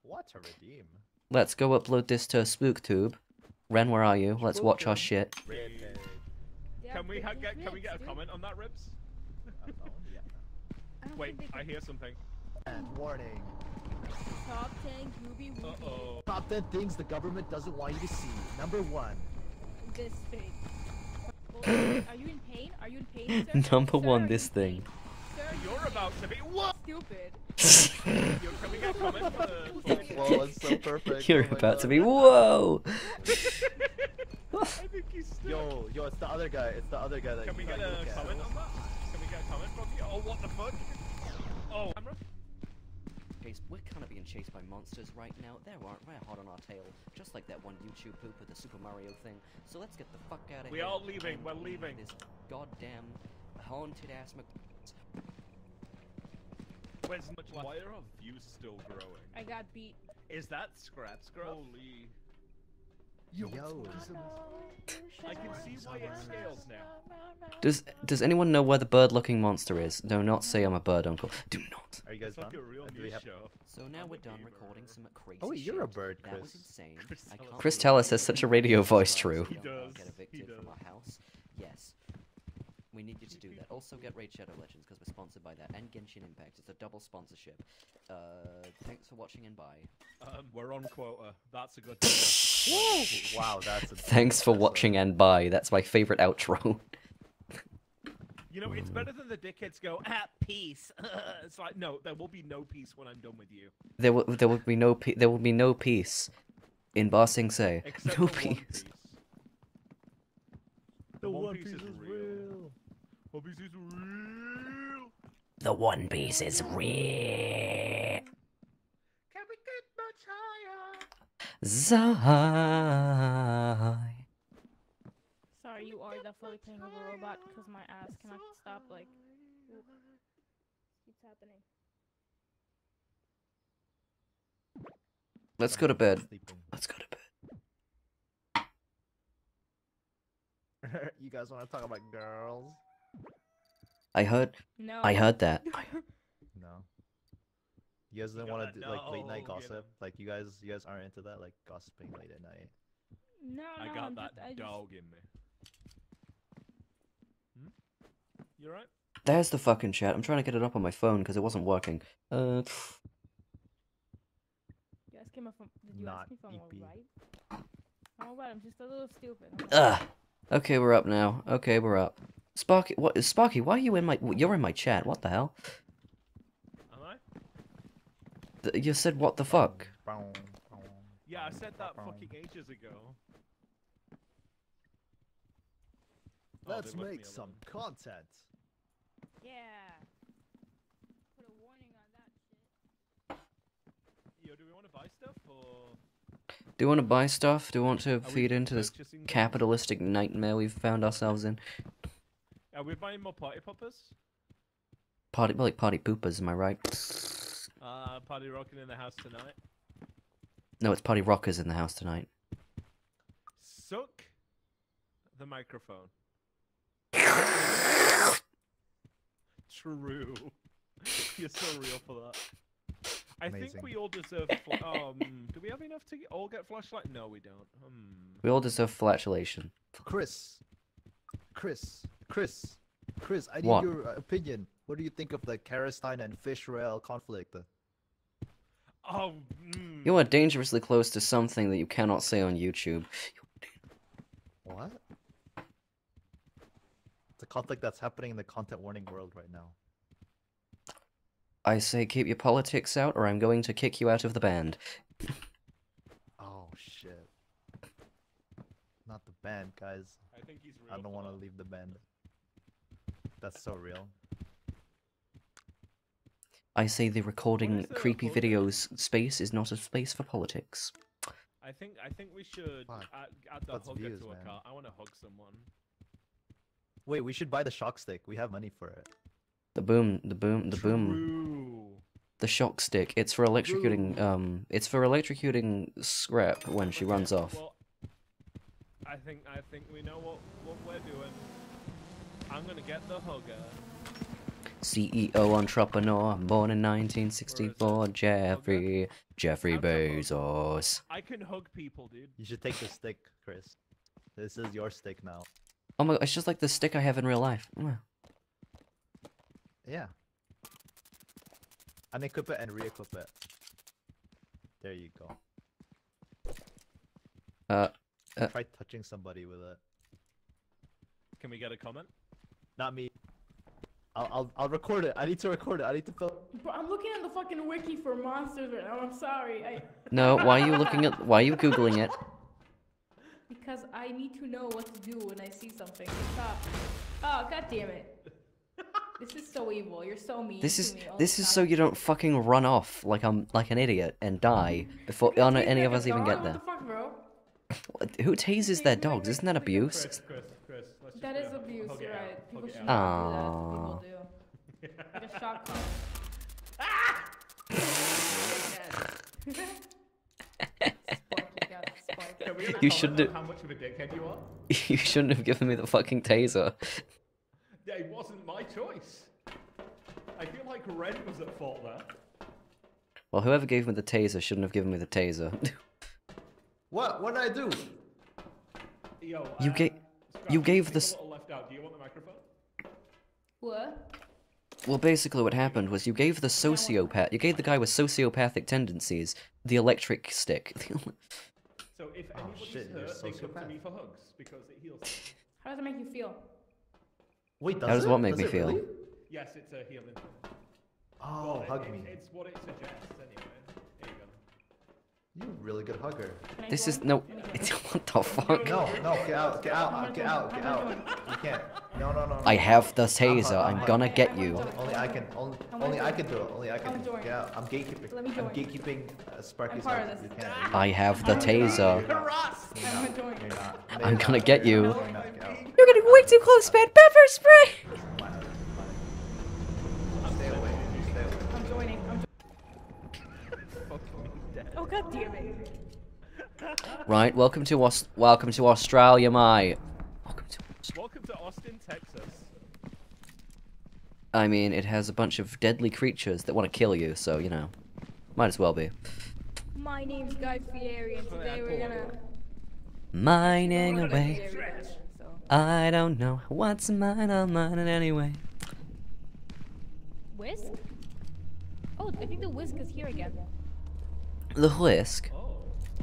What a redeem. Let's go upload this to SpookTube. Ren, where are you? Let's watch our shit. Can we get a comment on that, Ribs? Wait, I hear something. Warning. Top 10 Ruby. Uh-oh. Top 10 things the government doesn't want you to see. Number 1. This thing. Are you in pain? Are you in pain, sir? Number 1, this thing. Sir, you're about to be what? Stupid. You're about to be whoa. I think he's stuck. Yo, it's the other guy. It's the other guy that. Can we get a comment on that? Can we get a comment from you? Oh, what the fuck? Oh. Guys, we're kind of being chased by monsters right now. We're hot on our tail, just like that one YouTube poop with the Super Mario thing. So let's get the fuck out of here. We're all leaving. We're leaving. This goddamn haunted ass. Where's much left? Why are our views still growing? I got beat. Is that ScrapScruff? Holy. Yo. I can see why it scales now. Does anyone know where the bird-looking monster is? Do not say I'm a bird uncle. Do not. Are you guys done? So now we're done recording some crazy. Oh, you're a bird, Chris. That was insane. Chris Talus has such a radio voice, true. He does. Get evicted from our house. Yes. We need you to do that. Also get Raid Shadow Legends because we're sponsored by that. And Genshin Impact. It's a double sponsorship. Thanks for watching and bye. We're on quota. That's a good thing. Wow, that's a thanks for watching and bye. That's my favorite outro. You know, it's better than the dickheads go, ah, peace. It's like, no, there will be no peace when I'm done with you. There will be no peace. In Ba Sing Se. Except no peace. The One Piece is real. One Piece is real. The One Piece is real. Can we get much higher? Zai. Sorry, you are definitely playing with a robot because my ass cannot stop. Like, keeps happening. Let's go to bed. Let's go to bed. You guys want to talk about girls? I heard. No. I heard that. No. You guys don't want to do like late night gossip. Like you guys aren't into that, like gossiping late at night. No. I got that dog in me. You alright? There's the fucking chat. I'm trying to get it up on my phone because it wasn't working. You asked me if I'm alright? I'm alright, I'm just a little stupid. Ugh. Okay, we're up now. Okay, we're up. Sparky, what is Sparky? Why are you in my? You're in my chat. What the hell? Am I? You said what the fuck? Yeah, I said that fucking ages ago. Let's make some content. Yeah. Put a warning on that shit. Yo, do we want to buy stuff or? Do you want to buy stuff? Do you want to feed into this capitalistic nightmare we've found ourselves in? Are we buying more party poppers? Party, well, like party poopers, am I right? Party rocking in the house tonight. No, it's party rockers in the house tonight. Suck the microphone. True. You're so real for that. Amazing. I think we all deserve. Do we have enough to all get flashlight? No, we don't. We all deserve flatulation. Chris, I need your opinion. What do you think of the Karestein and Fishrail conflict? Oh. Mm. You are dangerously close to something that you cannot say on YouTube. What? It's a conflict that's happening in the content warning world right now. I say keep your politics out or I'm going to kick you out of the band. Oh shit. Not the band, guys. I think he's real. I don't want to leave the band. That's so real. I say the recording creepy videos space is not a space for politics. I think we should add the hugger to a car. I want to hug someone. Wait, we should buy the shock stick. We have money for it. The boom. The shock stick. It's for electrocuting. It's for electrocuting Scrap when she runs off. Well, I think we know what we're doing. I'm gonna get the hugger. CEO entrepreneur, born in 1964. Jeffrey Bezos. I can hug people, dude. You should take the stick, Chris. This is your stick now. Oh my! It's just like the stick I have in real life. Yeah. Unequip it and re-equip it. There you go. Try touching somebody with it. Can we get a comment? Not me. I'll record it. I need to record it. I need to film. But I'm looking at the fucking wiki for monsters right now. I'm sorry. No, why are you looking at? Why are you googling it? Because I need to know what to do when I see something. Stop. Oh, god damn it. This is so evil. You're so mean. This is so you don't fucking run off like an idiot and die before any of us even get there. What the fuck, bro? Who tases their dogs? Isn't that abuse? Chris, that is abuse, right? People should not do that. People do. Like a shock collar. Ah! You shouldn't have. How much of a dickhead you are? You shouldn't have given me the fucking taser. Yeah, it wasn't my choice. I feel like Ren was at fault there. Well, whoever gave me the taser shouldn't have given me the taser. What did I do? Yo, you gave this. Do you want the microphone? What? Well, basically, what happened was you gave the sociopath. You gave the guy with sociopathic tendencies the electric stick. So if anybody's hurt, they come to me for hugs because it heals. How does it make you feel? Wait, How does it make me feel? Really? Yes, it's a healing thing. Oh, well, hug me. It's what it suggests, anyway. There you go. You're a really good hugger. This is no. It's, what the fuck? No, get out. You can't. No. I have the taser. I'm gonna get you. Only I can do it. Get out. I'm gatekeeping. I'm gatekeeping Sparky's house. I have the taser. I'm gonna get you. You're getting way too close, man. Pepper spray! Stay away. I'm joining. Oh, god damn it. Right, welcome to Australia, my. Welcome to Austin, Texas. I mean, it has a bunch of deadly creatures that want to kill you, so, you know. Might as well be. My name's Guy Fieri, and today we're gonna... Mining away. I don't know what's mine, I'll mine it anyway. whisk? Oh, I think the whisk is here again. The whisk? Oh,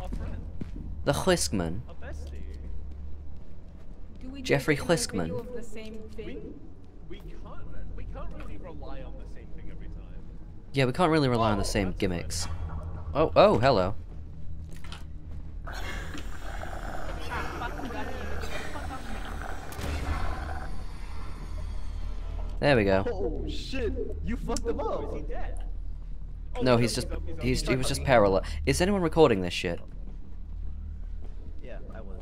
our friend. The whiskman. A bestie. Do we Jeffrey Whiskman. We can't really rely on the same thing every time. Yeah, we can't really rely on the same gimmicks. Right. Oh, hello. There we go. Oh shit! You fucked him up. Is he dead? Oh, no, he was just parallel. Is anyone recording this shit? Yeah, I was.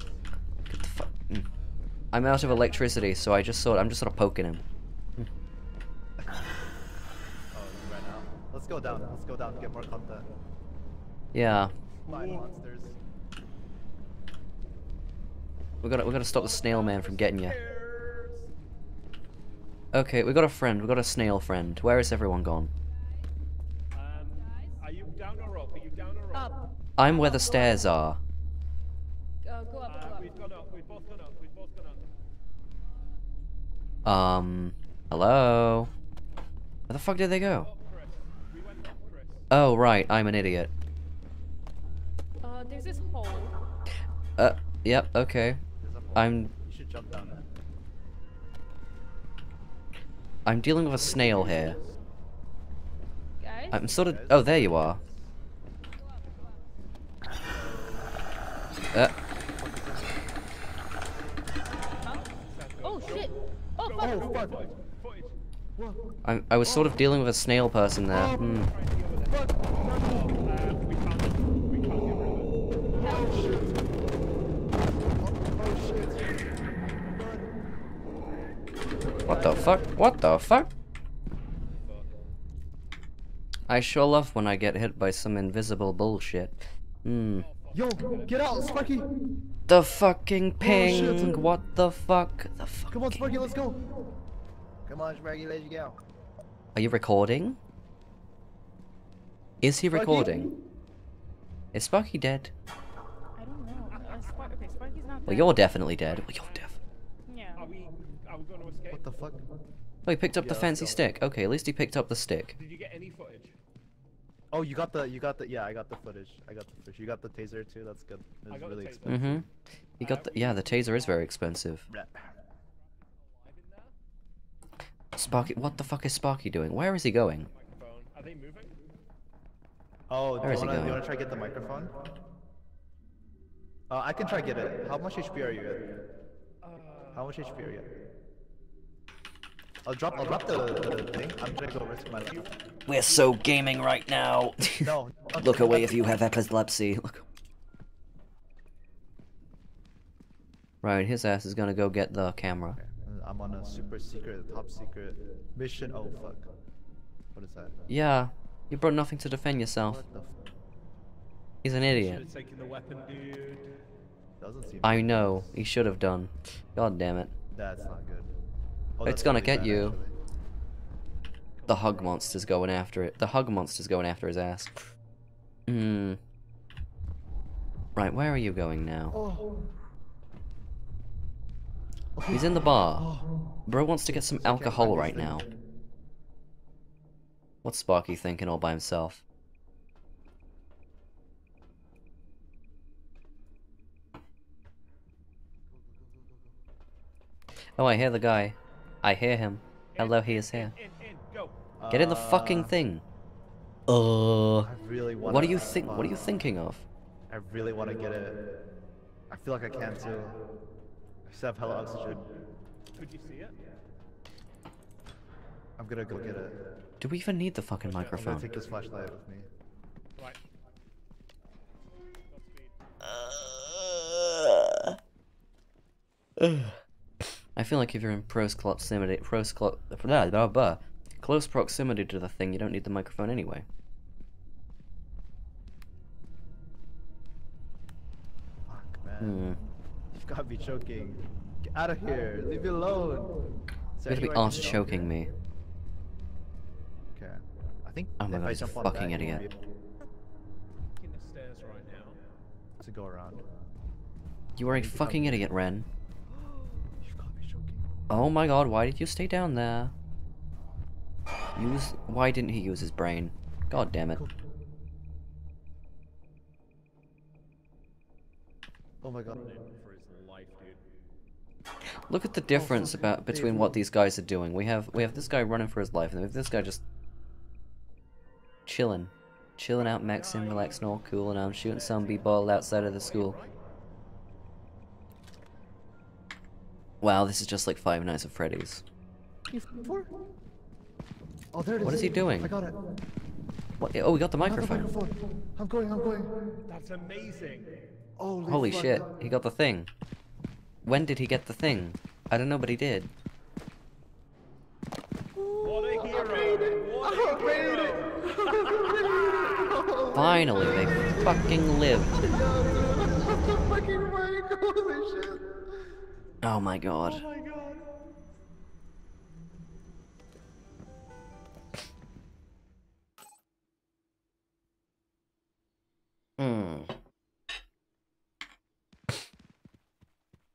What the fuck? Mm. I'm out of electricity, so I just I'm just sort of poking him. Mm. Oh, you ran out. Let's go down. Let's go down and get more content. Yeah. Five monsters. We gotta stop the snail man from getting you. Okay, we got a friend. We got a snail friend. Where is everyone gone? Are you down or up? Are you down or up? I'm where the stairs are. Go up, go up. We've gone up. We've both gone up. We've both gone up. Hello? Where the fuck did they go? We went up, Chris. Oh, right. I'm an idiot. There's this hole. Yep, okay. You should jump down there. I'm dealing with a snail here. Guys? I'm sort of... Oh, there you are. Huh? Oh, shit! Oh, fuck! Oh, I was sort of dealing with a snail person there. Hmm. What the fuck? What the fuck? I sure love when I get hit by some invisible bullshit. Hmm. Yo, get out, Sparky! The fucking ping! Oh, what the fuck? The fuck? Come on, Sparky, let's go! Come on, Sparky, let's go. Are you recording? Is he recording? Is Sparky dead? I don't know. Okay, Sparky's not dead. Well, you're definitely dead. Well, you're definitely... What the fuck? Oh, he picked up the fancy stick. Okay, at least he picked up the stick. Did you get any footage? Oh, yeah, I got the footage. You got the taser too, that's good. It's really expensive. Mm-hmm. You got the, yeah, the taser is very expensive. Sparky, what the fuck is Sparky doing? Where is he going? Are they moving? Oh, where is he going? You wanna try to get the microphone? I can try get it. How much HP are you at? How much HP are you at? I'll drop the thing. I'm gonna go risk my life. We're so gaming right now. No. Look away if you have epilepsy. Look. Right, his ass is gonna go get the camera. I'm on a super secret, top secret mission. Oh fuck. What is that? Yeah, you brought nothing to defend yourself. What the fuck? He's an idiot. The weapon, dude. Doesn't seem I know. He should have done. God damn it. That's not good. Oh, it's gonna get you. The hug monster's going after it. The hug monster's going after his ass. Hmm. Right, where are you going now? Oh. He's in the bar. Bro wants to get some alcohol right now. What's Sparky thinking all by himself? Oh, I hear the guy. I hear him. Hello, he is here. Get in the fucking thing. What do you think? What are you thinking of? I really want to get it. I feel like I can too. I still have hella oxygen. Could you see it? I'm gonna go get it. Do we even need the fucking microphone? I'm gonna take this flashlight with me. Right. I feel like if you're in close proximity to the thing, you don't need the microphone anyway. Fuck, man. You've got to be choking. Get out of here. Leave me alone. You gotta be arse-choking me. Okay. I think I jump on that, fucking idiot. In the stairs right now. To go around. You are a fucking idiot, Ren. Oh my god, why did you stay down there? Use. Why didn't he use his brain? God damn it. Oh my god. Look at the difference between what these guys are doing. We have this guy running for his life, and we have this guy just chilling. Chilling out, maxing, relaxing, all cool, and I'm shooting some b-ball outside of the school. Wow, this is just like Five Nights at Freddy's. Oh, there it is. What is he doing? I got it. What? Oh, we got the microphone. I'm going. That's amazing. Holy shit, he got the thing. When did he get the thing? I don't know, but he did. What a hero! I made it! Finally, they fucking lived. Oh my god.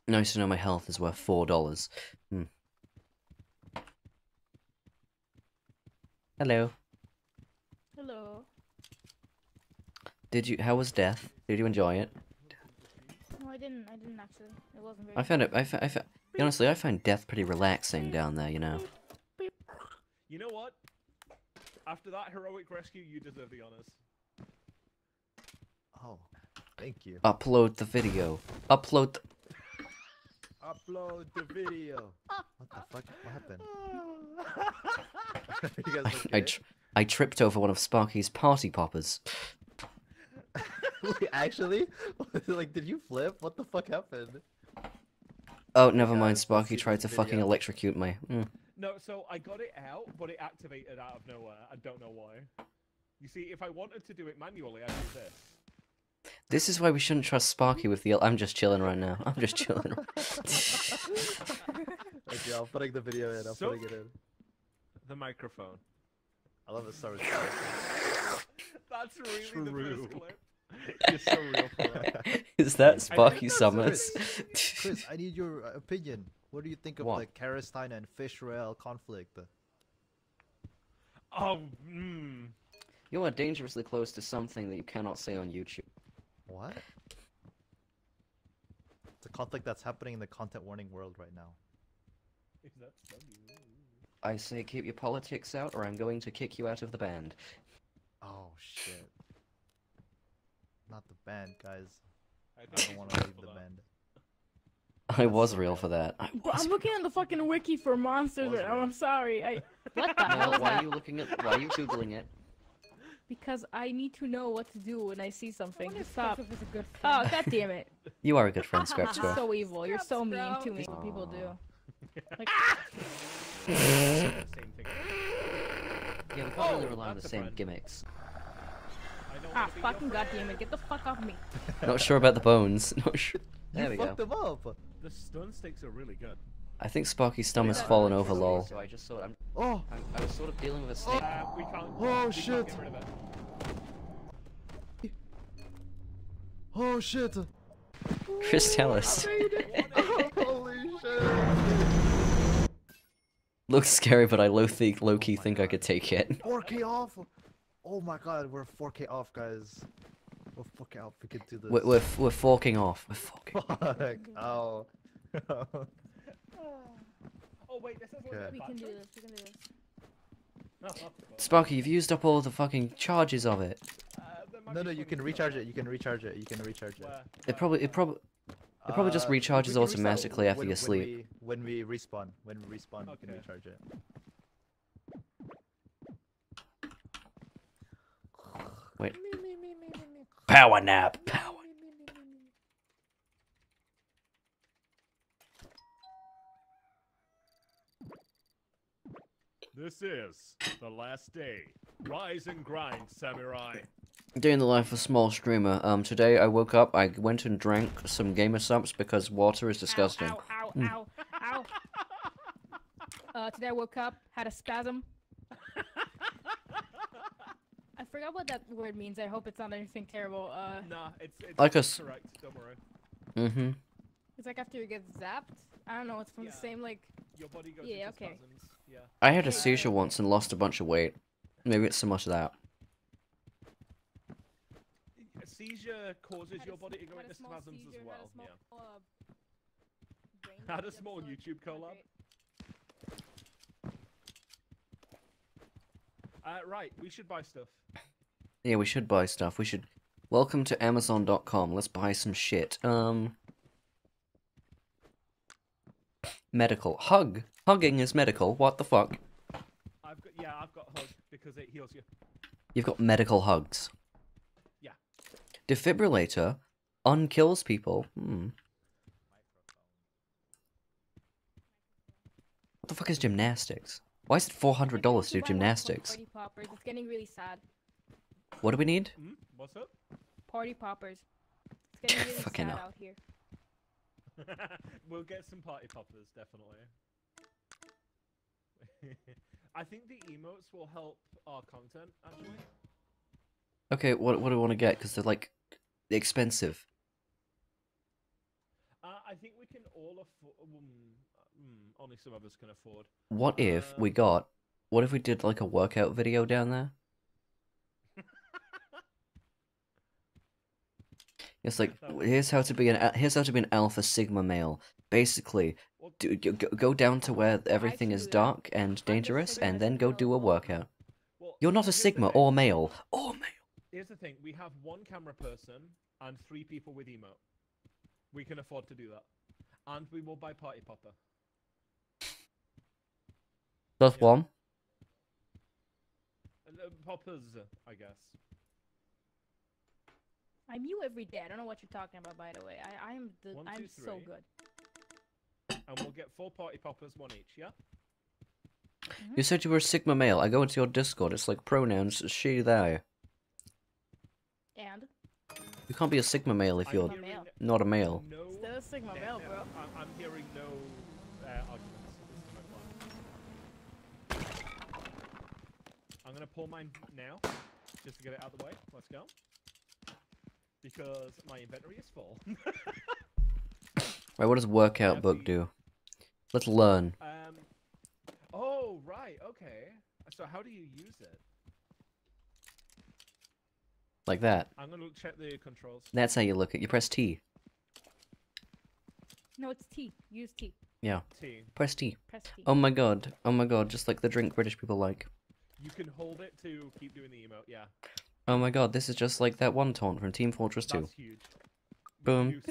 Nice to know my health is worth $4. Hello. Hello. Did you? How was death? Did you enjoy it? No, I didn't actually. It wasn't very. Honestly, I find death pretty relaxing down there. You know. You know what? After that heroic rescue, you deserve the honors. Oh, thank you. Upload the video. Upload the video. What the fuck? What happened? You guys I tripped over one of Sparky's party poppers. Wait, actually? Like, did you flip? What the fuck happened? Oh, never mind. Sparky tried to fucking electrocute me. No, so I got it out, but it activated out of nowhere. I don't know why. You see, if I wanted to do it manually, I'd do this. This is why we shouldn't trust Sparky with the... I'm just chilling right now. I'm just chilling. Okay, I'll put the video in. I'll put it in. The microphone. I love the story. That's really the best clip. It's so real for that. Is that Sparky Summers? Chris, I need your opinion. What do you think of the Palestine and Israel conflict? You are dangerously close to something that you cannot say on YouTube. What? It's a conflict that's happening in the Content Warning world right now. I say keep your politics out or I'm going to kick you out of the band. Oh shit. Not the band, guys. I don't want to leave the band. I was real for that. I'm looking at the fucking wiki for monsters right now. I'm sorry. What the hell? Why are you looking at why are you googling it? Because I need to know what to do when I see something. Stop. Is a good friend. Oh, god damn it. You are a good friend, Scrap. You're so evil. You're so mean to me. What people do. Like, yeah, we can't really rely on the same gimmicks. Ah, fucking goddamn it! Get the fuck off me. Not sure about the bones. Not sure. There we go. You fucked them up. The stun stakes are really good. I think Sparky's stomach's fallen over, lol. So I just thought I was sort of dealing with a snake. Oh shit! Oh shit! Chris Talus. Holy shit! Looks scary, but I low-key think I could take it. 4K off! Oh my god, we're 4K off, guys. We're 4K off, we can do this. We're forking off. We're forking off. Fuck, ow. Oh wait, this is what we can do this, we can do this. Sparky, you've used up all the fucking charges of it. No, you can recharge it, you can recharge it. It probably just recharges automatically after you sleep. When we respawn, we can recharge it. Wait. Power nap. Power. This is the last day. Rise and grind, samurai. Day in the life of a small streamer. Today I woke up, I went and drank some gamer subs because water is disgusting. Ow. Today I woke up, had a spasm. I forgot what that word means. I hope it's not anything terrible. Nah, it's like correct. Don't worry. Mhm. It's like after you get zapped. I don't know. It's from the same like. Your body goes into spasms. I had a seizure once and lost a bunch of weight. Maybe it's so much of that. A seizure causes your body to go into spasms as well. Yeah. Had a small YouTube collab. Right, we should buy stuff. Yeah, we should buy stuff. We should. Welcome to Amazon.com. Let's buy some shit. Medical. Hug. Hugging is medical. What the fuck? I've got hug because it heals you. You've got medical hugs. Yeah. Defibrillator unkills people. Hmm. What the fuck is gymnastics? Why is it $400 to do gymnastics? Party poppers. It's getting really sad. What do we need? Mm-hmm. What's up? Party poppers. It's getting really fucking sad out here. We'll get some party poppers, definitely. I think the emotes will help our content, actually. Okay, what do I want to get? Because they're, like, expensive. I think we can all afford... only some of us can afford. What if we got... What if we did, like, a workout video down there? It's like, here's how to be an alpha sigma male. Basically, go down to where everything is dark and dangerous, and then go do a workout. You're not a sigma or male. Or male. Here's the thing: we have one camera person and 3 people with emote. We can afford to do that, and we will buy party popper. That's one. Poppers, I guess. I'm you every day. I don't know what you're talking about, by the way. I'm so good. And we'll get 4 party poppers, 1 each, yeah? Mm-hmm. You said you were sigma male. I go into your Discord. It's like pronouns she, they. And? You can't be a sigma male if you're not a male. No, still a sigma male, bro. I'm hearing no arguments. This is my plan. I'm gonna pull mine now, just to get it out of the way. Let's go. Because my inventory is full. Right, what does workout book do? Let's learn. Oh, right, okay. So how do you use it? Like that. I'm gonna check the controls. That's how you look at it. You press T. No, it's T. Use T. Yeah. T. Press T. Press T. Oh my god. Oh my god. Just like the drink British people like. You can hold it to keep doing the emote, yeah. Oh my god, this is just like that one taunt from Team Fortress 2. That's huge. Boom.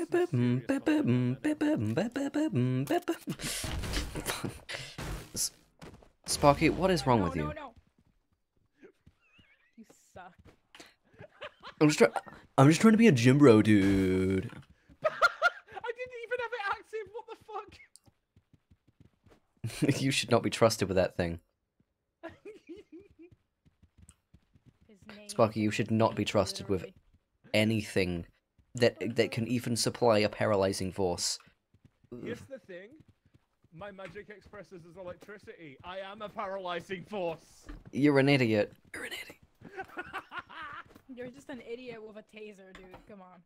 Sparky, what is wrong with you? No. You suck. I'm just trying to be a gym bro, dude. I didn't even have it active, what the fuck? You should not be trusted with that thing. Sparky, you should not be trusted with anything that can even supply a paralyzing force. Here's the thing. My magic expresses as electricity. I am a paralyzing force. You're an idiot. You're an idiot. You're just an idiot with a taser, dude. Come on.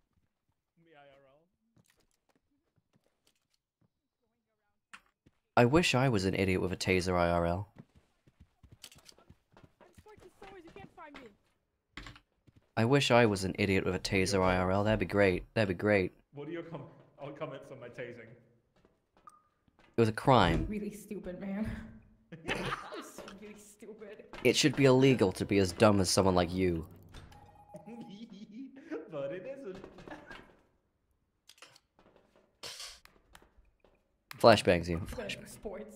I wish I was an idiot with a taser IRL. I wish I was an idiot with a taser IRL. That'd be great. That'd be great. What are your comments on my tasing? It was a crime. Really stupid, man. So really stupid. It should be illegal to be as dumb as someone like you. But it isn't. Flashbangs you. Flashbangs. Sports.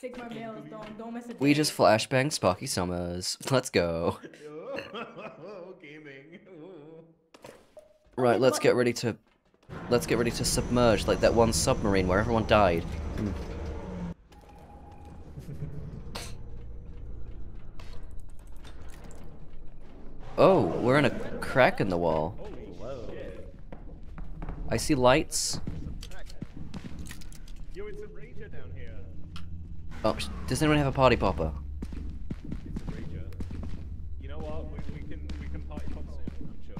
Sigma males, don't miss a we just flashbang Sparky Summers. Let's go. Gaming. Right, let's get ready to submerge like that one submarine where everyone died. Oh, we're in a crack in the wall. I see lights. Oh, does anyone have a party popper? It's a rager. You know what? We can party pop soon, I'm sure.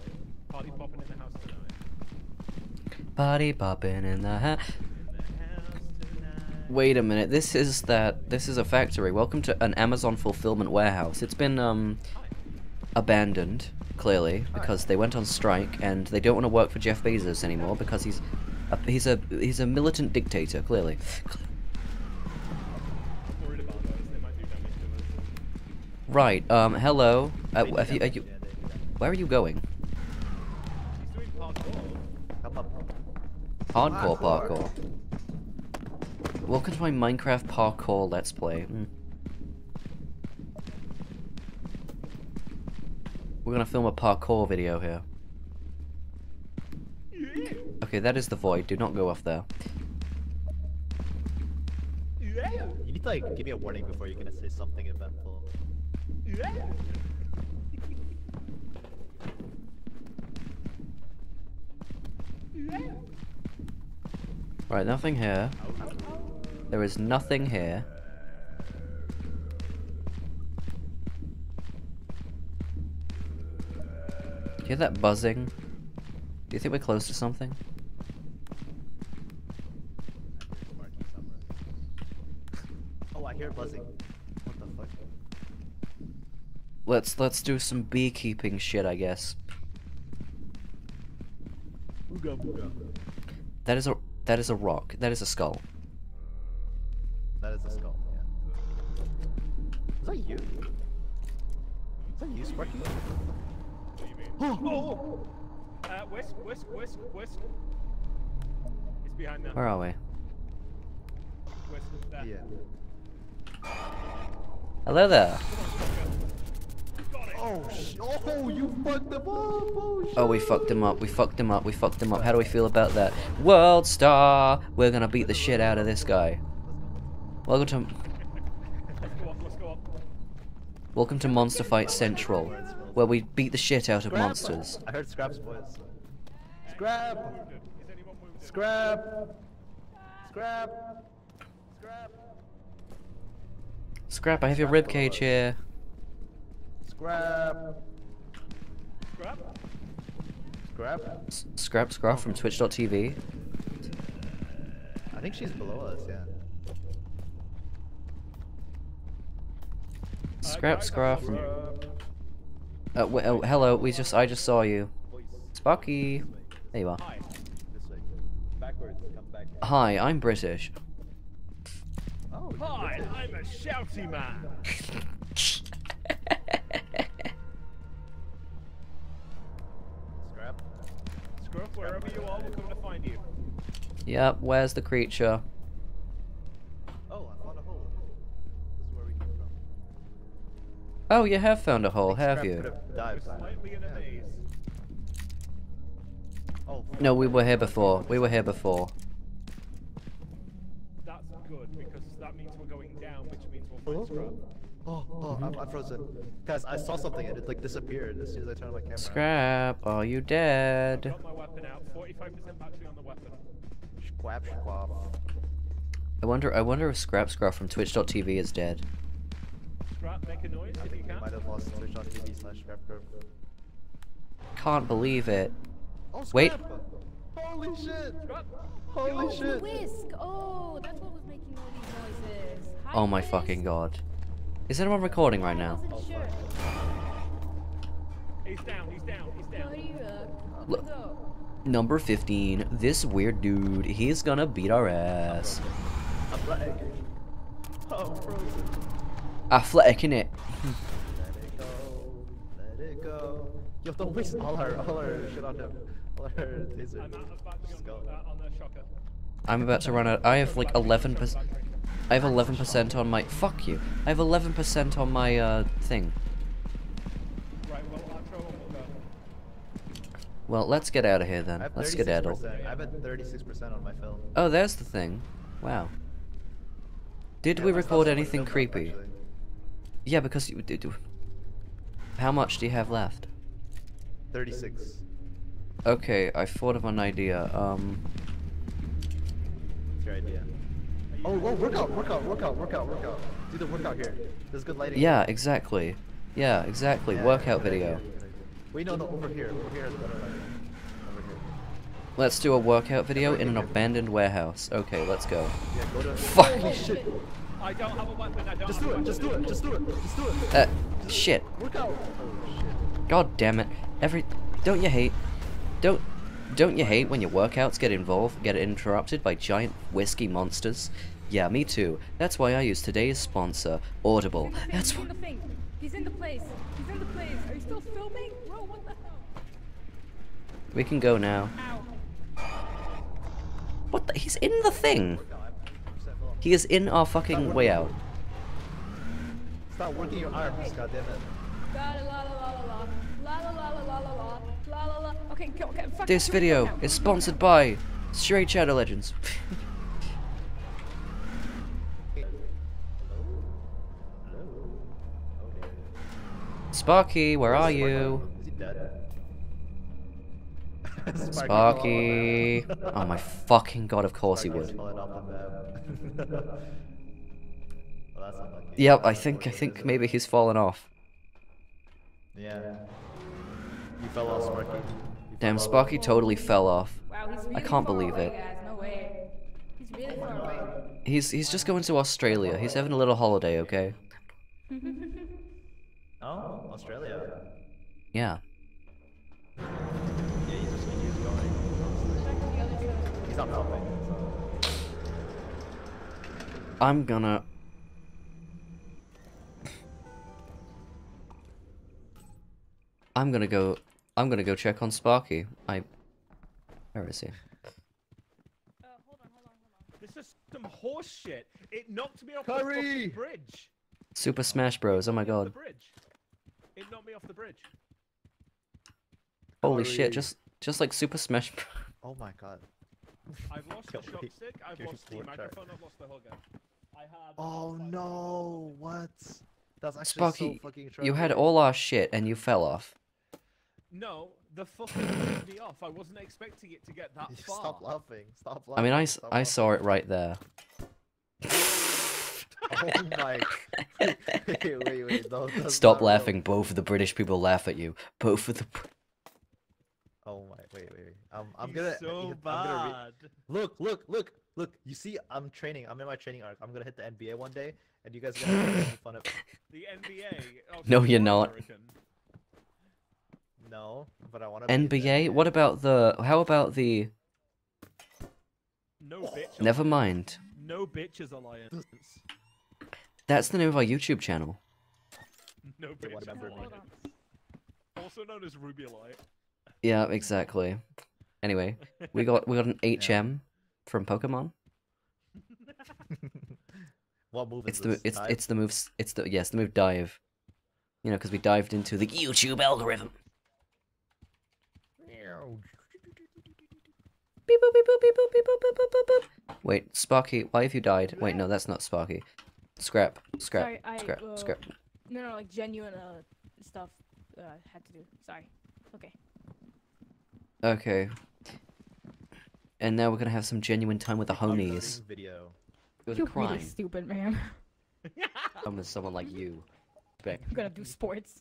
Party popping in the house tonight. Party popping in the house tonight. wait a minute, this is a factory. Welcome to an Amazon fulfillment warehouse. It's been abandoned, clearly, because they went on strike and they don't want to work for Jeff Bezos anymore because he's a militant dictator, clearly. Right, hello. Where are you going? Hardcore parkour. Welcome to my Minecraft parkour let's play. We're gonna film a parkour video here. Okay, that is the void. Do not go off there. You need to, like, give me a warning before you're gonna say something eventful. Right, nothing here. There is nothing here. Do you hear that buzzing? Do you think we're close to something? Oh, I hear buzzing. What the fuck? Let's do some beekeeping shit, I guess. Ooga, ooga. That is a rock. That is a skull. That is a skull, yeah. Is that you? Is that you, Sparky? Oh! Whisk, whisk, whisk, whisk. It's behind them. Where are we? Whisk, there. Yeah. Hello there. Oh, oh, you fucked him up! Oh, shit. Oh, we fucked him up, we fucked him up, we fucked him up. How do we feel about that? World Star! We're gonna beat the shit out of this guy. Welcome to... Let's go up, let's go up. Welcome to Monster Fight Central, where we beat the shit out of monsters. I heard Scrap's voice. Scrap! Scrap! Scrap! Scrap! Scrap, I have your ribcage here. Scrap! Scrap? Scrap? ScrapScruff from twitch.tv. I think she's below us, yeah. ScrapScruff from... oh, hello, I just saw you. Sparky! There you are. Hi, I'm British. Oh, hi, I'm a shouty man! Scrap, wherever you are, we'll come to find you. Yep, where's the creature? Oh, I found a hole. This is where we came from. Oh, you have found a hole, have you? No, we were here before. We were here before. That's good, because that means we're going down, which means we'll find Scrap. Oh, oh, I'm frozen. Guys, I saw something and it like disappeared as soon as I turned my camera. Scrap, are you dead? I got my weapon out. 45% battery on the weapon. Squab, squab. I wonder if ScrapScruff from twitch.tv is dead. Scrap, make a noise if you can. I might have lost twitch.tv/ScrapScruff. Can't believe it. Oh, wait. Holy shit! Scrap. Holy shit! Whisk. Oh, that's what was making all these noises. Hi, oh my Whisk. Fucking god. Is anyone recording right now? He's down, he's down, he's down. Look, number 15, this weird dude, he's gonna beat our ass. Athletic, innit? Let it go, let it go. You have to waste all her shit on him. All her taser. I'm out of battery on the shocker. I'm about to run out. I have like 11%. I have 11% on my. Fuck you! I have 11% on my thing. Right, well, I'll throw well, let's get out of here then. Let's get out of here. I have a 36% on my film. Oh, there's the thing. Wow. Did we record anything creepy? Up, yeah, because you did. How much do you have left? 36. Okay, I thought of an idea. What's your idea? Oh, whoa, workout. Do the workout here. There's good lighting. Yeah, exactly. Yeah, exactly. Yeah, workout video. Wait, no, over here. Over here is better lighting. Over here. Let's do a workout video in an abandoned warehouse. Okay, let's go. Yeah, go to... Fuck! Oh, shit. I don't have a weapon, I don't have a weapon. Just do it, just do it, just do it, just do it. Shit. Work out. Oh, shit. God damn it. Don't you hate... Don't you hate when your workouts get interrupted by giant whiskey monsters? Yeah, me too. That's why I use today's sponsor, Audible. That's what... He's in the place. He's in the place. Are you still filming? Bro, what the hell? We can go now. Ow. What the? He's in the thing. He is in our fucking way out. Stop working your arms, goddammit. This video is sponsored by Raid Shadow Legends. Sparky, where are you? Sparky. Oh my fucking god, of course he would. Yep, I think maybe he's fallen off. Yeah. You fell off, Sparky. Damn, Sparky totally fell off. I can't believe it. He's just going to Australia. He's having a little holiday, okay? Oh, Australia. Yeah. I'm gonna... I'm gonna go check on Sparky. Where is he? Hold on. This is some horse shit. It knocked me off the bridge. Super Smash Bros. Oh my god. It knocked me off the bridge. Holy shit, just like Super Smash Bros. Oh my god. I've lost the chopstick, I've lost the microphone, I've lost the whole gun. Oh no, what? That's actually Sparky, so fucking tragic. You had all our shit and you fell off. No, the fucking knocked me off. I wasn't expecting it to get that far. Stop laughing, stop laughing. I mean, I saw it right there. Oh my... wait, no, stop laughing, both the British people laugh at you. Both of the... Oh my, wait. I'm He's gonna... so bad. Look, you see, I'm training, I'm in my training arc. I'm gonna hit the NBA one day, and you guys are gonna have fun of... The NBA? Oh, no, you're not. American. No, but I wanna... NBA? What about the... How about the... No bitch. Never mind. No Bitches Alliance. That's the name of our YouTube channel. No Bitches Alliance. Also known as Ruby Light. Yeah, exactly. Anyway, we got an HM from Pokemon. What move is this? It's the move. It's the move dive. You know, because we dived into the YouTube algorithm. Beep boop beep boop beep boop beep boop beep boop beep boop. Wait, Sparky, why have you died? Wait, no, that's not Sparky. Scrap, sorry, Scrap. No, like genuine stuff had to do. Sorry. Okay. Okay. And now we're gonna have some genuine time with the homies. You're really stupid, man. I'm with someone like you. Back. I'm gonna do sports.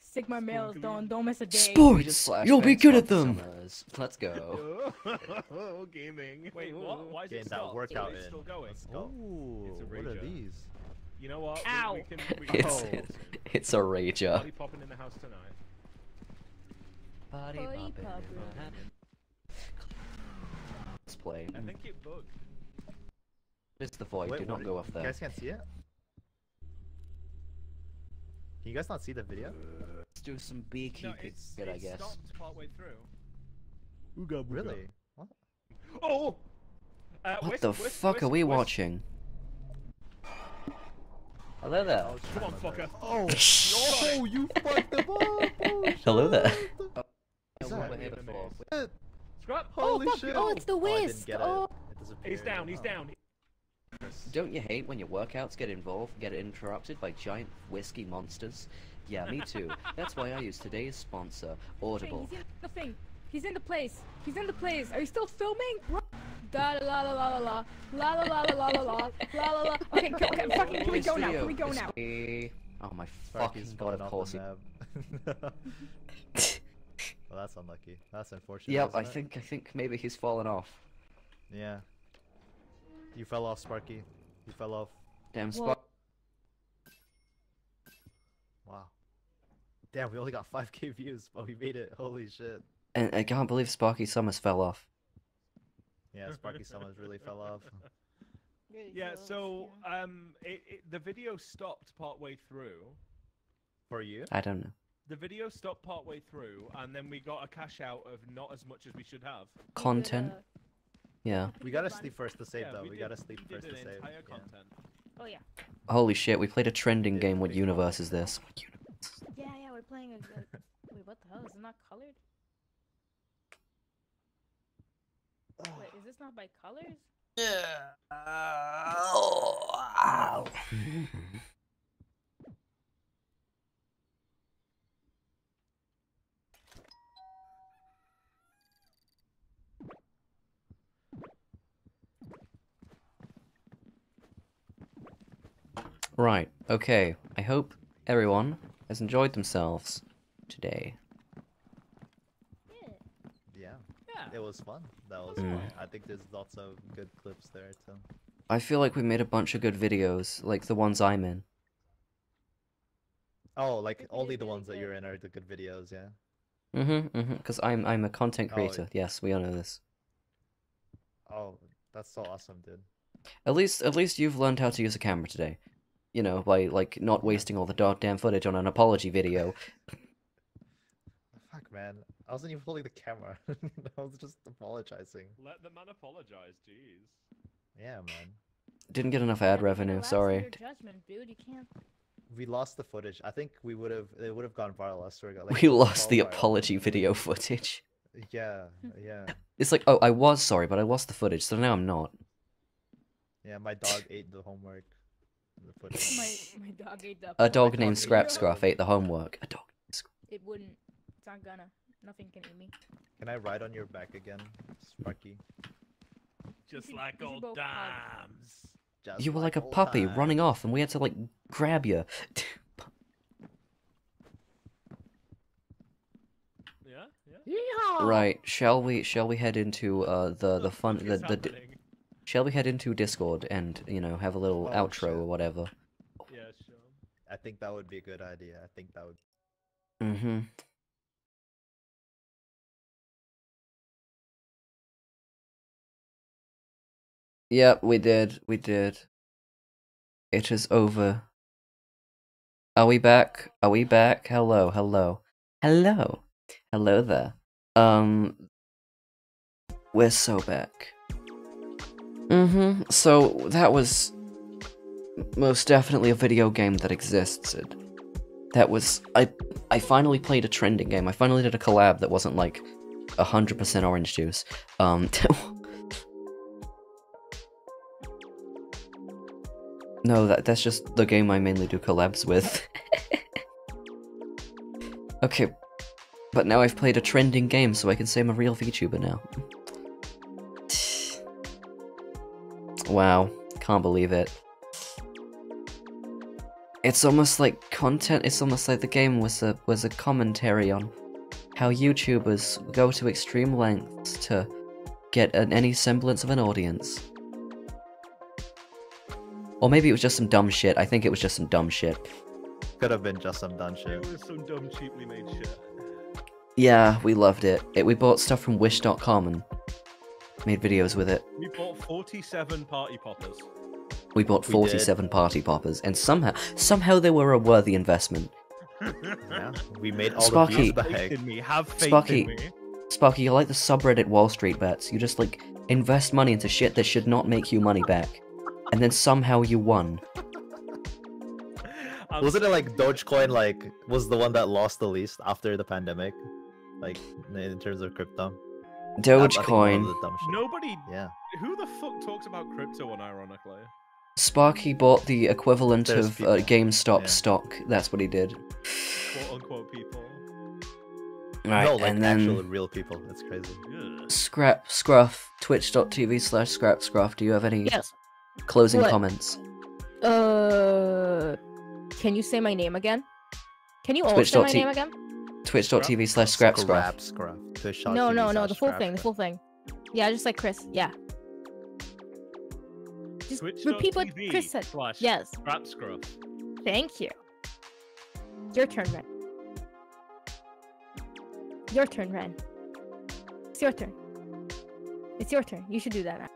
Sigma males don't miss a day. Sports. You'll be good at them. Let's go. Oh, gaming. Wait, what? Why is it that workout in? Ooh, what are these? You know what? Ow! We can it's a rager. Body popping in the house tonight. Body popping. Let's play. I think it bugged. It's the void. Wait, do not go off there. You guys can't see it. Can you guys not see the video? Let's do some beekeeping. No, it's I guess. Stopped partway through. Ooga, really? What? Oh! What the fuck are we watching? Hello there. Oh, come on, fucker. Oh, no, you fucked them up. Oh, hello there. Scrap, holy shit. Oh, it's the whisk. Oh, he's down, he's down. Don't you hate when your workouts get interrupted by giant whiskey monsters? Yeah, me too. That's why I use today's sponsor, Audible. He's in the thing. He's in the place. He's in the place. Are you still filming? Da la la la la la la la la la la la la. Okay, fucking, can we go now? Can we go now? Oh my fucking god, of course. Well, that's unlucky. That's unfortunate. Yep, I think maybe he's fallen off. Yeah. You fell off, Sparky. You fell off. Damn, Sparky. Wow. Damn, we only got 5K views, but we made it. Holy shit. And I can't believe Sparky Summers fell off. Yeah, Sparky Summers really fell off. Yeah, so the video stopped partway through. For you? I don't know. The video stopped partway through, and then we got a cash out of not as much as we should have. Content. Yeah. We gotta sleep first to save, though. We gotta sleep first to save. Entire content. Oh yeah. Holy shit! We played a trending game. What universe is this? What universe? Yeah, yeah, we're playing. Wait, what the hell? Is it not colored? Wait, is this not by colors? Yeah. Oh. Right, okay. I hope everyone has enjoyed themselves today. Yeah. Yeah. It was fun. That was fun. I think there's lots of good clips there, too. I feel like we made a bunch of good videos, like the ones I'm in. Oh, like only the ones that you're in are the good videos, yeah? Mm-hmm, mm-hmm. Because I'm a content creator. Oh, yes, we all know this. Oh, that's so awesome, dude. At least you've learned how to use a camera today. You know, by, like, not wasting all the goddamn footage on an apology video. Fuck, man. I wasn't even holding the camera. I was just apologizing. Let the man apologize, jeez. Yeah, man. Didn't get enough ad revenue, sorry. Your judgment, dude. You can't... We lost the footage. I think we would've... It would've gone viral. I swear to God. Like, we lost the apology video footage. Yeah, yeah. It's like, oh, I was sorry, but I lost the footage, so now I'm not. Yeah, my dog ate the homework. My dog ate the a dog named ScrapScruff ate the homework. A dog. It wouldn't. It's not gonna. Nothing can eat me. Can I ride on your back again, Sparky? Just like old times. You were like a puppy running off, and we had to like grab you. Yeah. Yeah. Right. Shall we head into the fun Shall we head into Discord and, you know, have a little outro or whatever? Yeah, sure. I think that would be a good idea. I think that would... Mm-hmm. Yep, we did. We did. It is over. Are we back? Are we back? Hello, hello. Hello. Hello there. We're so back. Mm-hmm, so that was most definitely a video game that existed. That was, I finally played a trending game. I finally did a collab that wasn't like 100% orange juice. No, that's just the game I mainly do collabs with. Okay, but now I've played a trending game, so I can say I'm a real VTuber now. Wow, can't believe it. It's almost like content, it's almost like the game was a commentary on how YouTubers go to extreme lengths to get any semblance of an audience. Or maybe it was just some dumb shit. I think it was just some dumb shit. Could have been just some dumb shit. It was some dumb cheaply made shit. Yeah, we loved it. We bought stuff from wish.com and made videos with it. We bought 47 party poppers. We bought 47 party poppers, and somehow they were a worthy investment. Yeah, we made all Sparky, the views back. Have faith Sparky, in me. Sparky, you're like the subreddit Wall Street Bets. You just like invest money into shit that should not make you money back, and then somehow you won. Wasn't it like Dogecoin? Like was the one that lost the least after the pandemic, like in terms of crypto. Dogecoin. Nobody. Yeah. Who the fuck talks about crypto unironically? Sparky bought the equivalent of GameStop stock. That's what he did. Quote unquote people. Right, no, like and then actual real people. That's crazy. Yeah. ScrapScruff, twitch.tv/ScrapScruff. Do you have any closing comments? Can you say my name again? Can you all say my name again? twitch.tv/ScrapScruff. No, the full thing, Yeah, just like Chris, yeah. Just repeat what Chris said. Yes. ScrapScruff. Thank you. Your turn, Ren. Your turn, Ren. It's your turn. It's your turn. You should do that, Ren.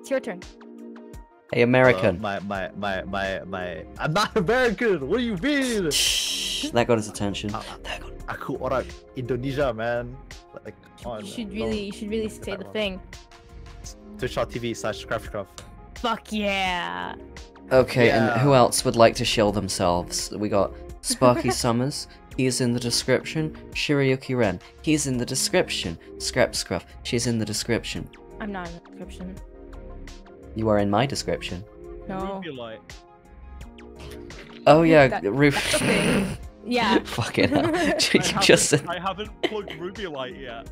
It's your turn. Hey, American. I'm not American. What do you mean? That got his attention. Aku orang Indonesia, man. Like, on, you should really say the thing. Twitch.tv/ScrapScruff. Fuck yeah. Okay, yeah. And who else would like to shill themselves? We got Sparky Summers. He's in the description. Shirayuki Ren. He's in the description. ScrapScruff. She's in the description. I'm not in the description. You are in my description. No. Ruby Light. Oh yeah, yeah. Fucking hell. I haven't plugged Ruby Light yet.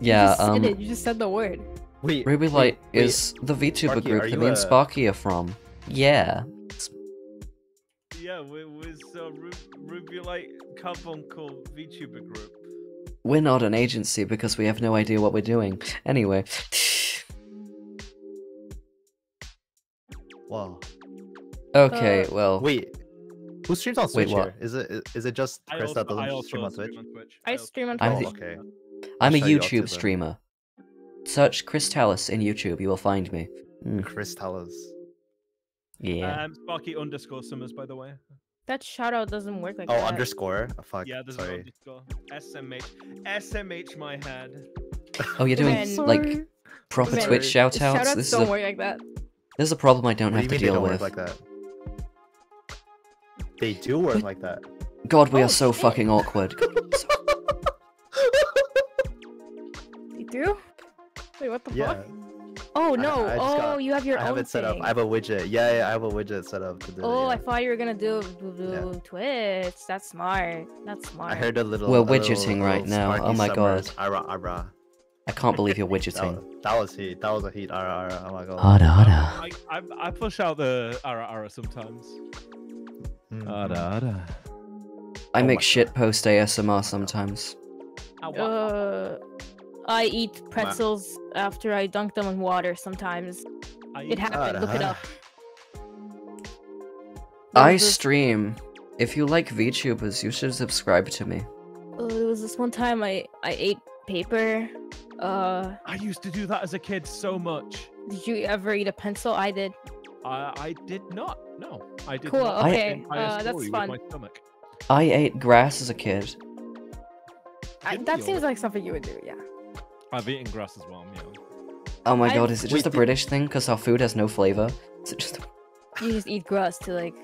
Yeah, you just said the word. Wait, Ruby Light is the VTuber Sparky, group that me and Sparky are from. Yeah. Yeah, where's Ruby Light Carbuncle VTuber group? We're not an agency because we have no idea what we're doing. Anyway. Wow. Okay, well. Wait, who streams on Twitch? Is it just Chris that doesn't stream on Twitch? I stream on Twitch. Okay. I'm a YouTube streamer. Search Chris Talus in YouTube. You will find me. Chris Talus. Yeah. Sparky _Summers, by the way. That shoutout doesn't work like that. Oh, underscore. Oh, fuck. Yeah, there's an underscore. SMH my head. Oh, you're doing like proper Twitch shoutouts. Shoutouts don't work like that. There's a problem I don't have to deal with. Like that? They do work like that. God, we are so fucking awkward. They do? Wait, what the fuck? Oh no! You have your own. I have it set up. I have a widget. Yeah, I have a widget set up. I thought you were gonna do Twitch. That's smart. That's smart. I heard a little. We're widgeting right now. Oh my god. I can't believe you're widgeting. That was heat. That was a heat. Oh my god. I push out the ara sometimes. I make shit post ASMR sometimes. I eat pretzels after I dunk them in water sometimes. It happened. Look it up. I stream. If you like VTubers, you should subscribe to me. There was this one time I ate paper. I used to do that as a kid so much. Did you ever eat a pencil? I did. I did not. No, I did. Cool. Not. Okay, that's fun. My stomach. I ate grass as a kid. That seems like something you would do. Yeah. I've eaten grass as well. Yeah. Oh my god, is it just a British thing? Because our food has no flavor. Is it just? You just eat grass to like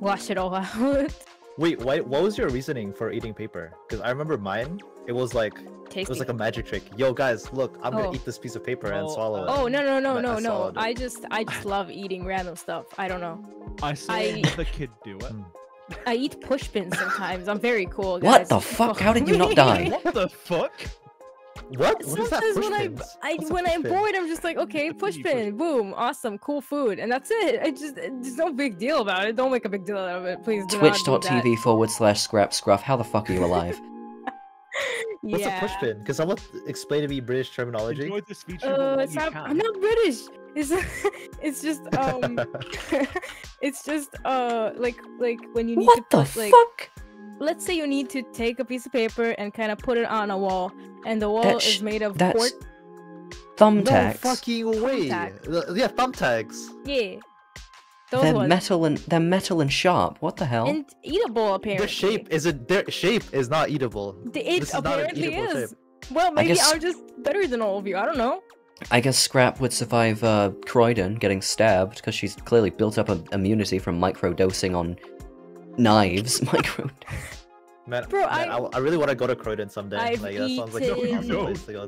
wash it all out. Wait, what was your reasoning for eating paper? Because I remember mine. It was like tasty. It was like a magic trick. Yo guys, look, I'm gonna eat this piece of paper and swallow it. Oh no! I just love eating random stuff. I don't know. I see the kid do it. I eat push bins sometimes. I'm very cool, guys. What the fuck? How did you not die? What the fuck? What? Sometimes what is that, when I'm bored, I'm just like, okay, push bin, boom, awesome, cool food, and that's it. There's no big deal about it. Don't make a big deal out of it, please. Twitch.tv/ScrapScruff. How the fuck are you alive? What's a push bin? Because someone explain to me British terminology. I'm not British. It's just it's just like when you need to put, like, let's say you need to take a piece of paper and kind of put it on a wall, and the wall is made of cork. Thumbtacks. No fucking way. Yeah, thumbtacks. Yeah. They're metal and sharp. What the hell? And eatable, apparently. Their shape is not eatable. This apparently is not an eatable shape. Well, maybe I'm just better than all of you. I don't know. I guess Scrap would survive Croydon getting stabbed because she's clearly built up an immunity from microdosing on knives. Man, bro, I really want to go to Croydon someday. I really want to go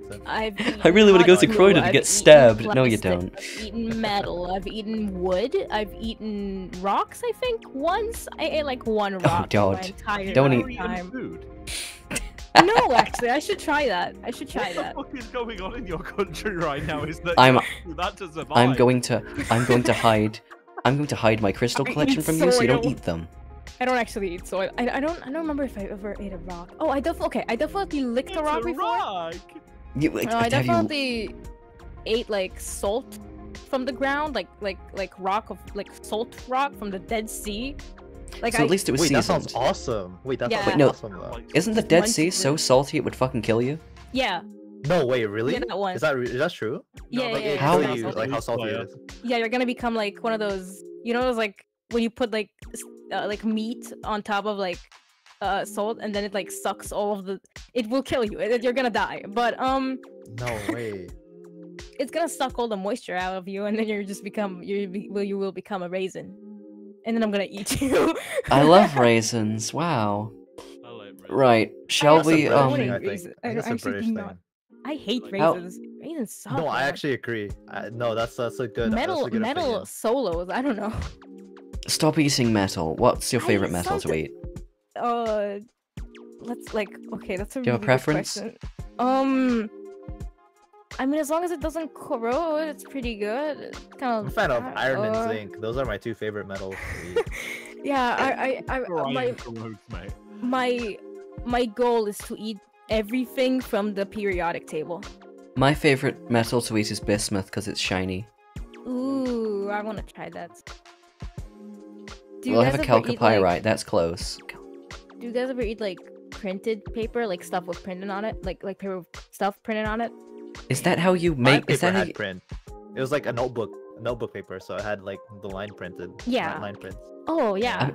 to Croydon and get stabbed. Plastic, no, you don't. I've eaten metal. I've eaten wood. I've eaten rocks. I think once I ate like one rock. Oh god! Don't eat food. No, actually, I should try that. I should try that. What the fuck is going on in your country right now? Is that that to survive? I'm going to hide. I'm going to hide my crystal collection from you, so you don't eat them. I don't actually eat soil. I don't remember if I ever ate a rock. Oh, I definitely licked a rock before. Yeah, like, no, I definitely ate like salt from the ground, like salt rock from the Dead Sea. Like, so at least it was seasoned. That sounds awesome. Wait, that's awesome though. Isn't the Dead Sea so salty it would fucking kill you? Yeah. No way, really? Yeah, that is that true? Yeah, no, yeah. How you like how salty it is? Yeah, you're gonna become like one of those. You know, those like when you put like meat on top of salt, and then it like sucks all of the. It will kill you. You're gonna die. But No way. It's gonna suck all the moisture out of you, and then you will become a raisin, and then I'm gonna eat you. I love raisins. Wow. I like raisins. Right? Shall we? I hate raisins. Raisins suck. No, I actually agree. No, that's a good metal solos. I don't know. Stop eating metal. What's your favorite metal to eat? That's a really good question. I mean, as long as it doesn't corrode, it's pretty good. It's kind of. I'm a fan of iron and zinc. Those are my two favorite metals. Yeah, my goal is to eat everything from the periodic table. My favorite metal to eat is bismuth because it's shiny. Ooh, I want to try that. We'll have a calcopyrite. That's close. Do you guys ever eat like printed paper, like stuff with printed on it, like paper with stuff printed on it? Is that how you make? Is that how you... print? It was like a notebook paper, so it had like the line printed. Yeah. Line prints. Oh yeah.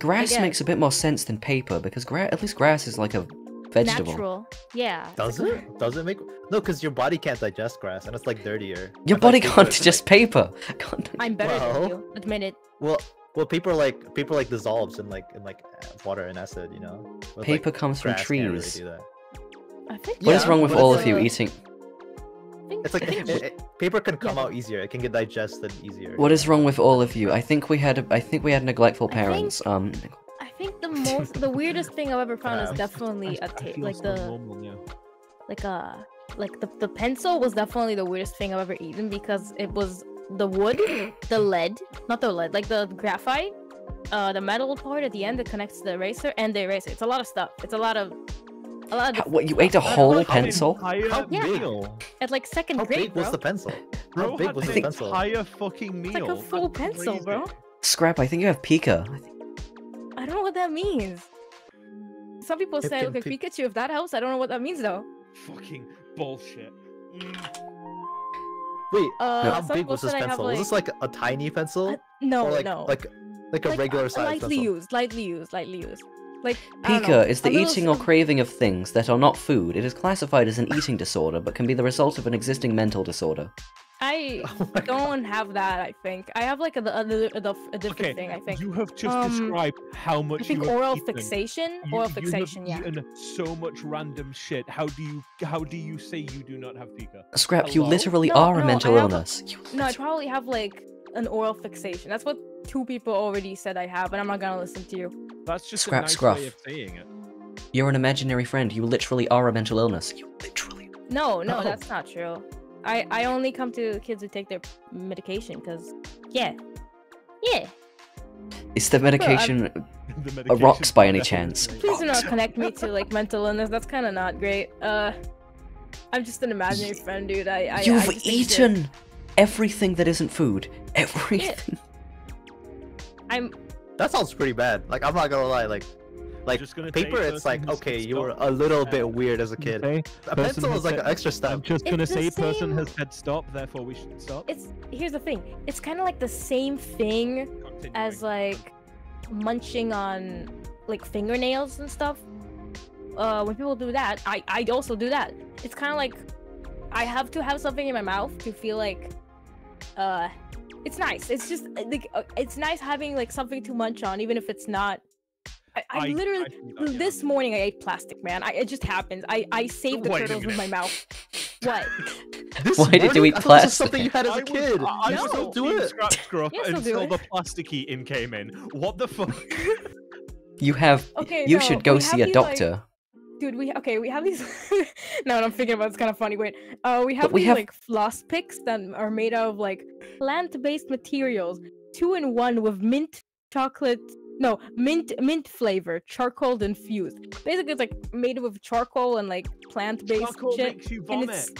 Grass makes a bit more sense than paper because at least grass is like a vegetable. Natural. Yeah. Does it? Does it make? No, because your body can't digest grass, and it's like dirtier. Your body can't digest paper. I'm better than you. Admit it. Well, paper like dissolves in water and acid, you know. But, paper comes from trees. Really what is wrong with all of you eating? It's like paper can come out easier. It can get digested easier. What is wrong with all of you? I think we had neglectful parents. I think the weirdest thing I've ever found is definitely a tape, the pencil was definitely the weirdest thing I've ever eaten because it was the wood, the graphite, the metal part at the end that connects the eraser and the eraser. It's a lot of stuff. It's a lot of what, you ate a whole pencil? At like second grade, bro. How big was the pencil? How big was the pencil? Entire fucking meal. It's like a full pencil, bro. Scrap, I think you have Pika. I don't know what that means. Some people say, look at Pikachu, if that helps. I don't know what that means, though. Fucking bullshit. Wait, how big was this pencil? Was this like a tiny pencil? No, no. Like a regular size pencil? Lightly used. Like, Pika is the eating or craving of things that are not food. It is classified as an eating disorder, but can be the result of an existing mental disorder. I don't have that, I think. I have like a different thing, I think. You have just described how much you have oral eaten. Fixation? Oral fixation, yeah. You have eaten so much random shit. How do you say you do not have Pika? Scrap, hello? You literally are a mental illness. I probably have like an oral fixation. That's what two people already said I have, and I'm not gonna listen to you. That's just Scrap, a nice way of saying it. You're an imaginary friend. You literally are a mental illness. You literally. No, that's not true. I only come to kids who take their medication because, yeah. Is the medication a rocks by any chance? Please do not connect me to like mental illness. That's kind of not great. I'm just an imaginary friend, dude. You've eaten everything that isn't food. Everything. That sounds pretty bad. Like, I'm not gonna lie. Like paper, it's like, okay, you were a little bit weird as a kid. A pencil is like an extra step. I'm just gonna say, person has said stop, therefore we should stop. Here's the thing. It's kind of like the same thing as like munching on like fingernails and stuff. When people do that, I also do that. It's kind of like I have to have something in my mouth to feel like, it's nice. It's just like it's nice having like something to munch on, even if it's not. I literally this morning I ate plastic, man. It just happens. I saved the turtles with my mouth. What? Why did you eat plastic? This is something you had as a kid. I still do it. Scrap until the plastic eating came in. What the fuck? You have. Okay, you should go see a doctor. Like... Dude, we have these. Now that I'm thinking about it, it's kind of funny. Wait, we have like floss picks that are made out of like plant-based materials, 2-in-1 with mint, chocolate, No, mint flavor, charcoal infused. Basically, it's like made with charcoal and like plant-based charcoal shit. Makes you vomit. And it's...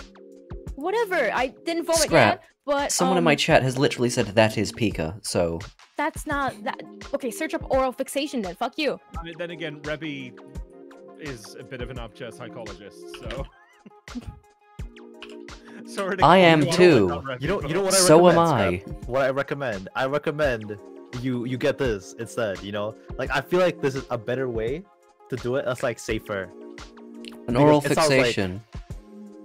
Whatever. I didn't vomit yet, but someone in my chat has literally said that is Pika. So that's not that. Okay, search up oral fixation then. Fuck you. And then again, Rebby is a bit of an armchair psychologist, so. I am too. You know what I recommend? So am I. Scrap? What I recommend you get this instead. You know, like I feel like this is a better way to do it. That's like safer. An oral fixation.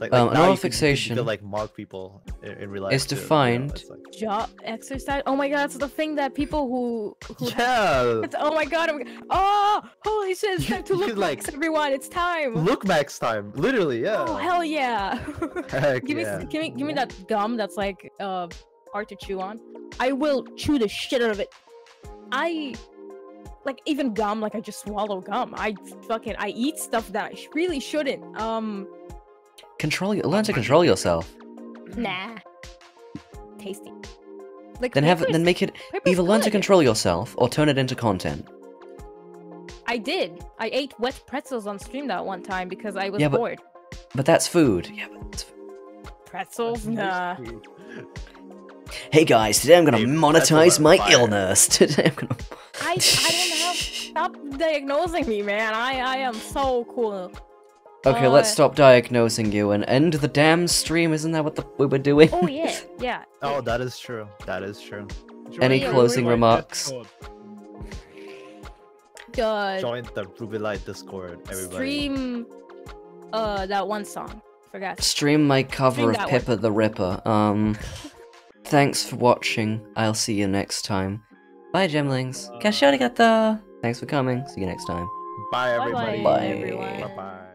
An oral fixation. Like mark people in real life. It's defined. You know, it's like... Jaw exercise. Oh my god, it's the thing that people who yeah. It's, oh my god. Oh, holy shit! It's time to look max, everyone. It's time. Look max time. Literally, yeah. Oh hell yeah. Heck give me that gum that's like hard to chew on. I will chew the shit out of it. I. Like even gum. Like I just swallow gum. I eat stuff that I really shouldn't. Learn to control yourself. Nah. Tasty. Like then make it either learn to control yourself or turn it into content. I did. I ate wet pretzels on stream that one time because I was bored. But that's food. Yeah, but it's pretzels? Nah. Hey guys, today I'm gonna monetize my illness. Today I'm gonna I don't have stop diagnosing me, man. I am so cool. Okay, let's stop diagnosing you and end the damn stream. Isn't that what we were doing? Oh yeah, yeah. Oh, that is true. That is true. Any closing remarks? God. Join the Ruby Light Discord, everybody. Stream, that one song. Forgot. Stream my cover of Pippa the Ripper. Thanks for watching. I'll see you next time. Bye, Gemlings. Kashiorigata. Thanks for coming. See you next time. Bye, everybody. Bye. Bye.